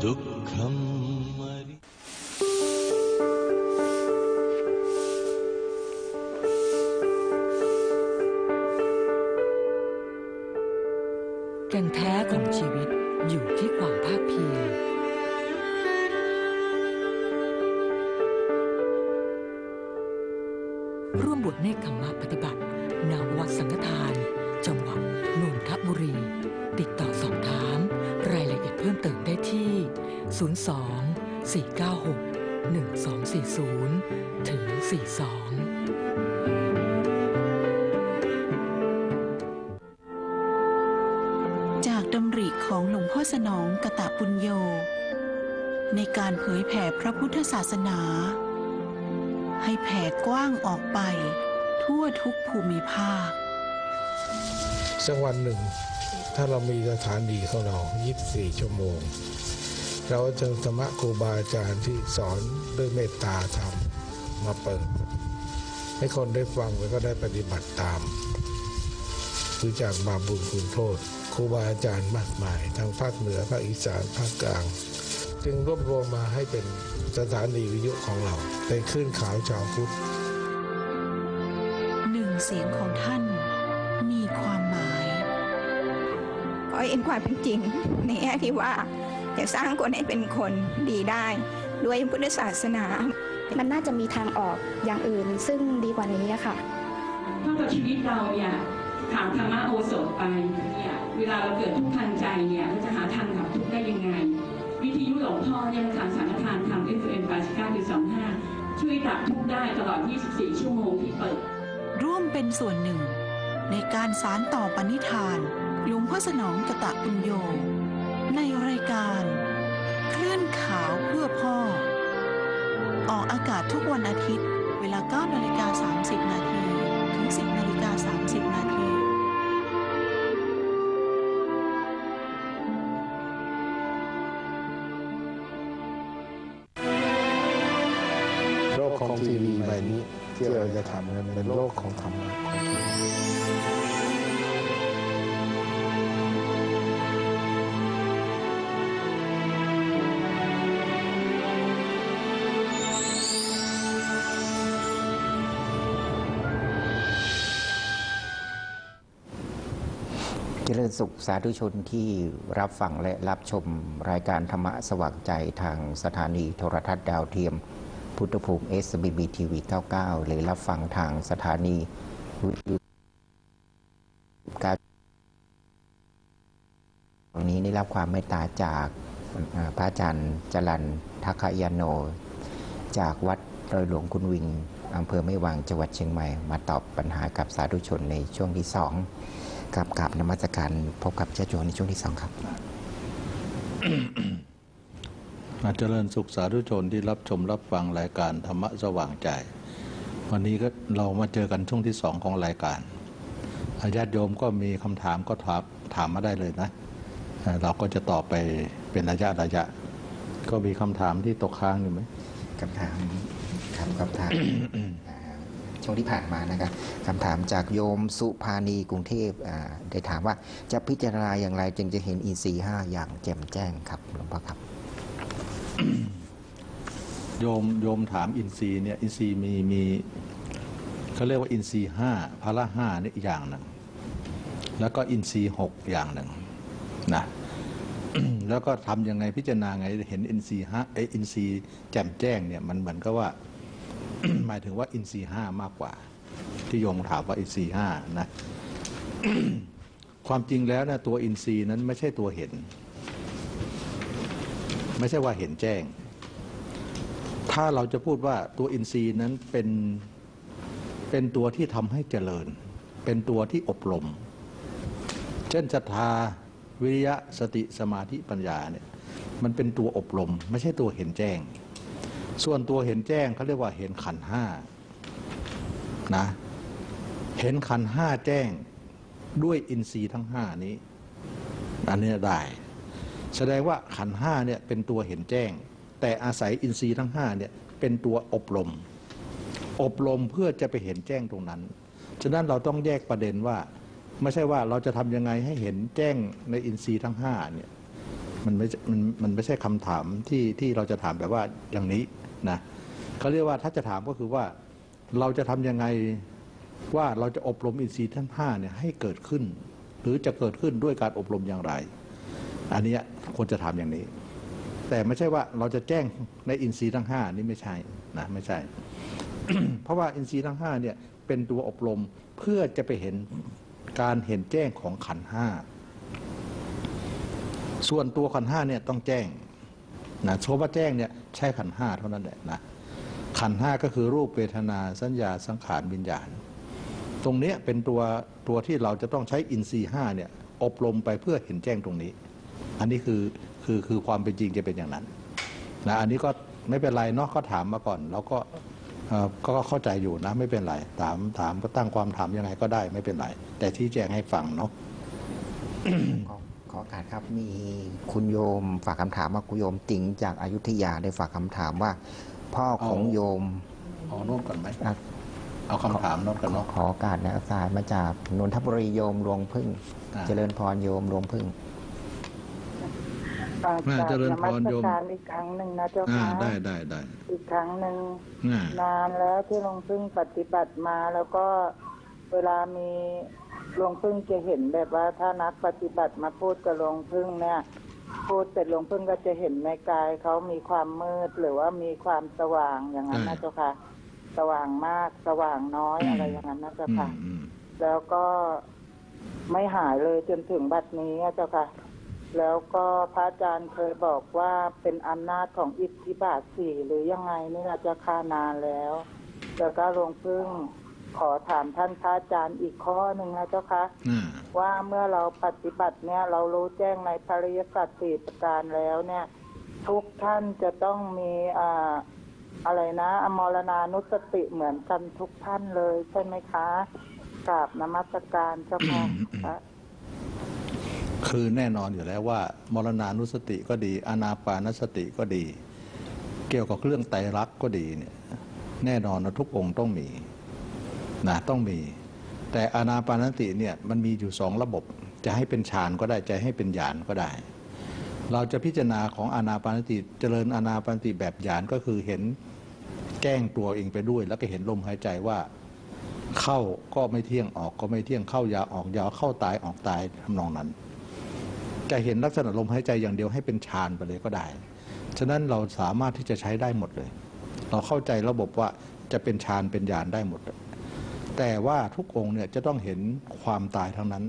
ดุขมริแก่นแท้ของชีวิตอยู่ที่ความภาคเพียรร่วมบวชเนกขมมะปฏิบัติณ วัดสังฆทานจังหวัดนนทบุรีติดต่อสอบถามรายละเอียดเพิ่มเติมได้ที่ ศูนย์ สอง สี่ เก้า หก หนึ่ง สอง สี่ ศูนย์ ถึง สี่สองจากดำริของหลวงพ่อสนองกตปุญโญในการเผยแผ่พระพุทธศาสนาให้แผ่กว้างออกไปทั่วทุกภูมิภาคสักวันหนึ่งถ้าเรามีสถานีของเรายี่สิบสี่ชั่วโมงเราจะธรรมะครูบาอาจารย์ที่สอนด้วยเมตตาธรรมมาเปิดให้คนได้ฟังแล้วก็ได้ปฏิบัติตามรู้จักบาปบุญคุณโทษครูบาอาจารย์มากมายทั้งภาคเหนือภาคอีสานภาคกลางจึงรวบรวมมาให้เป็นสถานีวิทยุของเราเป็นคลื่นข่าวชาวพุทธหนึ่งเสียงของท่านมีความหมายขอเห็นความเป็นจริงในแง่ที่ว่าจะสร้างคนให้เป็นคนดีได้ด้วยพุทธศาสนา มันน่าจะมีทางออกอย่างอื่นซึ่งดีกว่านี้ค่ะนอกจากชีวิตเราเนี่ยถามธรรมะโอสถไปเนี่ยเวลาเราเกิดทุกข์ทางใจเนี่ยเราจะหาทางดับทุกข์ได้ยังไงวิธียุหลวงพ่อยังสารสังฆทานทาง เอฟ เอ็ม เก้าสิบเก้าจุดสองห้า ช่วยดับทุกข์ได้ตลอดยี่สิบสี่ชั่วโมงที่เปิดร่วมเป็นส่วนหนึ่งในการสานต่อปณิธานหลวงพ่อสนองกตปุญโญในรายการเคลื่อนข่าวเพื่อพ่อออกอากาศทุกวันอาทิตย์เวลา เก้านาฬิกาสามสิบนาทีถึง สิบนาฬิกาสามสิบนาทีโลกของทีวีใบนี้ที่เราจะทำกันเป็นโลกของธรรมะเจริญสุขสาธุชนที่รับฟังและรับชมรายการธรรมะสว่างใจทางสถานีโทรทัศน์ดาวเทียมพุทธภูมิ เอส บี บี ที วี เก้าสิบเก้า หรือรับฟังทางสถานีวิทยุการวันนี้ได้รับความเมตตาจากพระอาจารย์จรัญ ทักขยาโนจากวัดดอยหลวงคุณวิงอำเภอแม่วางจังหวัดเชียงใหม่มาตอบปัญหากับสาธุชนในช่วงที่สองกับกับนมัสการพบกับเจ้าโจในช่วงที่สองครับอาเจริญสุขสาธุชนที่รับชมรับฟังรายการธรรมะสว่างใจวันนี้ก็เรามาเจอกันช่วงที่สองของรายการญาติโยมก็มีคำถามก็ถามถามมาได้เลยนะเราก็จะตอบไปเป็นระยะระยะก็มีคำถามที่ตกค้างอยู่ไหมคำถามครับคำถาม ช่วงที่ผ่านมานะครับคำถามจากโยมสุภาณีกรุงเทพได้ถามว่าจะพิจารณาอย่างไรจึงจะเห็นอินทรีย์ห้าอย่างแจ่มแจ้งครับหลวงพ่อครับ โยมโยมถามอินทรีย์เนี่ยอินทรีย์มีมีเขาเรียกว่าอินทรีย์ห้าพละห้านี่อย่างหนึ่งแล้วก็อินทรีย์หกอย่างหนึ่งนะ แล้วก็ทำยังไงพิจารณาไงเห็นอินทรีย์ห้าไออินทรีย์แจ่มแจ้งเนี่ยมันเหมือนกับว่าหมายถึงว่าอินทรีย์ห้ามากกว่าที่โยมถามว่าอินทรีย์ห้านะ ความจริงแล้วนะตัวอินทรีย์นั้นไม่ใช่ตัวเห็นไม่ใช่ว่าเห็นแจ้งถ้าเราจะพูดว่าตัวอินทรีย์นั้นเป็นเป็นตัวที่ทำให้เจริญเป็นตัวที่อบรมเช่นศรัทธาวิริยะสติสมาธิปัญญาเนี่ยมันเป็นตัวอบรมไม่ใช่ตัวเห็นแจ้งส่วนตัวเห็นแจ้งเขาเรียกว่าเห็นขันธ์ห้านะเห็นขันธ์ห้าแจ้งด้วยอินทรีย์ทั้งห้านี้อันนี้ได้แสดงว่าขันธ์ห้าเนี่ยเป็นตัวเห็นแจ้งแต่อาศัยอินทรีย์ทั้งห้าเนี่ยเป็นตัวอบรมอบรมเพื่อจะไปเห็นแจ้งตรงนั้นฉะนั้นเราต้องแยกประเด็นว่าไม่ใช่ว่าเราจะทำยังไงให้เห็นแจ้งในอินทรีย์ทั้งห้าเนี่ยมันไม่มันมันไม่ใช่คำถามที่ที่เราจะถามแบบว่าอย่างนี้นะเขาเรียกว่าถ้าจะถามก็คือว่าเราจะทำยังไงว่าเราจะอบรมอินทรีย์ทั้งห้าเนี่ยให้เกิดขึ้นหรือจะเกิดขึ้นด้วยการอบรมอย่างไรอันนี้ควรจะถามอย่างนี้แต่ไม่ใช่ว่าเราจะแจ้งในอินทรีย์ทั้งห้านี่ไม่ใช่นะไม่ใช่ เพราะว่าอินทรีย์ทั้งห้าเนี่ยเป็นตัวอบรมเพื่อจะไปเห็นการเห็นแจ้งของขันธ์ห้าส่วนตัวขันธ์ห้าเนี่ยต้องแจ้งนะโชว่าแจ้งเนี่ยใช่ขันธ์ห้าเท่านั้นแหละนะขันธ์ห้าก็คือรูปเวทนาสัญญาสังขารวิญญาณตรงนี้เป็นตัวตัวที่เราจะต้องใช้อินทรีย์ห้าเนี่ยอบรมไปเพื่อเห็นแจ้งตรงนี้อันนี้คือคือคือความเป็นจริงจะเป็นอย่างนั้นนะอันนี้ก็ไม่เป็นไรเนาะก็ถามมาก่อนแล้วก็ก็เข้าใจอยู่นะไม่เป็นไรถามถามก็ตั้งความถามยังไงก็ได้ไม่เป็นไรแต่ที่แจ้งให้ฟังเนาะ ขอโอกาสครับมีคุณโยมฝากคำถามว่าคุณโยมติ๋งจากอยุธยาได้ฝากคำถามว่าพ่อของโยมเอาโน้ตก่อนไหมเอาคำถามโน้ตก่อนเนาะขอโอกาสนะสายมาจากนนทบุรีโยมหลวงพึ่งเจริญพรโยมหลวงพึ่งเจริญพรโยมอีกครั้งหนึ่งนะเจ้าค่ะได้ได้ได้อีกครั้งหนึ่งนานแล้วที่หลวงพึ่งปฏิบัติมาแล้วก็เวลามีหลวงพึ่งจะเห็นแบบว่าถ้านักปฏิบัติมาพูดกับหลวงพึ่งเนี่ย พูดเสร็จหลวงพึ่งก็จะเห็นในกายเขามีความมืดหรือว่ามีความสว่างอย่างนั้นนะเจ้าค่ะสว่างมากสว่างน้อยอะไรอย่างนั้นนะเจ้าค่ะแล้วก็ไม่หายเลยจนถึงบัดนี้นะเจ้าค่ะแล้วก็พระอาจารย์เคยบอกว่าเป็นอำนาจของอิทธิบาทสี่หรือยังไงนี่นะเจ้าค่ะนานแล้วแล้วก็หลวงพึ่งขอถามท่านพระอาจารย์อีกข้อหนึ่งนะเจ้าคะว่าเมื่อเราปฏิบัติเนี่ยเรารู้แจ้งในอริยสัจสี่ประการแล้วเนี่ยทุกท่านจะต้องมีอ่าอะไรนะอมรณานุสติเหมือนกันทุกท่านเลยใช่ไหมคะกราบนมัสการเจ้าค่ะ คือแน่นอนอยู่แล้วว่ามรณานุสติก็ดีอานาปานสติก็ดีเกี่ยวกับเรื่องไตรลักษณ์ก็ดีเนี่ยแน่นอนนะทุกองค์ต้องมีนะต้องมีแต่อานาปานสติเนี่ยมันมีอยู่สองระบบจะให้เป็นฌานก็ได้จะให้เป็นญาณก็ได้เราจะพิจารณาของอานาปานสติเจริญอานาปานสติแบบญาณก็คือเห็นแจ้งตัวเองไปด้วยแล้วก็เห็นลมหายใจว่าเข้าก็ไม่เที่ยงออกก็ไม่เที่ยงเข้ายาวออกยาวเข้าตายออกตายทำนองนั้นจะเห็นลักษณะลมหายใจอย่างเดียวให้เป็นฌานไปเลยก็ได้ฉะนั้นเราสามารถที่จะใช้ได้หมดเลยเราเข้าใจระบบว่าจะเป็นฌานเป็นญาณได้หมดแต่ว่าทุกองค์เนี่ยจะต้องเห็นความตายทั้งนั้น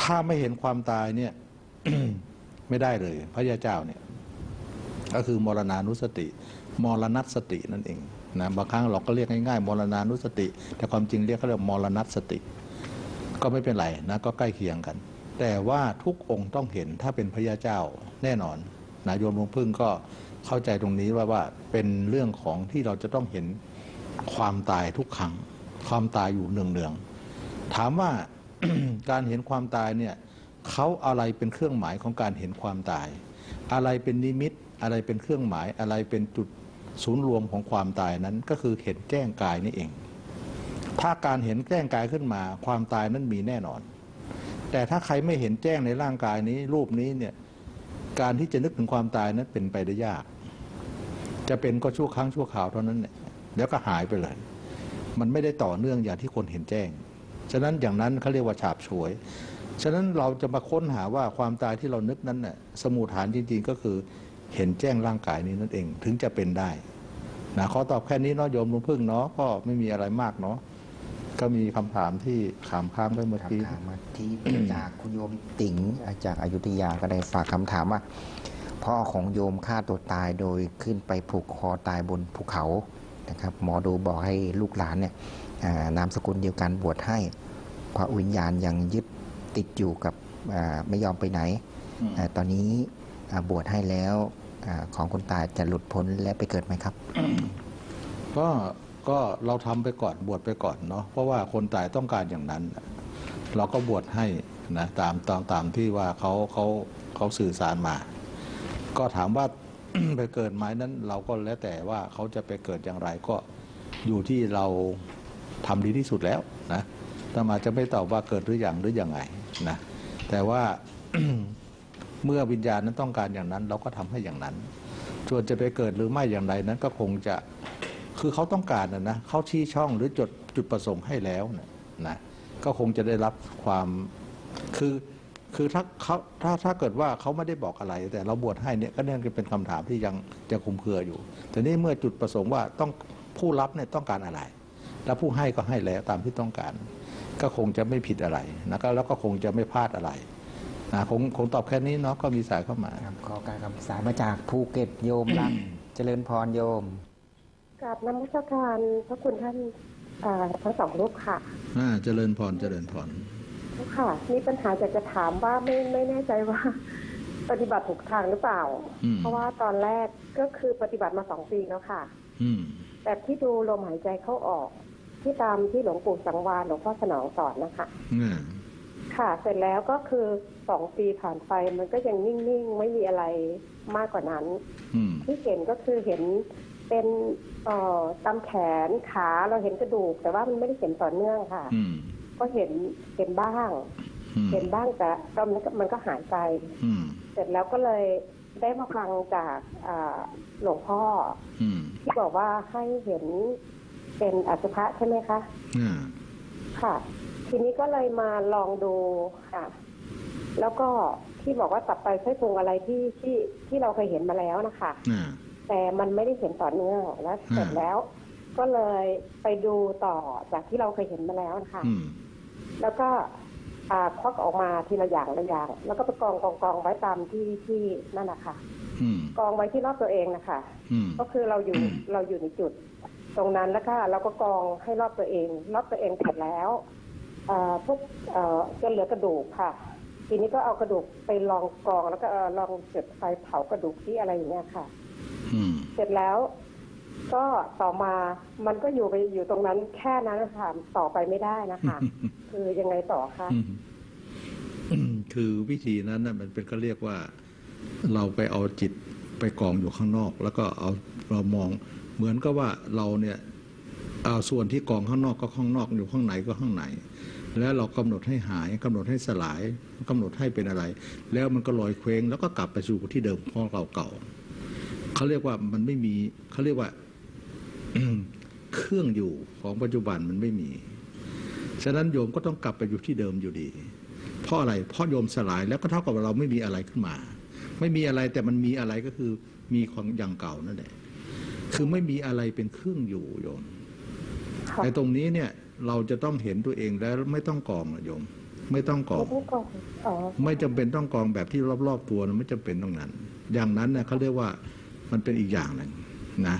ถ้าไม่เห็นความตายเนี่ย ไม่ได้เลยพระยาเจ้าเนี่ยก็คือมรณานุสติมรณัตสตินั่นเองนะบางครั้งเราก็เรียกง่ายๆมรณานุสติแต่ความจริงเรียกเขาเรียกมรณัตสติก็ไม่เป็นไรนะก็ใกล้เคียงกันแต่ว่าทุกองค์ต้องเห็นถ้าเป็นพระยาเจ้าแน่นอนนะโยมหลวงพึ่งก็เข้าใจตรงนี้ว่าว่าเป็นเรื่องของที่เราจะต้องเห็นความตายทุกครั้งความตายอยู่เนืองๆถามว่า การเห็นความตายเนี่ยเขาอะไรเป็นเครื่องหมายของการเห็นความตายอะไรเป็นนิมิตอะไรเป็นเครื่องหมายอะไรเป็นจุดศูนย์รวมของความตายนั้นก็คือเห็นแจ้งกายนี่เองถ้าการเห็นแจ้งกายขึ้นมาความตายนั้นมีแน่นอนแต่ถ้าใครไม่เห็นแจ้งในร่างกายนี้รูปนี้เนี่ยการที่จะนึกถึงความตายนั้นเป็นไปได้ยากจะเป็นก็ชั่วครั้งชั่วคราวเท่านั้นเนี่ยแล้วก็หายไปเลยมันไม่ได้ต่อเนื่องอย่างที่คนเห็นแจ้งฉะนั้นอย่างนั้นเขาเรียกว่าฉาบฉวยฉะนั้นเราจะมาค้นหาว่าความตายที่เรานึกนั้นน่ะสมูฐานจริงๆก็คือเห็นแจ้งร่างกายนี้นั่นเองถึงจะเป็นได้นะขอตอบแค่นี้เนาะโยมหลวงพึ่งเนาะก็ไม่มีอะไรมากเนาะก็มีคำถามที่ถามข้ามไปเมื่อกี้ที่จากคุณโยมติ๋งจากอยุธยาก็ได้ฝากคำถามว่าพ่อของโยมฆ่าตัวตายโดยขึ้นไปผูกคอตายบนภูเขานะครับหมอดูบอกให้ลูกหลานเนี่ยนามสกุลเดียวกันบวชให้พระวิญญาณยังยึดติดอยู่กับไม่ยอมไปไหนตอนนี้บวชให้แล้วของคนตายจะหลุดพ้นและไปเกิดไหมครับก็ก็เราทำไปก่อนบวชไปก่อนเนาะเพราะว่าคนตายต้องการอย่างนั้นเราก็บวชให้นะตามตามตามที่ว่าเขาเขาเขาสื่อสารมาก็ถามว่าไปเกิดไม้นั้นเราก็แล้วแต่ว่าเขาจะไปเกิดอย่างไรก็อยู่ที่เราทำดีที่สุดแล้วนะแต่มาจะไม่ตอบว่าเกิดหรืออย่างหรืออย่างไงนะแต่ว่า เมื่อวิญญาณนั้นต้องการอย่างนั้นเราก็ทำให้อย่างนั้นส่วนจะไปเกิดหรือไม่อย่างไรนั้นก็คงจะคือเขาต้องการนะนะเขาชี้ช่องหรือจดจุดประสงค์ให้แล้วนะนะก็คงจะได้รับความคือคือถ้าเขาถ้าถ้าเกิดว่าเขาไม่ได้บอกอะไรแต่เราบวชให้เนี่ยก็นั่นก็เป็นคำถามที่ยังจะคลุมเครืออยู่แต่นี่เมื่อจุดประสงค์ว่าต้องผู้รับเนี่ยต้องการอะไรแล้วผู้ให้ก็ให้แล้วตามที่ต้องการก็คงจะไม่ผิดอะไรนะก็แล้วก็คงจะไม่พลาดอะไรนะคงคงตอบแค่นี้เนาะก็มีสายเข้ามาขอการคำสายมาจากภูเก็ตโยมรัก เจริญพรโยมกราบนมัสการพระคุณท่านทั้งสองรูปค่ะอ่าเจริญพรเจริญพรค่ะมีปัญหาจะจะถามว่าไม่ไม่แน่ใจว่าปฏิบัติถูกทางหรือเปล่าเพราะว่าตอนแรกก็คือปฏิบัติมาสองปีแล้วค่ะแบบที่ดูลมหายใจเข้าออกที่ตามที่หลวงปู่สังวาลหลวงพ่อสนองสอนนะคะค่ะเสร็จแล้วก็คือสองปีผ่านไปมันก็ยังนิ่งๆไม่มีอะไรมากกว่านั้นที่เห็นก็คือเห็นเป็นอ่อตามแขนขาเราเห็นกระดูกแต่ว่ามันไม่ได้เห็นต่อเนื่องค่ะก็เห็นเห็นบ้างเห็นบ้างแต่ตอนนี้มันก็หายไปเสร็จแล้วก็เลยได้มาฟังจากหลวงพ่อที่บอกว่าให้เห็นเป็นอสุภะใช่ไหมคะค่ะทีนี้ก็เลยมาลองดูค่ะแล้วก็ ที่บอกว่าตับไตไส้พุงอะไรที่ที่ที่เราเคยเห็นมาแล้วนะคะแต่มันไม่ได้เห็นต่อเนื่องแล้วเสร็จแล้วก็เลยไปดูต่อจากที่เราเคยเห็นมาแล้วนะคะแล้วก็ควักออกมาทีละอย่างละอย่างแล้วก็ไปกองกองกองไว้ตามที่ที่นั่นนะคะกองไว้ที่รอบตัวเองนะคะก็คือเราอยู่เราอยู่ในจุดตรงนั้นแล้วค่ะเราก็กองให้รอบตัวเองรอบตัวเองเสร็จแล้วพวกจะเหลือกระดูกค่ะทีนี้ก็เอากระดูกไปลองกองแล้วก็ลองจุดไฟเผากระดูกที่อะไรอย่างเงี้ยค่ะเสร็จแล้วก็ต่อมามันก็อยู่ไปอยู่ตรงนั้นแค่นั้นนะคะต่อไปไม่ได้นะคะคือยังไงต่อคะคือวิธีนั้นน่ะมันเป็นก็เรียกว่าเราไปเอาจิตไปกองอยู่ข้างนอกแล้วก็เอาเรามองเหมือนก็ว่าเราเนี่ยเอาส่วนที่กองข้างนอกก็ข้างนอกอยู่ข้างในก็ข้างในแล้วเรากำหนดให้หายกำหนดให้สลายกำหนดให้เป็นอะไรแล้วมันก็ลอยเคว้งแล้วก็กลับไปสู่ที่เดิมของเราเก่าเขาเรียกว่ามันไม่มีเขาเรียกว่า เครื่องอยู่ของปัจจุบันมันไม่มีฉะนั้นโยมก็ต้องกลับไปอยู่ที่เดิมอยู่ดีเพราะอะไรเพราะโยมสลายแล้วก็เท่ากับเราไม่มีอะไรขึ้นมาไม่มีอะไรแต่มันมีอะไรก็คือมีของอย่างเก่านั่นแหละคือไม่มีอะไรเป็นเครื่องอยู่โยมแต่ตรงนี้เนี่ยเราจะต้องเห็นตัวเองแล้วไม่ต้องกองโยมไม่ต้องกองไม่จำเป็นต้องกองแบบที่รอบๆตัวไม่จำเป็นตรงนั้นอย่างนั้นเนี่ยเขาเรียกว่ามันเป็นอีกอย่างหนึ่งนะ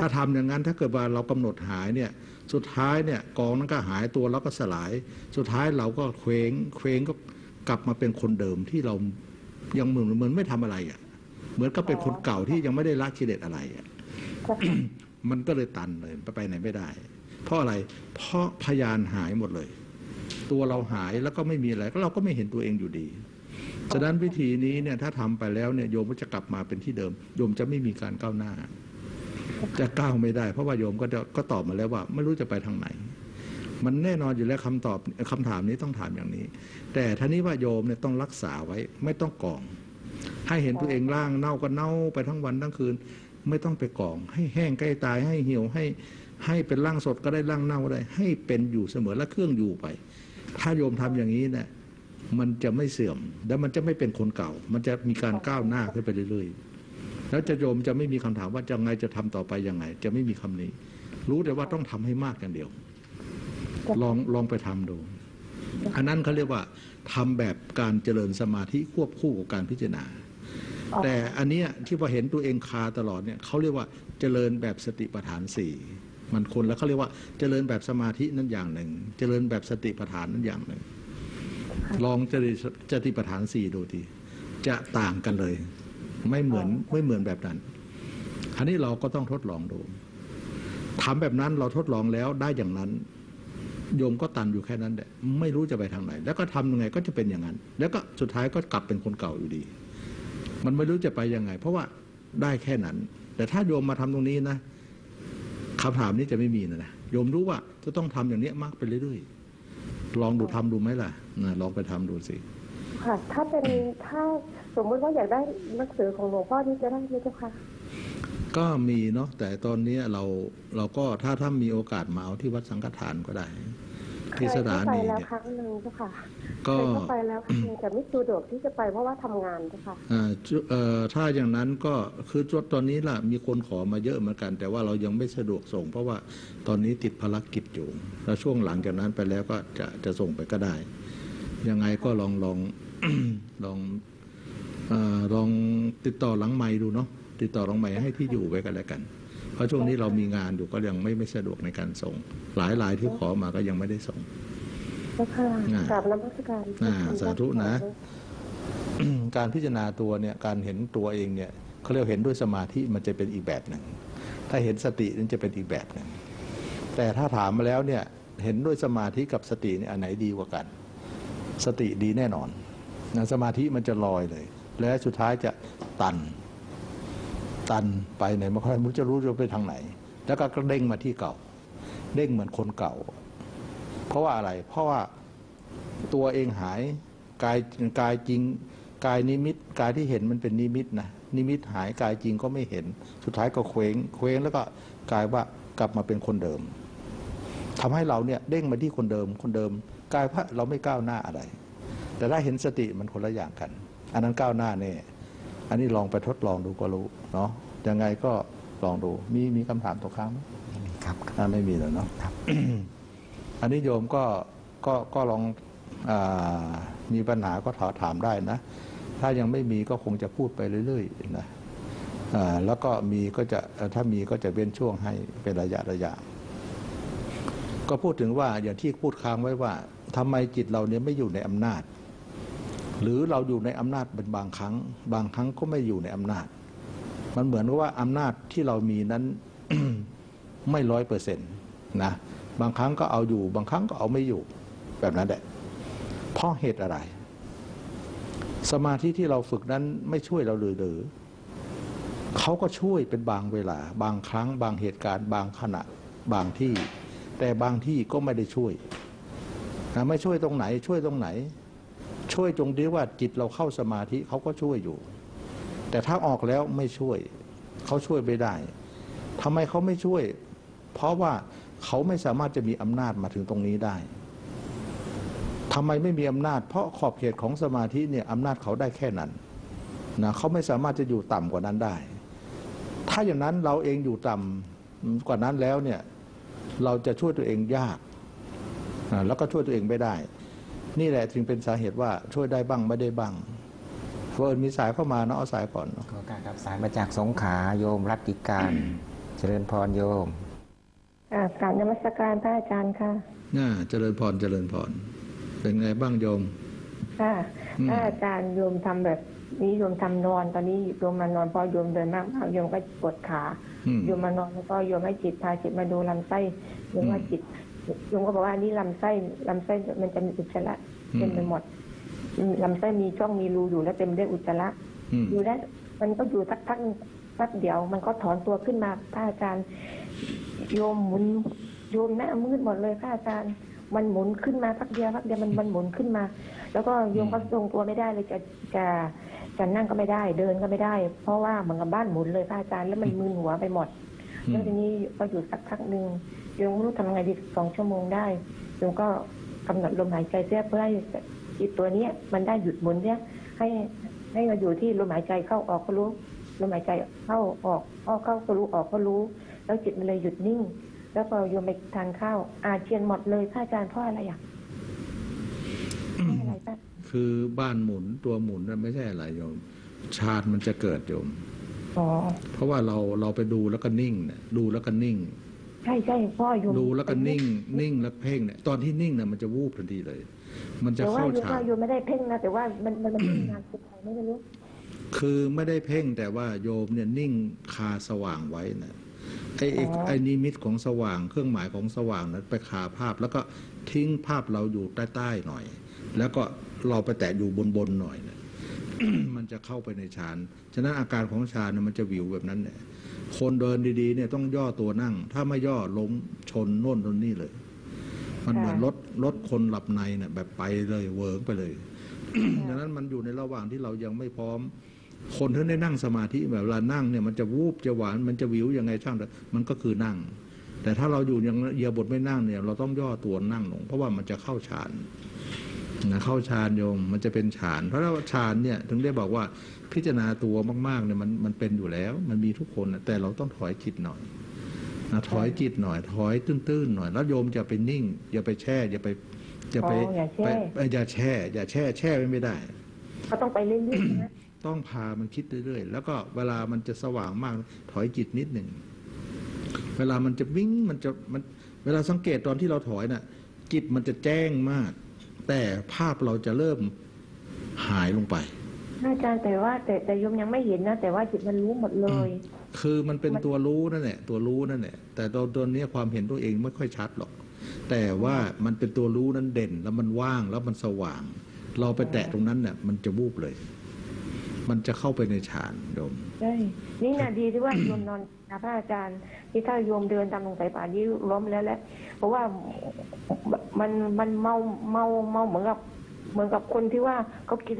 ถ้าทำอย่างนั้นถ้าเกิดว่าเรากำหนดหายเนี่ยสุดท้ายเนี่ยกองนั้นก็หายตัวแล้วก็สลายสุดท้ายเราก็เคว้งเคว้งก็กลับมาเป็นคนเดิมที่เรายังเหมือนเหมือนไม่ทำอะไรอ่ะเหมือนก็เป็นคนเก่าที่ยังไม่ได้ละกิเลสอะไรอ่ะ มันก็เลยตันเลยไปไหนไม่ได้เพราะอะไรเพราะพยานหายหมดเลยตัวเราหายแล้วก็ไม่มีอะไรก็เราก็ไม่เห็นตัวเองอยู่ดีฉะนั้นวิธีนี้เนี่ยถ้าทำไปแล้วเนี่ยโยมก็จะกลับมาเป็นที่เดิมโยมจะไม่มีการก้าวหน้าจะก้าวไม่ได้เพราะว่าโยมก็ก็ตอบมาแล้วว่าไม่รู้จะไปทางไหนมันแน่นอนอยู่แล้วคำตอบคำถามนี้ต้องถามอย่างนี้แต่ท่านี้ว่าโยมเนี่ยต้องรักษาไว้ไม่ต้องกองให้เห็นตัวเองร่างเน่าก็เน่าไปทั้งวันทั้งคืนไม่ต้องไปกองให้แห้งใกล้ตายให้เหี่ยวให้ให้เป็นร่างสดก็ได้ร่างเน่าก็ได้ให้เป็นอยู่เสมอและเครื่องอยู่ไปถ้าโยมทำอย่างนี้เนี่ยมันจะไม่เสื่อมและมันจะไม่เป็นคนเก่ามันจะมีการก้าวหน้าขึ้นไปเรื่อยๆแล้วจะโยมจะไม่มีคำถามว่าจะไงจะทำต่อไปยังไงจะไม่มีคำนี้รู้แต่ว่าต้องทำให้มากอย่างเดียวลองลองไปทำดูอันนั้นเขาเรียกว่าทำแบบการเจริญสมาธิควบคู่กับการพิจารณาแต่อันเนี้ยที่พอเห็นตัวเองคาตลอดเนี่ยเขาเรียกว่าเจริญแบบสติปัฏฐานสี่มันคนแล้วเขาเรียกว่าเจริญแบบสมาธินั่นอย่างหนึ่งเจริญแบบสติปัฏฐานนั่นอย่างหนึ่งลองจะจะที่ประธานสี่ดูทีจะต่างกันเลยไม่เหมือนไม่เหมือนแบบนั้นคราวนี้เราก็ต้องทดลองดูทำแบบนั้นเราทดลองแล้วได้อย่างนั้นโยมก็ตันอยู่แค่นั้นแหละไม่รู้จะไปทางไหนแล้วก็ทำยังไงก็จะเป็นอย่างนั้นแล้วก็สุดท้ายก็กลับเป็นคนเก่าอยู่ดีมันไม่รู้จะไปยังไงเพราะว่าได้แค่นั้นแต่ถ้าโยมมาทำตรงนี้นะคำถามนี้จะไม่มีนะนะโยมรู้ว่าจะต้องทำอย่างนี้มากไปเรื่อยลองดูทำดูไหมล่ะลองไปทำดูสิค่ะถ้าเป็นถ้าสมมติว่าอยากได้หนังสือของหลวงพ่อที่จะได้ไหมเจ้าค่ะก็มีเนาะแต่ตอนนี้เราเราก็ถ้าถ้ามีโอกาสมาเอาที่วัดสังฆทานก็ได้ที่สถานีเนี่ยไปแล้วครั้งหนึ่งเจ้าค่ะก็ไปแล้วครั้งหนึ่งแต่ไม่สะดวกที่จะไปเพราะว่าทำงานเจ้าค่ะอ่าเอ่อถ้าอย่างนั้นก็คือจดตอนนี้ล่ะมีคนขอมาเยอะเหมือนกันแต่ว่าเรายังไม่สะดวกส่งเพราะว่าตอนนี้ติดภารกิจอยู่แล้วช่วงหลังจากนั้นไปแล้วก็จะจะส่งไปก็ได้ยังไงก็ลองลองลองอ่าลองติดต่อหลังไมค์ดูเนาะติดต่อหลังไมค์ให้ที่อยู่ไว้กันแล้วกันเพราะช่วงนี้เรามีงานอยู่ก็ยังไม่ไม่สะดวกในการส่งหลายหลายที่ขอมาก็ยังไม่ได้ส่งกราบนมัสการสาธุนะการพิจารณาตัวเนี่ยการเห็นตัวเองเนี่ยเขาเรียกเห็นด้วยสมาธิมันจะเป็นอีกแบบหนึ่งถ้าเห็นสตินั้นจะเป็นอีกแบบหนึ่งแต่ถ้าถามมาแล้วเนี่ยเห็นด้วยสมาธิกับสติเนี่ยอันไหนดีกว่ากันสติดีแน่นอนสมาธิมันจะลอยเลยและสุดท้ายจะตันตันไปไหนไม่ค่อยรู้จะรู้จะไปทางไหนแล้วก็เด้งมาที่เก่าเด้งเหมือนคนเก่าเพราะว่าอะไรเพราะว่าตัวเองหายกายกายจริงกายนิมิตกายที่เห็นมันเป็นนิมิตนะนิมิตหายกายจริงก็ไม่เห็นสุดท้ายก็เคว้งเคว้งแล้วก็กลายว่ากลับมาเป็นคนเดิมทำให้เราเนี่ยเด้งมาที่คนเดิมคนเดิมกลายว่าเราไม่ก้าวหน้าอะไรแต่ถ้าเห็นสติมันคนละอย่างกัน อันนั้นก้าวหน้าเนี่ยอันนี้ลองไปทดลองดูก็รู้เนาะยังไงก็ลองดูมีมีคำถามตกค้างไหมครับไม่มีแล้วเนาะอันนี้โยมก็ก็ก็ลองมีปัญหาก็ถามได้นะถ้ายังไม่มีก็คงจะพูดไปเรื่อยๆนะแล้วก็มีก็จะถ้ามีก็จะเว้นช่วงให้เป็นระยะระยะก็พูดถึงว่าอย่างที่พูดค้างไว้ว่าทำไมจิตเราเนี่ยไม่อยู่ในอำนาจหรือเราอยู่ในอำนาจเป็นบางครั้งบางครั้งก็ไม่อยู่ในอำนาจมันเหมือนกับว่าอำนาจที่เรามีนั้น ไม่ร้อยเปอร์เซ็นต์นะบางครั้งก็เอาอยู่บางครั้งก็เอาไม่อยู่แบบนั้นแหละเพราะเหตุอะไรสมาธิที่เราฝึกนั้นไม่ช่วยเราเลยหรือเขาก็ช่วยเป็นบางเวลาบางครั้งบางเหตุการณ์บางขณะบางที่แต่บางที่ก็ไม่ได้ช่วยนะไม่ช่วยตรงไหนช่วยตรงไหนช่วยตรงที่ว่าจิตเราเข้าสมาธิเขาก็ช่วยอยู่แต่ถ้าออกแล้วไม่ช่วยเขาช่วยไม่ได้ทำไมเขาไม่ช่วยเพราะว่าเขาไม่สามารถจะมีอำนาจมาถึงตรงนี้ได้ทำไมไม่มีอำนาจเพราะขอบเขตของสมาธิเนี่ยอำนาจเขาได้แค่นั้นนะเขาไม่สามารถจะอยู่ต่ำกว่านั้นได้ถ้าอย่างนั้นเราเองอยู่ต่ำกว่านั้นแล้วเนี่ยเราจะช่วยตัวเองยากนะแล้วก็ช่วยตัวเองไม่ได้นี่แหละจึงเป็นสาเหตุว่าช่วยได้บ้างไม่ได้บ้างเพิ่นมีสายเข้ามาเนาะเอาสายก่อนเนาะขอการครับสายมาจากสงขลาโยมรัตติการเจริญพรโยมกราบนมัสการพระอาจารย์ค่ะน่าเจริญพรเจริญพรเป็นไงบ้างโยมค่ะพระอาจารย์โยมทำแบบนี้โยมทำนอนตอนนี้โยมมานอนพอโยมเดินมากโยมก็ปวดขาโยมมานอนแล้วก็โยมให้จิตพาจิตมาดูลำไส้โยมว่าจิตโยมก็บอกว่านี่ลำไส้ลำไส้มันจะมีอุจจาระเต็มไปหมดลำไส้มีช่องมีรูอยู่และเต็มด้วยอุจจาระอยู่แล้วมันก็อยู่สักพักสักเดี๋ยวมันก็ถอนตัวขึ้นมาพระอาจารย์โยมหมุนโยมหน้ามืดหมดเลยพระอาจารย์มันหมุนขึ้นมาสักเดียวสักเดียวมันมันหมุนขึ้นมาแล้วก็โยมก็ทรงตัวไม่ได้เลยจะจะจะนั่งก็ไม่ได้เดินก็ไม่ได้เพราะว่าเหมือนกับบ้านหมุนเลยพระอาจารย์แล้วมันมึนหัวไปหมดแล้วทีนี้ก็อยู่สักพักหนึ่งโยมไม่รู้ทำไงดีสองชั่วโมงได้โยมก็กำหนดลมหายใจเสียเพื่อให้จิตตัวนี้มันได้หยุดหมุนเนี่ยให้ให้มาอยู่ที่ลมหายใจเข้าออกก็รู้ลมหายใจเข้าออกออกเข้าก็รู้ออกก็รู้แล้วจิตมันเลยหยุดนิ่งแล้วพอโยมไปทานข้าวอาเจียนหมดเลยพระอาจารย์เพราะอะไรอ่ะอะไรป่ะคือบ้านหมุนตัวหมุนมันไม่ใช่อะไรโยมฌานมันจะเกิดโยมอ๋อเพราะว่าเราเราไปดูแล้วก็นิ่งเนี่ยดูแล้วก็นิ่งใช่ใช่พ่อโยมดูแล้วก็นิ่งนิ่งแล้วเพ่งเนี่ยตอนที่นิ่งเนี่ยมันจะวูบทันทีเลยมันจะเข้าฌานโยมไม่ได้เพ่งนะแต่ว่ามันมันมันงานสุดท้ายไม่รู้คือไม่ได้เพ่งแต่ว่าโยมเนี่ยนิ่งคาสว่างไว้นะไอ้ไอ้นิมิตของสว่างเครื่องหมายของสว่างนั้นไปคาภาพแล้วก็ทิ้งภาพเราอยู่ใต้ๆหน่อยแล้วก็เราไปแตะอยู่บนๆหน่อยนะ มันจะเข้าไปในฌานฉะนั้นอาการของฌานเนี่ยมันจะวิวแบบนั้นเนี่ยคนเดินดีๆเนี่ยต้องย่อตัวนั่งถ้าไม่ย่อล้มชนโน่นชนนี่เลยมันเหมือนรถรถคนหลับในเนี่ยแบบไปเลยเวิร์กไปเลย ดังนั้นมันอยู่ในระหว่างที่เรายังไม่พร้อมคนที่ได้นั่งสมาธิแบบเวลานั่งเนี่ยมันจะวูบจะหวานมันจะวิวยังไงช่างแต่มันก็คือนั่งแต่ถ้าเราอยู่ยังเยียบทไม่นั่งเนี่ยเราต้องย่อตัวนั่งลงเพราะว่ามันจะเข้าฌานนะเข้าฌานโยมมันจะเป็นฌานเพราะว่าฌานเนี่ยถึงได้บอกว่าพิจารณาตัวมากๆเนี่ยมันมันเป็นอยู่แล้วมันมีทุกคนแต่เราต้องถอยจิตหน่อยนะถอยจิตหน่อยถอยตื้นๆหน่อยแล้วโยมจะไปนิ่งอย่าไปแช่อย่าไปอย่าไปอย่าแช่อย่าแช่แช่ไม่ได้ก็ต้องไปเรื่อยๆนะต้องพามันคิดเรื่อยๆแล้วก็เวลามันจะสว่างมากถอยจิตนิดหนึ่งเวลามันจะวิ่งมันจะมันเวลาสังเกตตอนที่เราถอยน่ะจิตมันจะแจ้งมากแต่ภาพเราจะเริ่มหายลงไปอาจารย์แต่ว่าแต่แต่โยมยังไม่เห็นนะแต่ว่าจิตมันรู้หมดเลยคือมันเป็นตัวรู้นั่นแหละตัวรู้นั่นแหละแต่ตัวตัวนี้ความเห็นตัวเองไม่ค่อยชัดหรอกแต่ว่ามันเป็นตัวรู้นั้นเด่นแล้วมันว่างแล้วมันสว่างเราไปแตะตรงนั้นเนี่ยมันจะวูบเลยมันจะเข้าไปในฌานโยมใช่นี่นะดีที่ว่าโยมนอนนะพระอาจารย์ที่ถ้าโยมเดินตามลงสายป่านนี้ล้มแล้วแหละเพราะว่ามันมันเมาเมาเมาเหมือนกับเหมือนกับคนที่ว่าเขากิน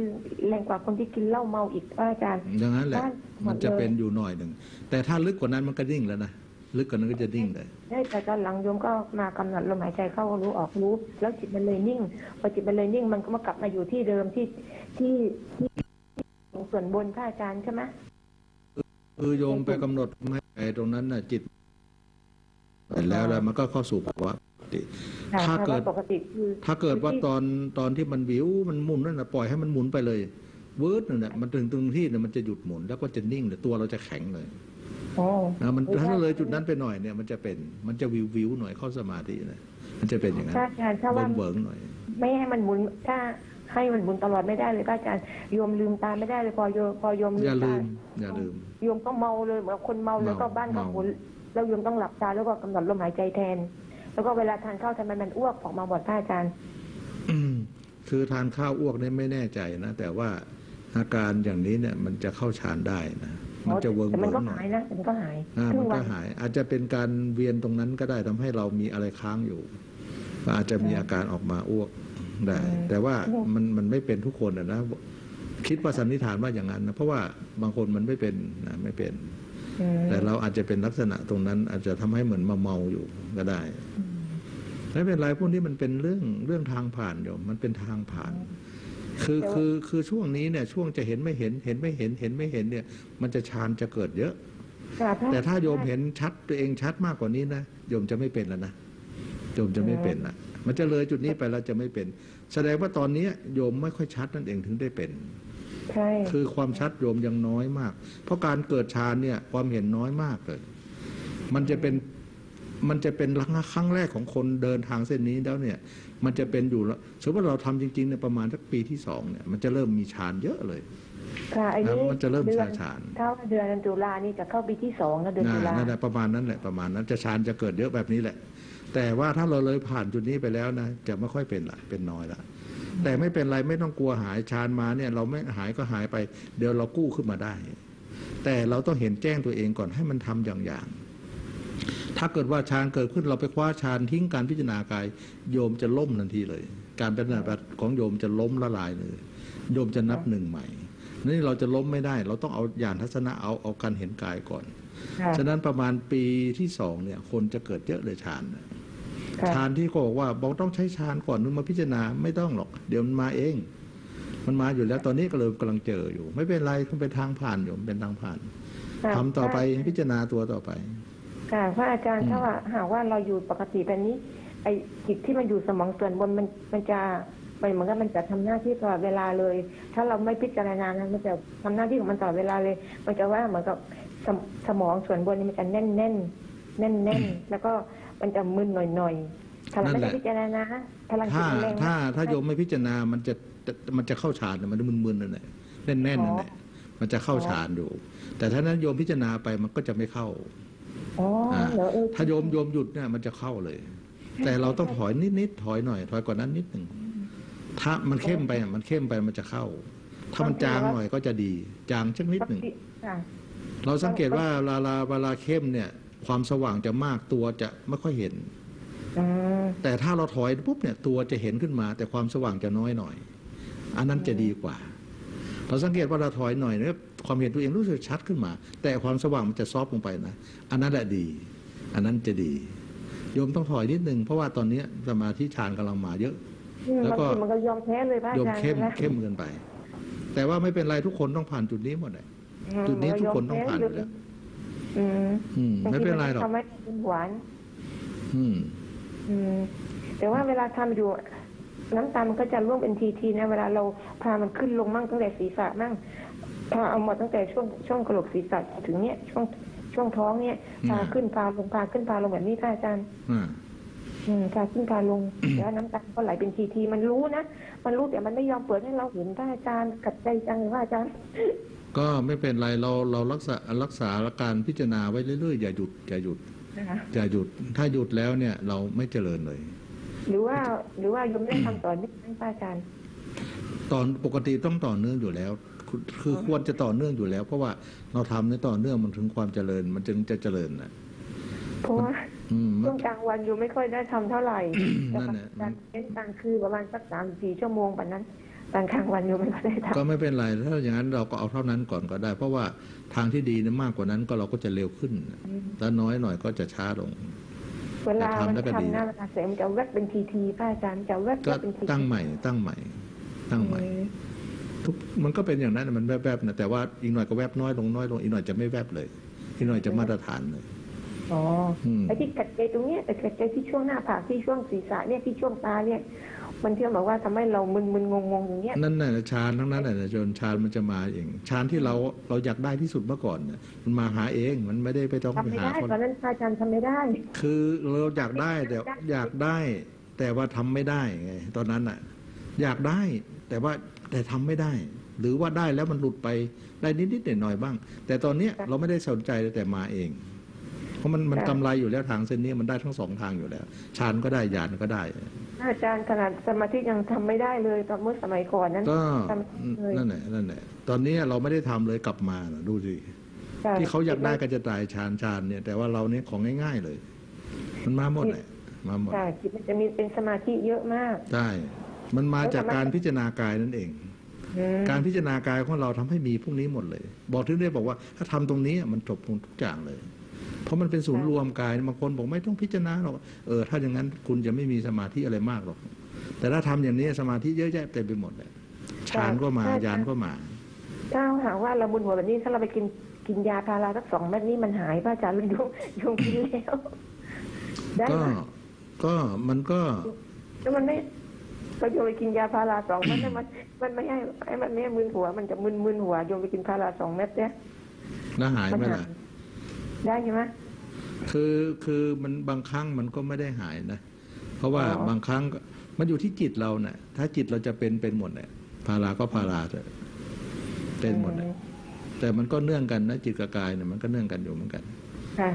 แรงกว่าคนที่กินเหล้าเมาอีกพระอาจารย์ดังนั้นแหละมันจะเป็นอยู่หน่อยหนึ่งแต่ถ้าลึกกว่านั้นมันก็นิ่งแล้วนะลึกกว่านั้นก็จะนิ่งเลยได้แต่ตอนหลังโยมก็มากำหนดลมหายใจเข้ารู้ออกรู้แล้วจิตมันเลยนิ่งพอจิตมันเลยนิ่งมันก็มากลับมาอยู่ที่เดิมที่ที่ ส่วนบนพระอาจารย์ใช่ไหมคือโยมไปกำหนดไม่ไปตรงนั้นน่ะจิตแล้วแล้วมันก็เข้าสู่ภาวะปกติถ้าเกิดถ้าเกิดว่าตอนตอนที่มันวิวมันหมุนนั่นนะปล่อยให้มันหมุนไปเลยเวิร์ดนั่นแหละมันถึงตรงที่เนี่ยมันจะหยุดหมุนแล้วก็จะนิ่งเลยตัวเราจะแข็งเลยนะมันถ้าเลยจุดนั้นไปหน่อยเนี่ยมันจะเป็นมันจะวิววิวหน่อยเข้าสมาธินะมันจะเป็นอย่างนั้นเวิร์กเวิร์กหน่อยไม่ให้มันหมุนถ้าให้มันหมุนตลอดไม่ได้เลยพระอาจารย์โยมลืมตาไม่ได้เลยพอโยมพอโยมลืมตาอย่าลืมโยมก็เมาเลยเหมือนคนเมาแล้วก็บ้านก็หมุนแล้วโยมต้องหลับตาแล้วก็กำหนดลมหายใจแทนแล้วก็เวลาทานข้าวทำไมมันอ้วกออกมาบ่นพระอาจารย์คือทานข้าวอ้วกนี่ไม่แน่ใจนะแต่ว่าอาการอย่างนี้เนี่ยมันจะเข้าฌานได้นะมันจะเวิร์กหน่อยมันก็หายนะมันก็หายมันก็หายอาจจะเป็นการเวียนตรงนั้นก็ได้ทำให้เรามีอะไรค้างอยู่อาจจะมีอาการออกมาอ้วกได้แต่ว่ามันมันไม่เป็นทุกคนนะคิดว่าสันนิษฐานว่าอย่างนั้นนะเพราะว่าบางคนมันไม่เป็นนะไม่เป็นแต่เราอาจจะเป็นลักษณะตรงนั้นอาจจะทำให้เหมือนมาเมาอยู่ก็ได้ไม่เป็นไรพวกนี้มันเป็นเรื่องเรื่องทางผ่านโยมมันเป็นทางผ่านคือคือคือช่วงนี้เนี่ยช่วงจะเห็นไม่เห็นเห็นไม่เห็นเห็นไม่เห็นเนี่ยมันจะฌานจะเกิดเยอะแต่ถ้าโยมเห็นชัดตัวเองชัดมากกว่านี้นะโยมจะไม่เป็นแล้วนะโยมจะไม่เป็นละมันจะเลยจุดนี้ไปแล้วจะไม่เป็นแสดงว่าตอนนี้โยมไม่ค่อยชัดนั่นเองถึงได้เป็นใช่คือความชัดโยมยังน้อยมากเพราะการเกิดฌานเนี่ยความเห็นน้อยมากเลยมันจะเป็นมันจะเป็นครั้งแรกของคนเดินทางเส้นนี้แล้วเนี่ยมันจะเป็นอยู่แล้วสมมติเราทำจริงๆในประมาณสักปีที่สองเนี่ยมันจะเริ่มมีฌานเยอะเลยค่ะไอ้นี่มันจะเริ่มฌานฌานเข้าเดือนตุลานี่จะเข้าปีที่สองแล้วเดือนตุลานั่นแหละประมาณนั้นแหละประมาณนั้นจะฌานจะเกิดเยอะแบบนี้แหละแต่ว่าถ้าเราเลยผ่านจุดนี้ไปแล้วนะจะไม่ค่อยเป็นละเป็นน้อยละแต่ไม่เป็นไรไม่ต้องกลัวหายฌานมาเนี่ยเราไม่หายก็หายไปเดี๋ยวเรากู้ขึ้นมาได้แต่เราต้องเห็นแจ้งตัวเองก่อนให้มันทำอย่างๆถ้าเกิดว่าฌานเกิดขึ้นเราไปคว้าฌานทิ้งการพิจารณากายโยมจะล้มทันทีเลยการพิจารณาของโยมจะล้มละลายเลยโยมจะนับหนึ่งใหม่นี่เราจะล้มไม่ได้เราต้องเอาญาณทัศนะเอาเอาการเห็นกายก่อนฉะนั้นประมาณปีที่สองเนี่ยคนจะเกิดเยอะเลยฌานฌานที่เขาบอกว่าบอกต้องใช้ฌานก่อนนึงมาพิจารณาไม่ต้องหรอกเดี๋ยวมันมาเองมันมาอยู่แล้วตอนนี้ก็เลยกำลังเจออยู่ไม่เป็นไรมันเป็นทางผ่านโยมเป็นทางผ่านทำต่อไปพิจารณาตัวต่อไปค่ะพระอาจารย์ถ้าว่าหากว่าเราอยู่ปกติแบบนี้ไอจิตที่มันอยู่สมองส่วนบนมันมันจะมันเหมือนกับมันจะทำหน้าที่ตลอดเวลาเลยถ้าเราไม่พิจารณานะมันจะทำหน้าที่ของมันตลอดเวลาเลยมันจะว่าเหมือนกับสมสมองส่วนบนนี่มันจะแน่นแน่นแน่นแน่นแล้วก็มันจะมึนหน่อยหน่อยถ้าเราไม่พิจารณาพลังจิตแรงถ้าถ้าโยมไม่พิจารณามันจะมันจะเข้าฌานมันจะมึนๆนั่นแหละแน่นแน่นนั่นแหละมันจะเข้าฌานอยู่แต่ถ้านั้นโยมพิจารณาไปมันก็จะไม่เข้าถ้าโยมโยมหยุดเนี่ยมันจะเข้าเลยแต่เราต้องถอยนิดๆถอยหน่อยถอยกว่านั้นนิดหนึ่งถ้ามันเข้มไปมันเข้มไปมันจะเข้าถ้ามันจางหน่อยก็จะดีจางชักนิดหนึ่งเราสังเกตว่าเวลาเวลาเข้มเนี่ยความสว่างจะมากตัวจะไม่ค่อยเห็นแต่ถ้าเราถอยปุ๊บเนี่ยตัวจะเห็นขึ้นมาแต่ความสว่างจะน้อยหน่อยอันนั้นจะดีกว่าเราสังเกตว่าเราถอยหน่อยเนี่ยความเห็นตัวเองรู้สึกชัดขึ้นมาแต่ความสว่างมันจะซอฟลงไปนะอันนั้นแหละดีอันนั้นจะดีโยมต้องถอยนิดนึงเพราะว่าตอนนี้สมาธิฌานกำลังมาเยอะแล้วก็มันก็ยอมแพ้เลยพระอาจารย์โยมเข้มเข้มเกินไปแต่ว่าไม่เป็นไรทุกคนต้องผ่านจุดนี้หมดเลยจุดนี้ทุกคนต้องผ่านอยู่แล้วไม่เป็นไรหรอกทำให้หวานแต่ว่าเวลาทำอยู่น้ำตามันก็จะร่วงเป็นทีทีนะเวลาเราพามันขึ้นลงมั่งตั้งแต่ศีรษะมั่งพาเอาหมดตั้งแต่ช่วงช่วงกระโหลกศีรษะถึงเนี้ยช่วงช่วงท้องเนี้ยพาขึ้นพาลงพาขึ้นพาลงแบบนี้ค่ะอาจารย์อืมพาขึ้นพาลงแล้วน้ำตาก็ไหลเป็นทีทีมันรู้นะมันรู้แต่มันไม่ยอมเปิดให้เราเห็นค่ะอาจารย์กัดใจจังว่าอาจารย์ก็ไม่เป็นไรเราเรารักษารักษาการพิจารณาไว้เรื่อยๆอย่าหยุดอย่าหยุดอย่าหยุดถ้าหยุดแล้วเนี่ยเราไม่เจริญเลยหรือว่าหรือว่าโยมได้ทำต่อเนื่องไหมพระอาจารย์ตอนปกติต้องต่อเนื่องอยู่แล้วคือควรจะต่อเนื่องอยู่แล้วเพราะว่าเราทำในต่อเนื่องมันถึงความเจริญมันจึงจะเจริญนะเพราะว่าช่วงกลางวันโยมไม่ค่อยได้ทำเท่าไหร่นั่นแหละเป็นกลางคืนประมาณสักสามสี่ชั่วโมงแบบนั้นกลางกลางวันโยมไม่ได้ทำก็ไม่เป็นไรถ้าอย่างนั้นเราก็เอาเท่านั้นก่อนก็ได้เพราะว่าทางที่ดีนั้นมากกว่านั้นก็เราก็จะเร็วขึ้นถ้าน้อยหน่อยก็จะช้าลงเวลาทำแล้วก็ดีเสียงจะแวบเป็นทีทีพระอาจารย์จะแวบเป็นทีทีตั้งใหม่ตั้งใหม่ตั้งใหม่ มันก็เป็นอย่างนั้นมันแวบๆนะแต่ว่าอีกหน่อยก็แวบน้อยลงน้อยลงอีกหน่อยจะไม่แวบเลยอีกหน่อยจะมาตรฐานเลยอ๋อไอ้ที่กัดใจตรงเนี้ยแต่กัดใจที่ช่วงหน้าผากที่ช่วงศีรษะเนี่ยที่ช่วงตาเนี่ยมันเที่ยวบอกว่าทำให้เรามึนมึนงงงอย่างเงี้ยนั่นน่ะชาญทั้งนั้นแหละจนชาญมันจะมาเองชาญที่เราเราอยากได้ที่สุดเมื่อก่อนเนี่ยมันมาหาเองมันไม่ได้ไปต้องไปหาคนทำไม่ได้ตอนนั้นชาญทำไม่ได้คือเราอยากได้แต่อยากได้แต่ว่าทำไม่ได้ไงตอนนั้นน่ะอยากได้แต่ว่าแต่ทำไม่ได้หรือว่าได้แล้วมันหลุดไปได้นิดนิดหน่อยหน่อยบ้างแต่ตอนเนี้ยเราไม่ได้สนใจแต่มาเองเพราะมันมันกำไรอยู่แล้วทางเส้นนี้มันได้ทั้งสองทางอยู่แล้วฌานก็ได้ญาณก็ได้อาจารย์ขนาดสมาธิยังทำไม่ได้เลยตอนเมื่อสมัยก่อนนั้นก็นั่นแหละนั่นแหละตอนนี้เราไม่ได้ทำเลยกลับมาดูสิที่เขาอยากได้ก็จะตายฌานฌานเนี่ยแต่ว่าเราเนี่ยของง่ายๆเลยมันมาหมดแหละมาหมดจิตมันจะมีเป็นสมาธิเยอะมากใช่มันมาจากการพิจารณากายนั่นเองการพิจารณากายของเราทำให้มีพวกนี้หมดเลยบอกที่เรียกบอกว่าถ้าทำตรงนี้มันจบทุกอย่างเลยเพราะมันเป็นศูนย์รวมกายบางคนบอกไม่ต้องพิจารณาหรอกเออถ้าอย่างนั้นคุณจะไม่มีสมาธิอะไรมากหรอกแต่ถ้าทำอย่างนี้สมาธิเยอะแยะเต็มไปหมดเลยฌานก็มาญาณก็มาถ้าหากว่าเราบุญหัวแบบนี้ถ้าเราไปกินกินยาพาราสักสองเม็ดนี้มันหายป่ะอาจารย์ลุงยุงยุงกินแล้วก็ก็มันก็แล้วมันไม่ก็โยมไปกินยาพาราสองเม็ดมันมันไม่ให้ไอ้มันไม่มึนหัวมันจะมึนมึนหัวโยมไปกินพาราสองเม็ดเนี่ยแล้วหายไหมล่ะได้ใช่ไหมคือคือมันบางครั้งมันก็ไม่ได้หายนะเพราะว่าบางครั้งมันอยู่ที่จิตเราเนี่ยถ้าจิตเราจะเป็นเป็นหมดเนี่ยพาราก็พาราเป็นหมดเนี่ยแต่มันก็เนื่องกันนะจิตกับกายเนี่ยมันก็เนื่องกันอยู่เหมือนกันค่ะ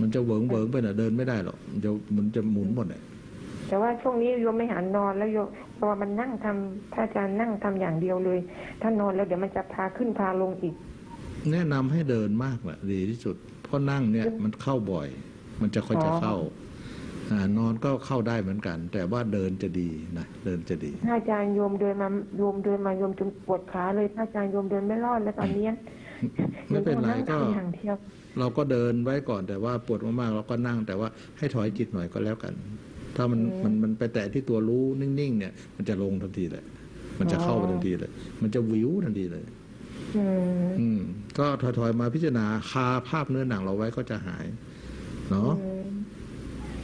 มันจะเวิงเวิงไปเนี่ยเดินไม่ได้หรอกมันจะมันจะหมุนหมดเนี่ยแต่ว่าช่วงนี้โยมไม่หานอนแล้วโยมเพราะว่ามันนั่งทำพระอาจารย์นั่งทำอย่างเดียวเลยถ้านอนแล้วเดี๋ยวมันจะพาขึ้นพาลงอีกแนะนำให้เดินมากแหละดีที่สุดเพราะนั่งเนี่ยมันเข้าบ่อยมันจะค่อยจะเข้านอนก็เข้าได้เหมือนกันแต่ว่าเดินจะดีนะเดินจะดีอาจารย์โยมเดินมาโยมเดินมาโยมจนปวดขาเลยอาจารย์โยมเดินไม่รอดแล้วตอนนี้ไม่เป็นไรก็เราก็เดินไว้ก่อนแต่ว่าปวดมากๆเราก็นั่งแต่ว่าให้ถอยจิตหน่อยก็แล้วกันถ้ามันมันมันไปแตะที่ตัวรู้นิ่งๆเนี่ยมันจะลงทันทีเลยมันจะเข้าไปทันทีเลยมันจะวิวทันทีเลยอืมก็ถอยๆมาพิจารณาคาภาพเนื้อหนังเราไว้ก็จะหายเนาะ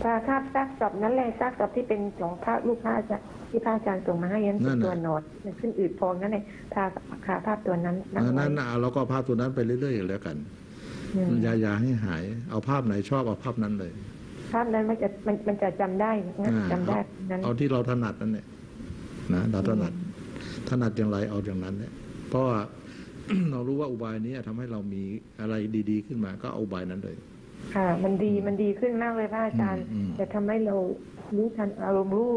คาภาพซากศพนั้นแหละซากศพที่เป็นของพระลูกพระอาจารย์ที่พระอาจารย์ส่งมาให้ยันตัวนอนขึ้นอืดพองนั่นเลยคาคาภาพตัวนั้นนั้นเราก็ภาพตัวนั้นไปเรื่อยๆแล้วกันยายาให้หายเอาภาพไหนชอบเอาภาพนั้นเลยภาพนั้นมันจะมันมันจะจำได้จำได้นั้นเอาที่เราถนัดนั่นแหละนะเราถนัดถนัดอย่างไรเอาอย่างนั้นเนี่ยเพราะว่าเรารู้ว่าอุบายนี้ทำให้เรามีอะไรดีๆขึ้นมาก็เอาอุบายนั้นเลยค่ะมันดีมันดีขึ้นมากเลยพระอาจารย์จะทำให้เรารู้ทันอารมณ์รู้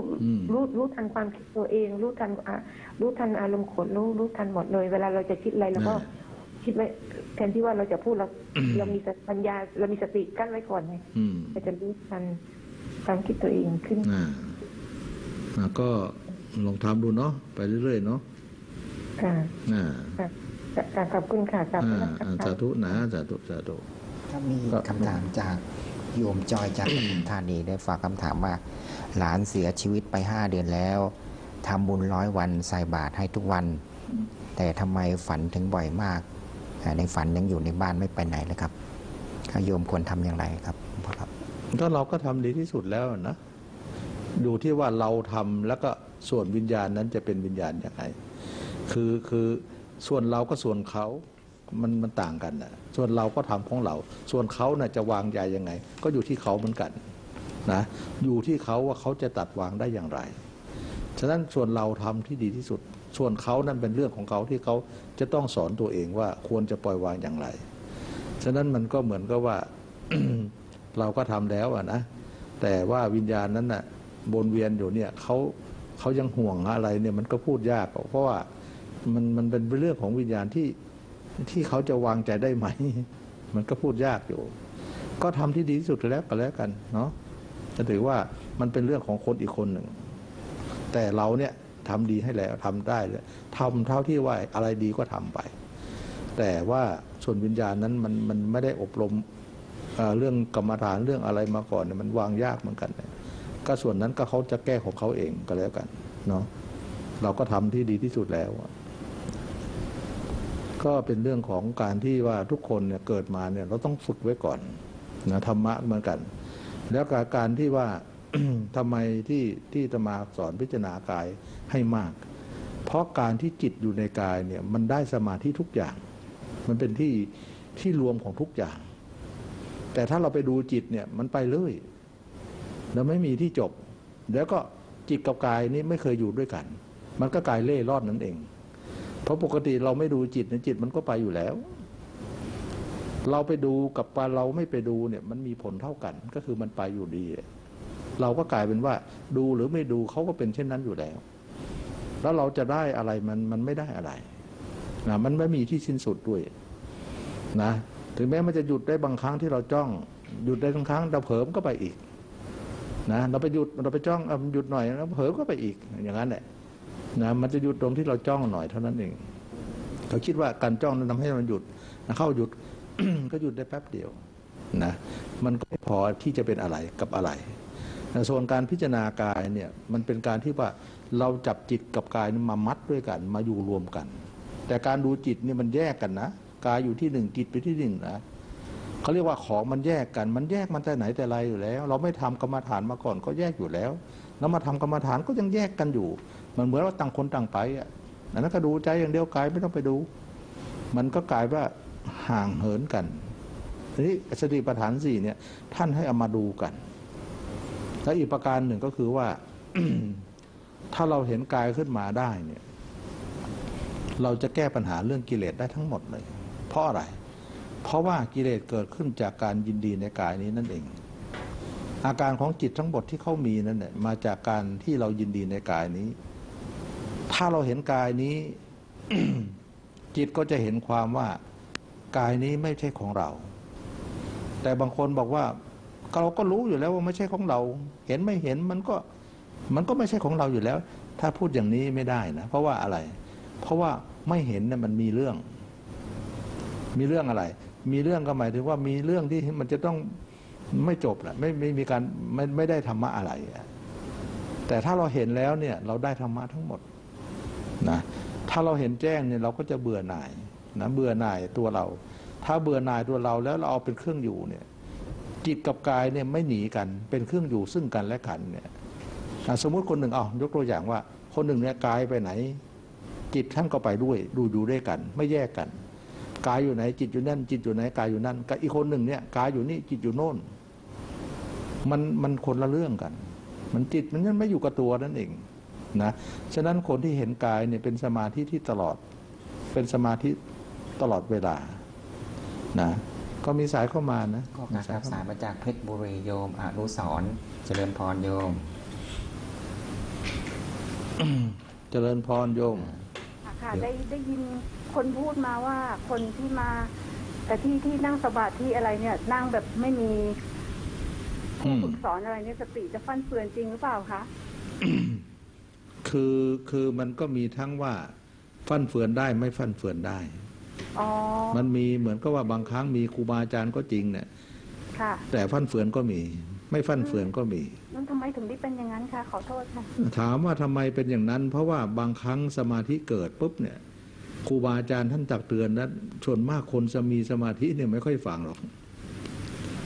รู้รู้ทันความคิดตัวเองรู้ทันรู้ทันอารมณ์ขนรู้รู้ทันหมดเลยเวลาเราจะคิดอะไรแล้วก็คิดไว้แทนที่ว่าเราจะพูดเราเรามีปัญญาเรามีสติกั้นไว้ก่อนไงเราจะรู้ทันความคิดตัวเองขึ้นอ่าก็ลองทำดูเนาะไปเรื่อยๆเนาะค่ะอ่าขอบคุณค่ะขอบคุณค่ะสาธุนะสาธุสาธุก็มีคำถามจากโยมจอยจากปทุมธานีได้ฝากคำถามว่าหลานเสียชีวิตไปห้าเดือนแล้วทำบุญร้อยวันใส่บาตรให้ทุกวันแต่ทำไมฝันถึงบ่อยมากในฝันยังอยู่ในบ้านไม่ไปไหนเลยครับโยมควรทำอย่างไรครับพ่อครับก็เราก็ทำดีที่สุดแล้วนะดูที่ว่าเราทำแล้วก็ส่วนวิญญาณนั้นจะเป็นวิญญาณอย่างไรคือคือส่วนเราก็ส่วนเขามันมันต่างกันนะส่วนเราก็ทำของเราส่วนเขาน่ะจะวางใจยังไงก็อยู่ที่เขาเหมือนกันนะอยู่ที่เขาว่าเขาจะตัดวางได้อย่างไรฉะนั้นส่วนเราทำที่ดีที่สุดส่วนเขานั่นเป็นเรื่องของเขาที่เขาจะต้องสอนตัวเองว่าควรจะปล่อยวางอย่างไรฉะนั้นมันก็เหมือนกับว่า เราก็ทำแล้วอ่ะนะแต่ว่าวิญญาณนั้นน่ะวนเวียนอยู่เนี่ยเขาเขายังห่วงอะไรเนี่ยมันก็พูดยากเพราะว่ามันมันเป็นเรื่องของวิญญาณที่ที่เขาจะวางใจได้ไหมมันก็พูดยากอยู่ก็ทำที่ดีที่สุดแล้วก็แล้วกันเนาะจะถือว่ามันเป็นเรื่องของคนอีกคนหนึ่งแต่เราเนี่ยทำดีให้แล้วทำได้แล้วทำเท่าที่ว่าอะไรดีก็ทำไปแต่ว่าส่วนวิญญาณนั้นมันมันไม่ได้อบรมเรื่องกรรมฐานเรื่องอะไรมาก่อนมันวางยากเหมือนกันก็ส่วนนั้นก็เขาจะแก้ของเขาเองก็แล้วกันเนาะเราก็ทำที่ดีที่สุดแล้ว ก็เป็นเรื่องของการที่ว่าทุกคนเนี่ยเกิดมาเนี่ยเราต้องฝึกไว้ก่อนนะธรรมะเหมือนกันแล้วการที่ว่า ทำไมที่ที่จะมาสอนพิจารณากายให้มากเพราะการที่จิตอยู่ในกายเนี่ยมันได้สมาธิทุกอย่างมันเป็นที่ที่รวมของทุกอย่างแต่ถ้าเราไปดูจิตเนี่ยมันไปเลยแล้วไม่มีที่จบแล้วก็จิตกับกายนี้ไม่เคยอยู่ด้วยกันมันก็กายเล่ร่อนนั่นเองเพราะปกติเราไม่ดูจิตเนี่ยจิตมันก็ไปอยู่แล้วเราไปดูกับเราไม่ไปดูเนี่ยมันมีผลเท่ากันก็คือมันไปอยู่ดีเราก็กลายเป็นว่าดูหรือไม่ดูเขาก็เป็นเช่นนั้นอยู่แล้วแล้วเราจะได้อะไรมันมันไม่ได้อะไรนะมันไม่มีที่สิ้นสุดด้วยนะถึงแม้มันจะหยุดได้บางครั้งที่เราจ้องหยุดได้บางครั้งเราเผลอก็ไปอีกนะเราไปหยุดเราไปจ้องเอาหยุดหน่อยแล้วเผลอก็ไปอีกอย่างนั้นแหละนะมันจะหยุดตรงที่เราจ้องหน่อยเท่านั้นเองเขาคิดว่าการจ้องนั้นทำให้มันหยุดเข้าหยุด ก็หยุดได้แป๊บเดียวนะมันก็ไม่พอที่จะเป็นอะไรกับอะไรนะส่วนการพิจารณากายเนี่ยมันเป็นการที่ว่าเราจับจิตกับกายมามัดด้วยกันมาอยู่รวมกันแต่การดูจิตเนี่ยมันแยกกันนะกายอยู่ที่หนึ่งจิตไปที่หนึ่งนะเขาเรียกว่าของมันแยกกันมันแยกมันแต่ไหนแต่ไรอยู่แล้วเราไม่ทำกรรมฐานมาก่อนก็แยกอยู่แล้วแล้วมาทำกรรมฐานก็ยังแยกกันอยู่มันเหมือนว่าต่างคนต่างไปอ่ะนั้นก็ดูใจอย่างเดียวกายไม่ต้องไปดูมันก็กลายว่าห่างเหินกันทีนี้สติปัฏฐานสี่เนี่ยท่านให้เอามาดูกันและอีกประการหนึ่งก็คือว่า ถ้าเราเห็นกายขึ้นมาได้เนี่ยเราจะแก้ปัญหาเรื่องกิเลสได้ทั้งหมดเลยเพราะอะไรเพราะว่ากิเลสเกิดขึ้นจากการยินดีในกายนี้นั่นเองอาการของจิตทั้งหมดที่เขามีนั่นเนี่ยมาจากการที่เรายินดีในกายนี้ถ้าเราเห็นกายนี้ จิตก็จะเห็นความว่ากายนี้ไม่ใช่ของเราแต่บางคนบอกว่าเราก็รู้อยู่แล้วว่าไม่ใช่ของเราเห็นไม่เห็นมันก็มันก็ไม่ใช่ของเราอยู่แล้วถ้าพูดอย่างนี้ไม่ได้นะเพราะว่าอะไรเพราะว่าไม่เห็นเนี่ยมันมีเรื่องมีเรื่องอะไรมีเรื่องก็หมายถึงว่ามีเรื่องที่มันจะต้องไม่จบแหละไม่ไม่มีการไม่ไม่ได้ธรรมะอะไรแต่ถ้าเราเห็นแล้วเนี่ยเราได้ธรรมะทั้งหมดนะถ้าเราเห็นแจ้งเนี่ยเราก็จะเบื่อหน่ายนะเบื่อหน่ายตัวเราถ้าเบื่อหน่ายตัวเราแล้วเราเอาเป็นเครื่องอยู่เนี่ยจิตกับกายเนี่ยไม่หนีกันเป็นเครื่องอยู่ซึ่งกันและกันเนี่ยสมมติคนหนึ่งเอายกตัวอย่างว่าคนหนึ่งเนี่ยกายไปไหนจิตท่านก็ไปด้วยดูอยู่ด้วยกันไม่แยกกันกายอยู่ไหนจิตอยู่นั่นจิตอยู่ไหนกายอยู่นั่นกับอีกคนหนึ่งเนี่ยกายอยู่นี่จิตอยู่โน่นมันมันคนละเรื่องกันมันจิตมันนั่นไม่อยู่กับตัวนั่นเองนะฉะนั้นคนที่เห็นกายเนี่ยเป็นสมาธิที่ตลอดเป็นสมาธิตลอดเวลานะก็มีสายเข้ามานะขอบคุณครับสายมาจากเพชรบุรีโยมอนุสรเจริญพรโยม เจริญพรโยมค่ะได้ได้ยินคนพูดมาว่าคนที่มาแต่ที่ที่นั่งสมาธิอะไรเนี่ยนั่งแบบไม่มีฝึกสอนอะไรเนี่ยสติจะฟั่นเฟือนจริงหรือเปล่าคะ คือคือมันก็มีทั้งว่าฟั่นเฟือนได้ไม่ฟั่นเฟือนได้มันมีเหมือนก็ว่าบางครั้งมีครูบาอาจารย์ก็จริงเนี่ยแต่ฟั่นเฟือนก็มีไม่ฟั่นเฟือนก็มีแล้วทำไมถึงได้เป็นอย่างนั้นคะขอโทษค่ะถามว่าทำไมเป็นอย่างนั้นเพราะว่าบางครั้งสมาธิเกิดปุ๊บเนี่ยครูบาอาจารย์ท่านตักเตือนนะส่วนมากคนจะมีสมาธิเนี่ยไม่ค่อยฟังหรอก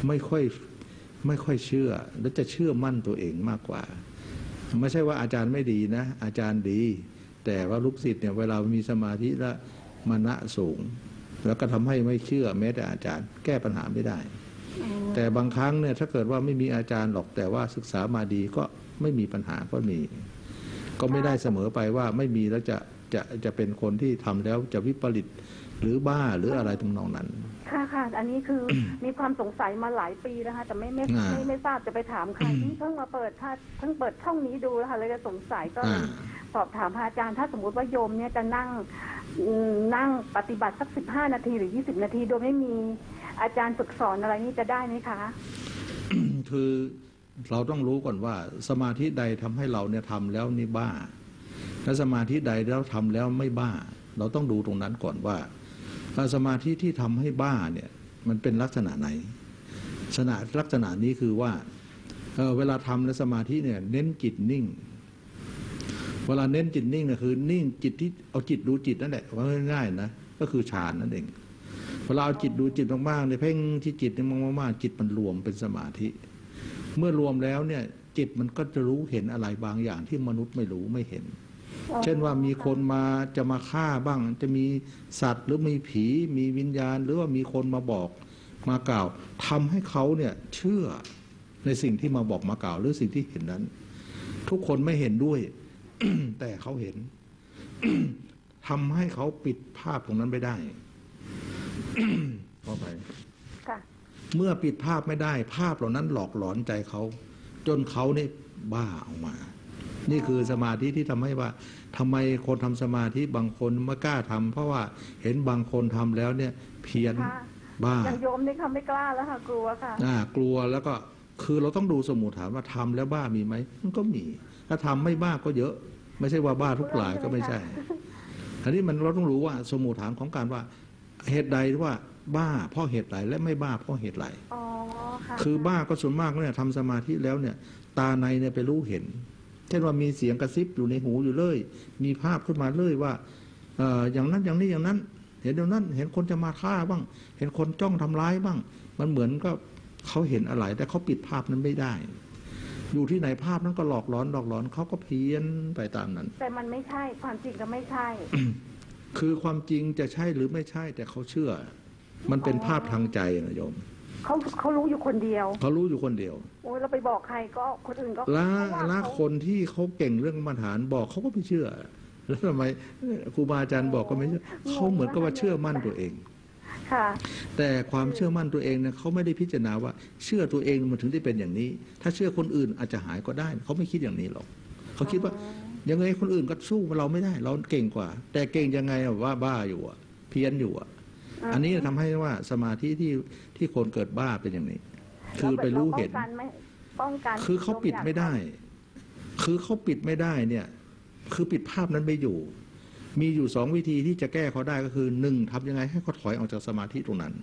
ไม่ค่อยไม่ค่อยเชื่อแล้วจะเชื่อมั่นตัวเองมากกว่าไม่ใช่ว่าอาจารย์ไม่ดีนะอาจารย์ดีแต่ว่าลูกศิษย์เนี่ยเวลามีสมาธิแล้วมณะสูงแล้วก็ทำให้ไม่เชื่อแม้แต่อาจารย์แก้ปัญหาไม่ได้แต่บางครั้งเนี่ยถ้าเกิดว่าไม่มีอาจารย์หรอกแต่ว่าศึกษามาดีก็ไม่มีปัญหาก็มีก็ไม่ได้เสมอไปว่าไม่มีแล้วจะจะจะเป็นคนที่ทำแล้วจะวิปริตหรือบ้าหรืออะไรตรงนองนั้นค่ะค่ะอันนี้คือ มีความสงสัยมาหลายปีแล้วค่ะแต่ไม่ไม่ไม่ไม่ทราบจะไปถามใครที่เพิ่งมาเปิดท่าเพิ่งเปิดช่องนี้ดูแล้วค่ะเลยจะสงสัยก็สอบถามอาจารย์ถ้าสมมุติว่าโยมเนี่ยจะนั่งนั่งปฏิบัติสักสิบห้านาทีหรือยี่สิบนาทีโดยไม่มีอาจารย์ฝึกสอนอะไรนี่จะได้ไหมคะ คือเราต้องรู้ก่อนว่าสมาธิใดทำให้เราเนี่ยทำแล้วนี่บ้าและสมาธิใดแล้วทำแล้วไม่บ้าเราต้องดูตรงนั้นก่อนว่าสมาธิที่ทำให้บ้าเนี่ยมันเป็นลักษณะไหนลักษณะลักษณะนี้คือว่า เ, เวลาทำและสมาธิเนี่ยเน้นจิตนิ่งเวลาเน้นจิตนิ่งเนี่ยคือนิ่งจิตที่เอาจิตดูจิตนั่นแหละว่าง่ายๆนะ ก็คือฌานนั่นเองพอเราเอาจิตดูจิตมากๆในเพ่งที่จิตในมากๆจิตมันรวมเป็นสมาธิเมื่อรวมแล้วเนี่ยจิตมันก็จะรู้เห็นอะไรบางอย่างที่มนุษย์ไม่รู้ไม่เห็นเช่นว่ามีคนมาจะมาฆ่าบ้างจะมีสัตว์หรือมีผีมีวิญญาณหรือว่ามีคนมาบอกมากล่าวทำให้เขาเนี่ยเชื่อในสิ่งที่มาบอกมากล่าวหรือสิ่งที่เห็นนั้นทุกคนไม่เห็นด้วย แต่เขาเห็น ทำให้เขาปิดภาพตรงนั้นไม่ได้ ต่อไป เมื่อปิดภาพไม่ได้ภาพเหล่านั้นหลอกหลอนใจเขาจนเขาเนี่ยบ้าออกมานี่คือสมาธิที่ทำให้ว่าทำไมคนทำสมาธิบางคนไม่กล้าทำเพราะว่าเห็นบางคนทำแล้วเนี่ยเพี้ยนบ้าอย่างโยมนี่ค่ะไม่กล้าแล้วค่ะกลัวค่ะอ่ากลัวแล้วก็คือเราต้องดูสมมุติฐานว่าทำแล้วบ้ามีไหมมันก็มีถ้าทำไม่บ้าก็เยอะไม่ใช่ว่าบ้าทุกหลายก็ไม่ใช่อันนี้มันเราต้องรู้ว่าสมมุติฐานของการว่าเหตุใดว่าบ้าเพราะเหตุใดและไม่บ้าเพราะเหตุใดอ๋อค่ะคือบ้าก็ส่วนมากเนี่ยทำสมาธิแล้วเนี่ยตาในเนี่ยไปรู้เห็นเช่นว่ามีเสียงกระซิบอยู่ในหูอยู่เลยมีภาพขึ้นมาเลยว่าเอ่ออย่างนั้นอย่างนี้อย่างนั้นเห็นเดี๋ยวนั้นเห็นคนจะมาฆ่าบ้างเห็นคนจ้องทำร้ายบ้างมันเหมือนก็เขาเห็นอะไรแต่เขาปิดภาพนั้นไม่ได้อยู่ที่ไหนภาพนั้นก็หลอกหลอนหลอกหลอนเขาก็เพี้ยนไปตามนั้นแต่มันไม่ใช่ความจริงก็ไม่ใช่ คือความจริงจะใช่หรือไม่ใช่แต่เขาเชื่อมันเป็นภาพทางใจนะโยมเขาเขารู้อยู่คนเดียวเขารู้อยู่คนเดียวโอ้ยเราไปบอกใครก็คนอื่นก็ละละคนที่เขาเก่งเรื่องมรรคฐานบอกเขาก็ไม่เชื่อแล้วทำไมครูบาอาจารย์บอกก็ไม่เชื่อเขาเหมือนกับว่าเชื่อมั่นตัวเองแต่ความเชื่อมั่นตัวเองเนี่ยเขาไม่ได้พิจารณาว่าเชื่อตัวเองมันถึงได้เป็นอย่างนี้ถ้าเชื่อคนอื่นอาจจะหายก็ได้เขาไม่คิดอย่างนี้หรอกเขาคิดว่ายังไงคนอื่นก็สู้เราไม่ได้เราเก่งกว่าแต่เก่งยังไงว่าบ้าอยู่อ่ะเพี้ยนอยู่อ่ะอันนี้ทำให้ว่าสมาธิที่ที่คนเกิดบ้าเป็นอย่างนี้คือไปรู้เห็นคือเขาปิดไม่ได้คือเขาปิดไม่ได้เนี่ยคือปิดภาพนั้นไม่อยู่มีอยู่สองวิธีที่จะแก้เขาได้ก็คือหนึ่งทำยังไงให้เขาถอยออกจากสมาธิตรงนั้น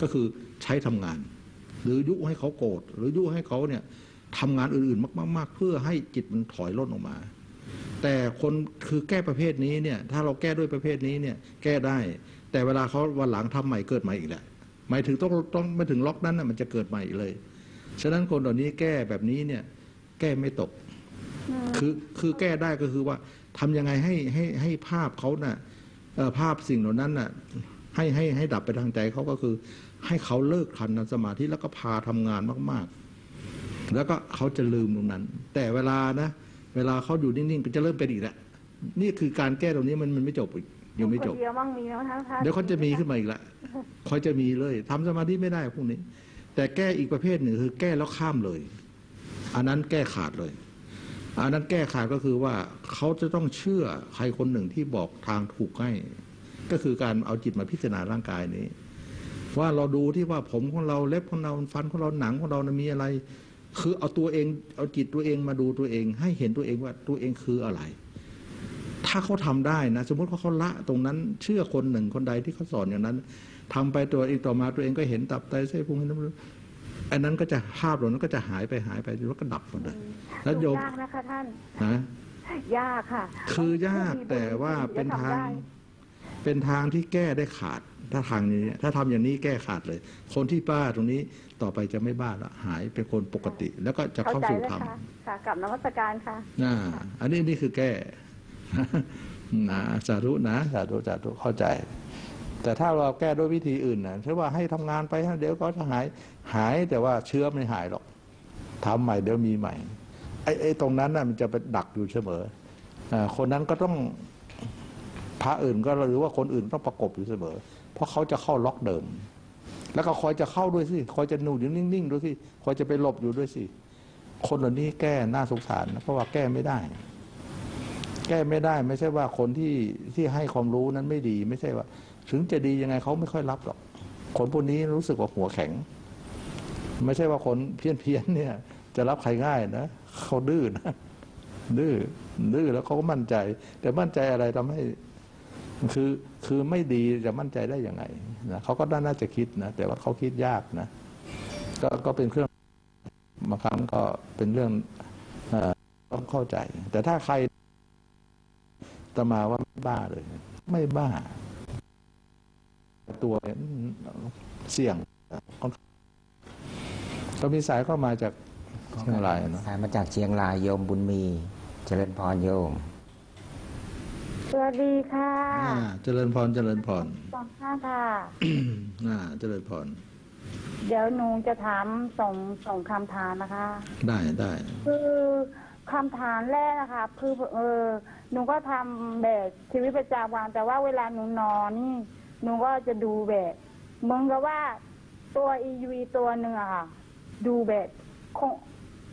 ก็คือใช้ทำงานหรือยุให้เขาโกรธหรือยุให้เขาเนี่ยทำงานอื่นๆมากๆเพื่อให้จิตมันถอยล่นออกมาแต่คนคือแก้ประเภทนี้เนี่ยถ้าเราแก้ด้วยประเภทนี้เนี่ยแก้ได้แต่เวลาเขาวันหลังทำใหม่เกิดใหม่อีกแหละหมายถึงต้องต้องไม่ถึงล็อกนั้นน่ะมันจะเกิดใหม่อีกเลยฉะนั้นคนเหล่านี้แก้แบบนี้เนี่ยแก้ไม่ตกคือคือแก้ได้ก็คือว่าทำยังไงให้ให้ให้ภาพเขาน่ะภาพสิ่งเหล่านั้นน่ะให้ให้ให้ดับไปทางใจเขาก็คือให้เขาเลิกขันสมาธิแล้วก็พาทำงานมากๆแล้วก็เขาจะลืมตรงนั้นแต่เวลานะเวลาเขาอยู่นิ่งๆก็จะเริ่มเป็นอีกแหละนี่คือการแก้ตรงนี้มันมันไม่จบอีกยังไม่จบเดี๋ยวเขาจะมีขึ้นมาอีกละเขาจะมีเลยทำสมาธิไม่ได้พวกนี้แต่แก้อีกประเภทหนึ่งคือแก้แล้วข้ามเลยอันนั้นแก้ขาดเลยอันนั้นแก้ขาดก็คือว่าเขาจะต้องเชื่อใครคนหนึ่งที่บอกทางถูกให้ก็คือการเอาจิตมาพิจารณาร่างกายนี้ว่าเราดูที่ว่าผมของเราเล็บของเราฟันของเราหนังของเรามีอะไรคือเอาตัวเองเอาจิตตัวเองมาดูตัวเองให้เห็นตัวเองว่าตัวเองคืออะไรถ้าเขาทำได้นะสมมติว่าเขาละตรงนั้นเชื่อคนหนึ่งคนใดที่เขาสอนอย่างนั้นทำไปตัวเองต่อมาตัวเองก็เห็นตับไตไส้พุงนั้นอันนั้นก็จะภาพเหล่านั้นก็จะหายไปหายไปแล้วก็ดับหมดเลยแล้วโยมยากนะคะท่านนะยากค่ะคือยากแต่ว่าเป็นทางเป็นทางที่แก้ได้ขาดถ้าทางนี้ถ้าทำอย่างนี้แก้ขาดเลยคนที่บ้าตรงนี้ต่อไปจะไม่บ้าละหายเป็นคนปกติแล้วก็จะเข้าสู่ธรรมค่ะกลับนมัสการค่ะอ่าอันนี้นี่คือแก้นะสาธุนะสาธุสาธุเข้าใจแต่ถ้าเราแก้ด้วยวิธีอื่นนะใช่ว่าให้ทำงานไปเดี๋ยวก็จะหายหายแต่ว่าเชื้อไม่หายหรอกทำใหม่เดี๋ยวมีใหม่ไอ้ไอ้ตรงนั้นน่ะมันจะไปดักอยู่เสมอคนนั้นก็ต้องพระอื่นก็หรือว่าคนอื่นต้องประกบอยู่เสมอเพราะเขาจะเข้าล็อกเดิมแล้วก็คอยจะเข้าด้วยสิคอยจะนู่นอยู่นิ่งๆด้วยสิคอยจะไปหลบอยู่ด้วยสิคนเหล่านี้แก้น่าสงสารนะเพราะว่าแก้ไม่ได้แก้ไม่ได้ไม่ใช่ว่าคนที่ที่ให้ความรู้นั้นไม่ดีไม่ใช่ว่าถึงจะดียังไงเขาไม่ค่อยรับหรอกคนพวกนี้รู้สึกว่าหัวแข็งไม่ใช่ว่าคนเพี้ยนเพี้ยนเนี่ยจะรับใครง่ายนะเขาดื้อนะดื้อดื้อแล้วเขาก็มั่นใจแต่มั่นใจอะไรทำให้คือคือไม่ดีจะมั่นใจได้ยังไงนะเขาก็น่าจะคิดนะแต่ว่าเขาคิดยากนะก็ก็เป็นเครื่องบางครั้งก็เป็นเรื่องต้องเข้าใจแต่ถ้าใครตมาว่าไม่บ้าเลยไม่บ้า ตัวเสี่ยงก็มีสายเข้ามาจากเชียงรายนะสายมาจากเชียงรายโยมบุญมีเจริญพรโยมสวัสดีค่ะเจริญพรเจริญพรสองห้าค่ะน่าเจริญพรเดี๋ยวหนูจะถามส่งส่งคำถามนะคะได้ได้คือคำถามแรกนะคะคือเออหนูก็ทำแบบชีวิตประจำวันแต่ว่าเวลาหนูนอนนี่หนูก็จะดูแบบมึงก็ว่าตัว อี ยู วี ตัวหนึ่งอะค่ะดูแบบ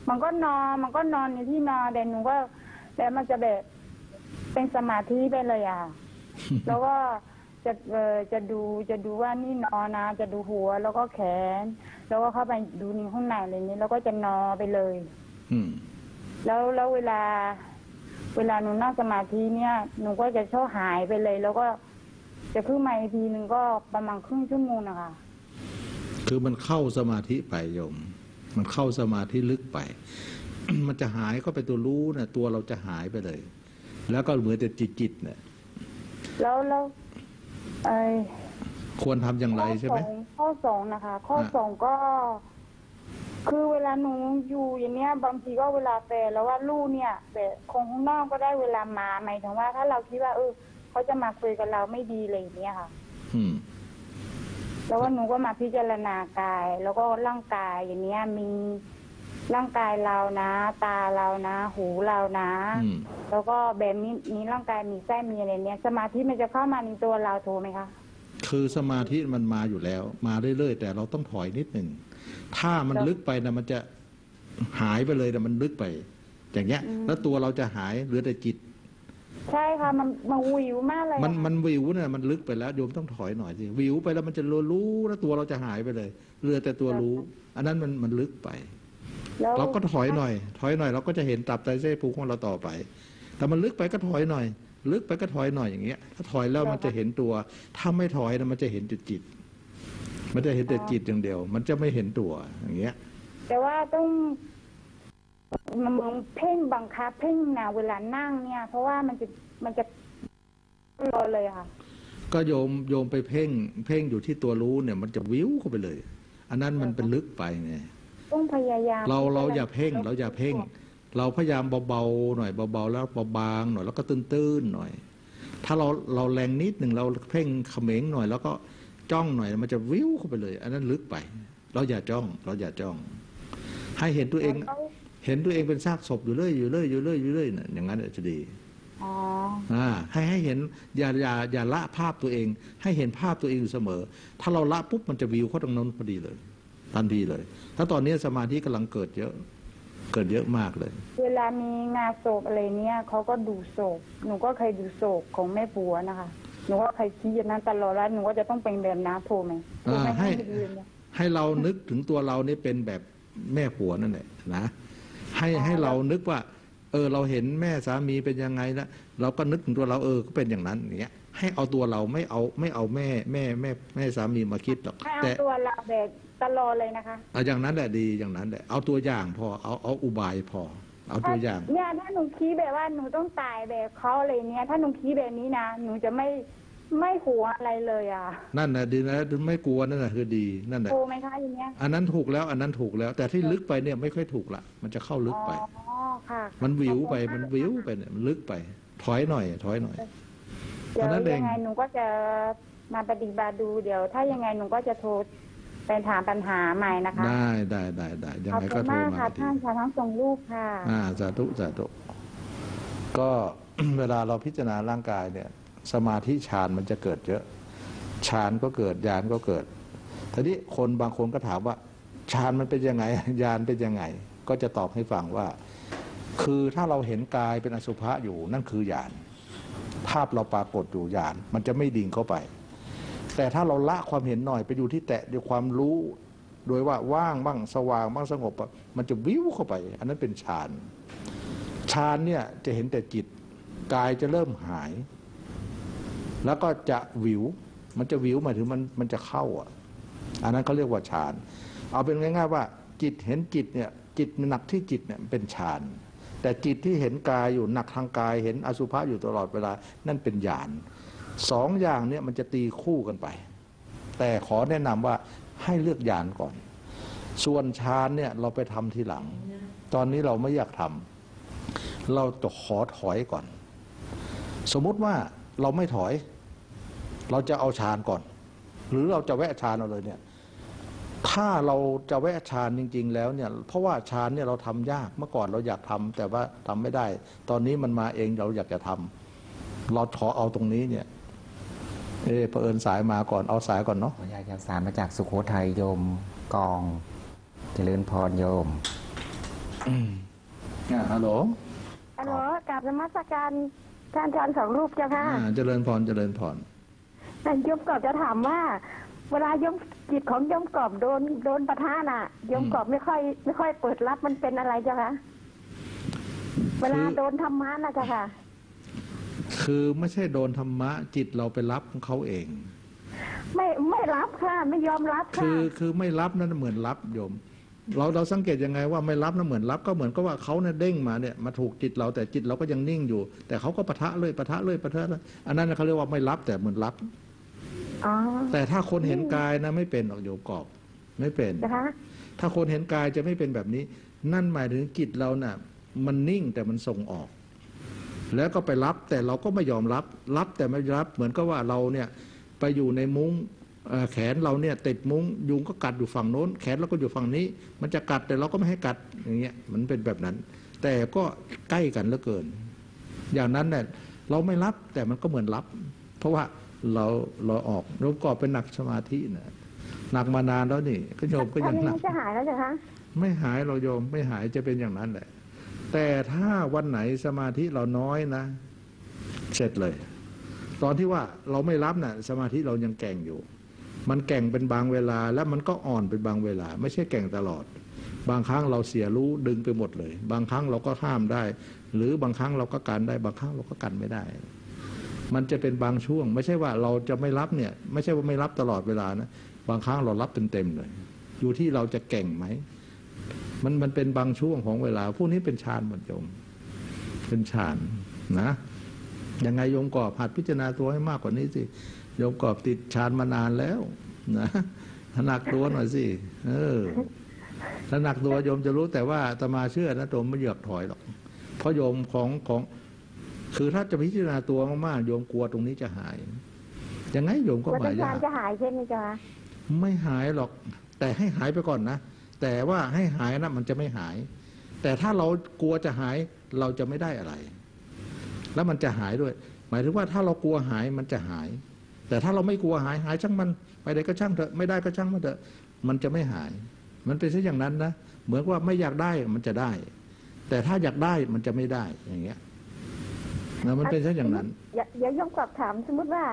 มันก็นอนมันก็นอนในที่นอนแต่หนูก็แต่มันจะแบบเป็นสมาธิไปเลยอะแล้วก็จะเออจะดูจะดูว่านี่นอนนะจะดูหัวแล้วก็แขนแล้วก็เข้าไปดูในห้องไหนอะไรนี้แล้วก็จะนอนไปเลยอืมแล้วแล้วเวลาเวลาหนูนั่งสมาธิเนี่ยหนูก็จะชอบหายไปเลยแล้วก็จะขึ้นมาอีกทีหนึ่งก็ประมาณครึ่งชั่วโมงนะคะคือมันเข้าสมาธิไปโยมมันเข้าสมาธิลึกไป มันจะหายก็ไปตัวรู้นะตัวเราจะหายไปเลยแล้วก็เหมือนแต่จิตจิตเนี่ยแล้วแล้วไอควรทำอย่างไรใช่ไหมข้อสองนะคะข้อสองก็คือเวลาหนูอยู่อย่างเนี้ยบางทีก็เวลาแฝดแล้วว่าลูกเนี่ยแบบคงข้างนอกก็ได้เวลามาหมายถึงว่าถ้าเราคิดว่าเออเขาจะมาคุยกับเราไม่ดีเลยอย่างเนี้ยค่ะอืมแล้วว่าหนูก็มาพิจารณากายแล้วก็ร่างกายอย่างเนี้ยมีร่างกายเรานะตาเรานะหูเรานะแล้วก็แบบนี้นี้ร่างกายมีไส้มีอะไรเนี้ยสมาธิมันจะเข้ามาในตัวเราถูกไหมคะคือสมาธิมันมาอยู่แล้วมาเรื่อยๆแต่เราต้องถอยนิดหนึ่งถ้ามันลึกไปนะมันจะหายไปเลยแต่มันลึกไปอย่างเงี้ยแล้วตัวเราจะหายเหลือแต่จิตใช่ค่ะมันมันวิวมากเลยมันมันวิวเนี่ยมันลึกไปแล้วโยมต้องถอยหน่อยสิวิวไปแล้วมันจะรู้แล้วตัวเราจะหายไปเลยเหลือแต่ตัวรู้อันนั้นมันมันลึกไปเราก็ถอยหน่อยถอยหน่อยเราก็จะเห็นตับไตไส้พุงของเราต่อไปแต่มันลึกไปก็ถอยหน่อยลึกไปก็ถอยหน่อยอย่างเงี้ยถ้าถอยแล้วมันจะเห็นตัวถ้าไม่ถอยนะมันจะเห็นจุดจิตมันจะเห็นแต่จิตอย่างเดียวมันจะไม่เห็นตัวอย่างเงี้ยแต่ว่าต้องมันเพ่งบังคับเพ่งนะเวลานั่งเนี่ยเพราะว่ามันจะมันจะรอเลยค่ะก็โยมโยมไปเพ่งเพ่งอยู่ที่ตัวรู้เนี่ยมันจะวิวเข้าไปเลยอันนั้นมันเป็นลึกไปไงต้องพยายามเราเราอย่าเพ่งเราอย่าเพ่งเราพยายามเบาๆหน่อยเบาๆแล้วเบาบางหน่อยแล้วก็ตื้นๆหน่อยถ้าเราเราแรงนิดหนึ่งเราเพ่งเขม็งหน่อยแล้วก็จ้องหน่อยมันจะวิวเข้าไปเลยอันนั้นลึกไปเราอย่าจ้องเราอย่าจ้องให้เห็นตัวเองเห็นตัวเองเป็นซากศพอยู่เรื่อยอยู่เรื่อยอยู่เรื่อยอยู่เรื่อยน่ะอย่างนั้นจะดีอ๋ออ่าให้ให้เห็นอย่าอย่าอย่าละภาพตัวเองให้เห็นภาพตัวเองอยู่เสมอถ้าเราละปุ๊บมันจะวิวเข้าตรงนั้นพอดีเลยทันทีเลยถ้าตอนนี้สมาธิกำลังเกิดเยอะเกิดเยอะมากเลยเวลามีงานศพอะไรเนี่ยเขาก็ดูศพหนูก็เคยดูศพของแม่ผัวนะคะหนูก็เคยคิดอย่างนั้นตลอดแล้วหนูก็จะต้องเป็นแบบน้าโผล่ไหมให้ให้เรานึกถึงตัวเราเนี่ยเป็นแบบแม่ผัวนั่นแหละนะให้ให้เรานึกว่าเออเราเห็นแม่สามีเป็นยังไงนะเราก็นึกถึงตัวเราเออก็เป็นอย่างนั้นอย่างเงี้ยให้เอาตัวเราไม่เอาไม่เอาแม่แม่แม่แม่สามีมาคิดหรอกแต่ตัวเราแบบตลอดเลยนะคะเอาอย่างนั้นแหละดีอย่างนั้นแหละเอาตัวอย่างพอเอาเอาอุบายพอเอาตัวอย่างเนี่ยถ้าหนูคิดแบบว่าหนูต้องตายแบบเขาอะไรเนี้ยถ้าหนูคิดแบบนี้นะหนูจะไม่ไม่กลัวอะไรเลยอ่ะนั่นนะดีนะไม่กลัวนั่นแหละคือดีนั่นแหละกลัวไหมคะอย่างเงี้ยอันนั้นถูกแล้วอันนั้นถูกแล้วแต่ที่ลึกไปเนี่ยไม่ค่อยถูกละมันจะเข้าลึกไปอ๋อค่ะมันวิวไปมันวิวไปเนี่ยมันลึกไปถอยหน่อยถอยหน่อยเดี๋ยวยังไงหนูก็จะมาปฏิบัติดูเดี๋ยวถ้ายังไงหนูก็จะโทรไปถามปัญหาใหม่นะคะได้ได้ได้ได้ยังไงก็โทรมาค่ะท่านค่ะทั้งสองรูปค่ะอ่าสาธุสาธุก็เวลาเราพิจารณาร่างกายเนี่ยสมาธิฌานมันจะเกิดเยอะฌานก็เกิดญาณก็เกิดทีนี้คนบางคนก็ถามว่าฌานมันเป็นยังไงญาณเป็นยังไงก็จะตอบให้ฟังว่าคือถ้าเราเห็นกายเป็นอสุภะอยู่นั่นคือญาณภาพเราปรากฏอยู่ญาณมันจะไม่ดิ่งเข้าไปแต่ถ้าเราละความเห็นหน่อยไปอยู่ที่แตะด้วยความรู้โดยว่าว่างบ้างสว่างบ้างสงบมันจะวิวเข้าไปอันนั้นเป็นฌานฌานเนี่ยจะเห็นแต่จิตกายจะเริ่มหายแล้วก็จะวิวมันจะวิวหมายถึงมันมันจะเข้าอ่ะอันนั้นเขาเรียกว่าฌานเอาเป็นง่ายๆว่าจิตเห็นจิตเนี่ยจิตหนักที่จิตเนี่ยเป็นฌานแต่จิตที่เห็นกายอยู่หนักทางกายเห็นอสุภะอยู่ตลอดเวลานั่นเป็นญาณสองอย่างเนี่ยมันจะตีคู่กันไป แต่ขอแนะนำว่าให้เลือกยานก่อนส่วนฌานเนี่ยเราไปทำทีหลังตอนนี้เราไม่อยากทำเราจะขอถอยก่อนสมมุติว่าเราไม่ถอยเราจะเอาฌานก่อนหรือเราจะแวะฌานเอาเลยเนี่ยถ้าเราจะแวะฌานจริงๆแล้วเนี่ยเพราะว่าฌานเนี่ยเราทำยากเมื่อก่อนเราอยากทำแต่ว่าทำไม่ได้ตอนนี้มันมาเองเราอยากจะทำเราขอเอาตรงนี้เนี่ยเออเผอิญสายมาก่อนเอาสายก่อนเนาะอยากจะสารมาจากสุโขทัยโยมกองเจริญพรโยมอ่าฮัลโหลฮัลโหลกราบนมัสการท่านอาจารย์สองรูปเจ้าค่ะเจริญพรเจริญพรท่านโยมกอบจะถามว่าเวลาโยมจิตของโยมกอบโดนโดนปะทะน่ะโยมกอบไม่ค่อยไม่ค่อยเปิดรับมันเป็นอะไรเจ้าคะเวลาโดนธรรมะนะเจ้าค่ะคือไม่ใช่โดนธรรมะจิตเราไปรับของเขาเองไม่ไม่รับค่ะไม่ยอมรับค่ะคือคือไม่รับนั่นเหมือนรับโยมเราเราสังเกตยังไงว่าไม่รับนั่นเหมือนรับก็เหมือนก็ว่าเขาเนี่ยเด้งมาเนี่ยมาถูกจิตเราแต่จิตเราก็ยังนิ่งอยู่แต่เขาก็ปะทะเลยปะทะเลยปะทะเลยอันนั้นเขาเรียกว่าไม่รับแต่เหมือนรับแต่ถ้าคนเห็นกายนะไม่เป็นหรอกโยมกอบไม่เป็นถ้าคนเห็นกายจะไม่เป็นแบบนี้นั่นหมายถึงจิตเราน่ะมันนิ่งแต่มันส่งออกแล้วก็ไปรับแต่เราก็ไม่ยอมรับรับแต่ไม่รับเหมือนก็ว่าเราเนี่ยไปอยู่ในมุ้งแขนเราเนี่ยติดมุ้งยุงก็กัดอยู่ฝั่งโน้นแขนเราก็อยู่ฝั่งนี้มันจะกัดแต่เราก็ไม่ให้กัดอย่างเงี้ยมันเป็นแบบนั้นแต่ก็ใกล้กันเหลือเกินอย่างนั้นเนี่ยเราไม่รับแต่มันก็เหมือนรับเพราะว่าเราเราออกเราก็เป็นหนักสมาธินะหนักมานานแล้วนี่ก็โยมก็ยังหนักไม่หายแล้วเหรอคะไม่หายเราโยมไม่หายจะเป็นอย่างนั้นแหละแต่ถ้าวันไหนสมาธิเราน้อยนะเสร็จเลยตอนที่ว่าเราไม่รับน่ะสมาธิเรายังแก่งอยู่มันแก่งเป็นบางเวลาและมันก็อ่อนเป็นบางเวลาไม่ใช่แก่งตลอดบางครั้งเราเสียรู้ดึงไปหมดเลยบางครั้งเราก็ห้ามได้หรือบางครั้งเราก็กันได้บางครั้งเราก็กันไม่ได้มันจะเป็นบางช่วงไม่ใช่ว่าเราจะไม่รับเนี่ยไม่ใช่ว่าไม่รับตลอดเวลานะบางครั้งเรารับเต็มๆเลยอยู่ที่เราจะแก่งไหมมันมันเป็นบางช่วงของเวลาพวกนี้เป็นฌานหมดโยมเป็นฌานนะยังไงโยมกอบหัดพิจารณาตัวให้มากกว่านี้สิโยมกอบติดฌานมานานแล้วนะหนักตัวหน่อยสิเออถ้าหนักตัวโยมจะรู้แต่ว่าอาตมาเชื่อนะโยมไม่อยากถอยหรอกเพราะโยมของของคือถ้าจะพิจารณาตัวมากๆโยมกลัวตรงนี้จะหายยังไงโยมก็หายยากจะหายใช่ไหมจ๊ะไม่หายหรอกแต่ให้หายไปก่อนนะแต่ว่าให้หายนะมันจะไม่หายแต่ถ้าเรากลัวจะหายเราจะไม่ได้อะไรแล้วมันจะหายด้วยหมายถึงว่าถ้าเรากลัวหายมันจะหายแต่ถ้าเราไม่กลัวหายหายช่างมันไปได้ก็ช่างเถอะไม่ได้ก็ช่างมันเถอะมันจะไม่หายมันเป็นเช่นอย่างนั้นนะเหมือนว่าไม่อยากได้มันจะได้แต่ถ้าอยากได้มันจะไม่ได้อย่างเงี้ยนะมันเป็นเช่นอย่างนั้นอย่าย่อมสอบถามสมมติว่า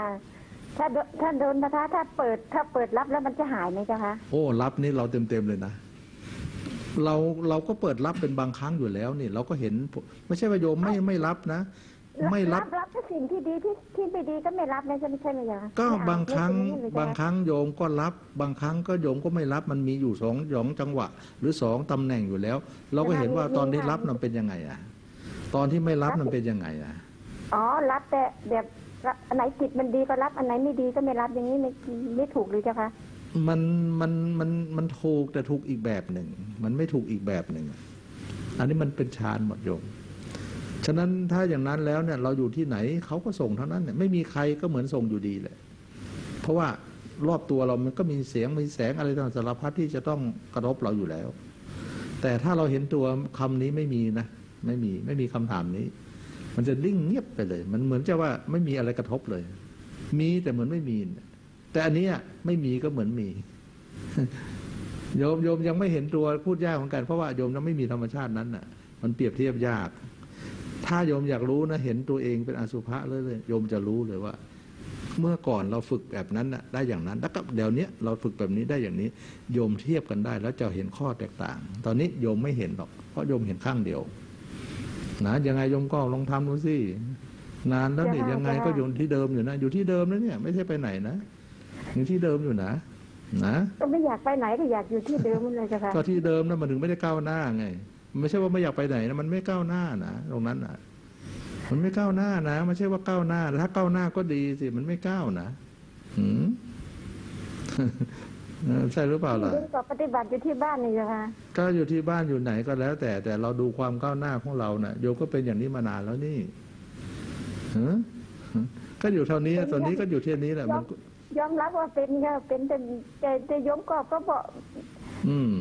ถ้าถ้าโดนนะคะถ้าเปิดถ้าเปิดรับแล้วมันจะหายไหมจ๊ะคะโอ้รับนี่เราเต็มเต็มเลยนะเราเราก็เปิดรับเป็นบางครั้งอยู่แล้วนี่เราก็เห็นไม่ใช่ว่าโยมไม่ไม่รับนะไม่รับรับก็สิ่งที่ดีที่ที่ไม่ดีก็ไม่รับนะใช่ไหมใช่ไหมยะก็บางครั้งบางครั้งโยมก็รับบางครั้งก็โยมก็ไม่รับมันมีอยู่สองสองจังหวะหรือสองตำแหน่งอยู่แล้วเราก็เห็นว่าตอนที่รับมันเป็นยังไงอ่ะตอนที่ไม่รับมันเป็นยังไงอ่ะอ๋อรับแต่แบบอันไหนจิตมันดีก็รับอันไหนไม่ดีก็ไม่รับอย่างนี้ไม่ไม่ถูกหรือเจ้าคะมันมันมันมันถูกแต่ถูกอีกแบบหนึ่งมันไม่ถูกอีกแบบหนึ่งอันนี้มันเป็นฌานหมดโยมฉะนั้นถ้าอย่างนั้นแล้วเนี่ยเราอยู่ที่ไหนเขาก็ส่งเท่านั้นเนี่ยไม่มีใครก็เหมือนส่งอยู่ดีเลยเพราะว่ารอบตัวเรามันก็มีเสียงมีแสงอะไรต่างสารพัดที่จะต้องกระทบเราอยู่แล้วแต่ถ้าเราเห็นตัวคำนี้ไม่มีนะไม่มีไม่มีคำถามนี้มันจะนิ่งเงียบไปเลยมันเหมือนจะว่าไม่มีอะไรกระทบเลยมีแต่เหมือนไม่มีแต่อันนี้ไม่มีก็เหมือนมีโยมโยมยังไม่เห็นตัวพูดยากของกันเพราะว่าโยมยังไม่มีธรรมชาตินั้นน่ะมันเปรียบเทียบยากถ้าโยมอยากรู้นะเห็นตัวเองเป็นอสุภะเลยเลยโยมจะรู้เลยว่าเมื่อก่อนเราฝึกแบบนั้นน่ะได้อย่างนั้นแล้วก็เดี๋ยวนี้เราฝึกแบบนี้ได้อย่างนี้โยมเทียบกันได้แล้วจะเห็นข้อแตกต่างตอนนี้โยมไม่เห็นหรอกเพราะโยมเห็นข้างเดียวนะยังไงโยมก็ลองทำดูสินานแล้วเนี่ยยังไงก็อยู่ที่เดิมอยู่นะอยู่ที่เดิมนะเนี่ยไม่ใช่ไปไหนนะอยู่ที่เดิมอยู่นะนะก็ไม่อยากไปไหนก็อยากอยู่ที่เดิมเลยจ้ะค่ะก็ที่เดิมนะมันถึงไม่ได้ก้าวหน้าไงไม่ใช่ว่าไม่อยากไปไหนนะมันไม่ก้าวหน้านะตรงนั้นนะมันไม่ก้าวหน้านะไม่ใช่ว่าก้าวหน้าถ้าก้าวหน้าก็ดีสิมันไม่ก้าวนะอืม ใช่หรือเปล่าล่ะก็ปฏิบัติอยู่ที่บ้านนี่ค่ะก็อยู่ที่บ้านอยู่ไหนก็แล้วแต่แต่เราดูความก้าวหน้าของเราน่ะโยมก็เป็นอย่างนี้มานานแล้วนี่ฮะก็อยู่เท่านี้ตอนนี้ก็อยู่เท่านี้แหละมันยอมรับว่าเป็นค่ะเป็นแต่แต่ยอมกอบก็บอกอืม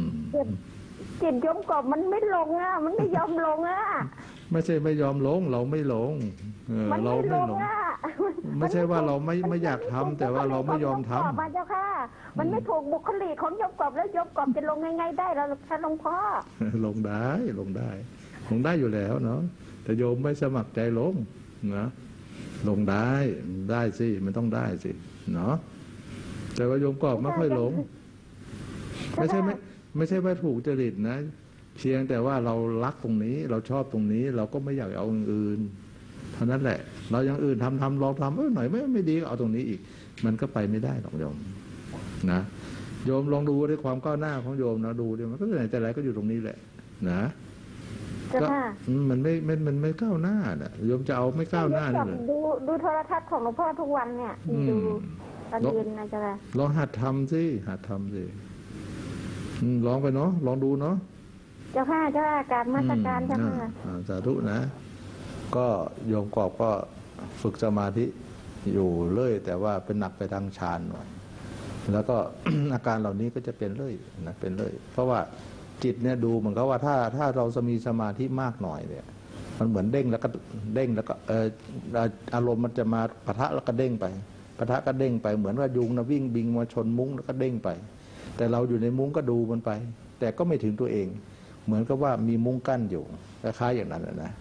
จิตยอมกอบมันไม่ลงอ่ะมันไม่ยอมลงอ่ะไม่ใช่ไม่ยอมลงเราไม่ลงมันไม่ลงอ่ะไม่ใช่ว่าเราไม่ไม่อยากทำแต่ว่าเราไม่ยอมทำมาเจ้าค่ะมันไม่ถูกบุคลิกของยอมกอบแล้วยอมกอบจะลงง่ายๆได้เราถ้าลงพ่อลงได้ลงได้ลงได้อยู่แล้วเนาะแต่โยมไม่สมัครใจลงนะลงได้ได้สิมันต้องได้สิเนาะแต่ว่าโยมกอบไม่ค่อยลงไม่ใช่ไม่ไม่ใช่ว่าถูกจริตนะเพียงแต่ว่าเรารักตรงนี้เราชอบตรงนี้เราก็ไม่อยากเอาอื่นเท่านั้นแหละเราอย่างอื่นทำทำลองทำเออหน่อยไม่ไม่ดีเอาตรงนี้อีกมันก็ไปไม่ได้หรอกโยมนะโยมลองดูด้วยความก้าวหน้าของโยมนะดูดิมันก็ไหนแต่ไรก็อยู่ตรงนี้แหละนะก็มันไม่มันมันไม่ก้าวหน้าน่ะโยมจะเอาไม่ก้าวหน้านี่เลยดูดูโทรทัศน์ของหลวงพ่อทุกวันเนี่ยดูตอนเย็นนะจ๊ะลองหัดทำสิหัดทำสิลองไปเนาะลองดูเนาะเจ้าค่ะเจ้าค่ะการมาตรการเจ้าค่ะสาธุนะก็โยมกอบก็ฝึกสมาธิอยู่เรื่อยแต่ว่าเป็นหนักไปทางฌานหน่อยแล้วก็ อาการเหล่านี้ก็จะเป็นเรื่อยนะเป็นเรื่อยเพราะว่าจิตเนี่ยดูเหมือนกับว่าถ้าถ้าเราจะมีสมาธิมากหน่อยเนี่ยมันเหมือนเด้งแล้วก็เด้งแล้วก็เอออารมณ์มันจะมาปะทะแล้วก็เด้งไปปะทะก็เด้งไปเหมือนว่ายุงนะวิ่งบิงมาชนมุ้งแล้วก็เด้งไปแต่เราอยู่ในมุ้งก็ดูมันไปแต่ก็ไม่ถึงตัวเองเหมือนกับว่ามีมุ้งกั้นอยู่คล้ายๆอย่างนั้นนะ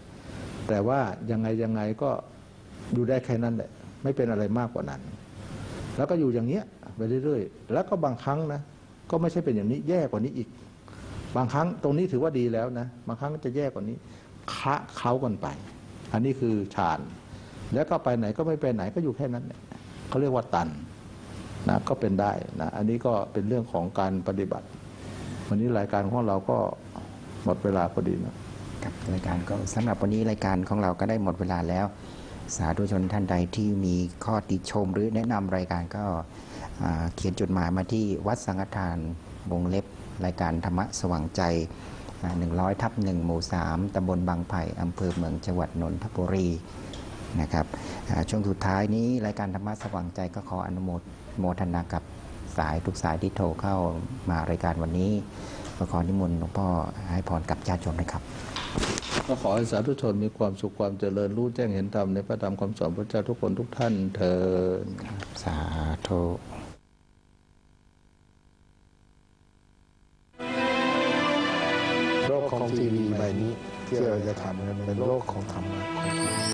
แต่ว่ายังไงยังไงก็อยู่ได้แค่นั้นแหละไม่เป็นอะไรมากกว่านั้นแล้วก็อยู่อย่างเนี้ยไปเรื่อยๆแล้วก็บางครั้งนะก็ไม่ใช่เป็นอย่างนี้แย่กว่านี้อีกบางครั้งตรงนี้ถือว่าดีแล้วนะบางครั้งจะแย่กว่านี้คะเข้ากันไปอันนี้คือฌานแล้วก็ไปไหนก็ไม่ไปไหนก็อยู่แค่นั้นเขาเรียกว่าตันนะก็เป็นได้นะอันนี้ก็เป็นเรื่องของการปฏิบัติวันนี้รายการของเราก็หมดเวลาพอดีนะกับรายการก็สำหรับวันนี้รายการของเราก็ได้หมดเวลาแล้วสาธุชนท่านใดที่มีข้อติชมหรือแนะนำรายการก็เขียนจดหมายมาที่วัดสังฆทานวงเล็บรายการธรรมะสว่างใจ หนึ่งร้อยทับหนึ่ง หมู่ สาม ตำบลบางไผ่อำเภอเมืองจังหวัดนนทบุรีนะครับช่วงสุดท้ายนี้รายการธรรมะสว่างใจก็ขออนุโมทโมทนากับสายทุกสายที่โทรเข้ามารายการวันนี้ก็ขอนิมนต์หลวงพ่อให้พรกับญาติโยมนะครับก็ขอให้สาธุชนมีความสุขความเจริญรู้แจ้งเห็นธรรมในพระธรรมคำสอนพระเจ้าทุกคนทุกท่านเถิดสาธุโลกของทีวีใบนี้ที่เราจะทำเป็นโลกของธรรม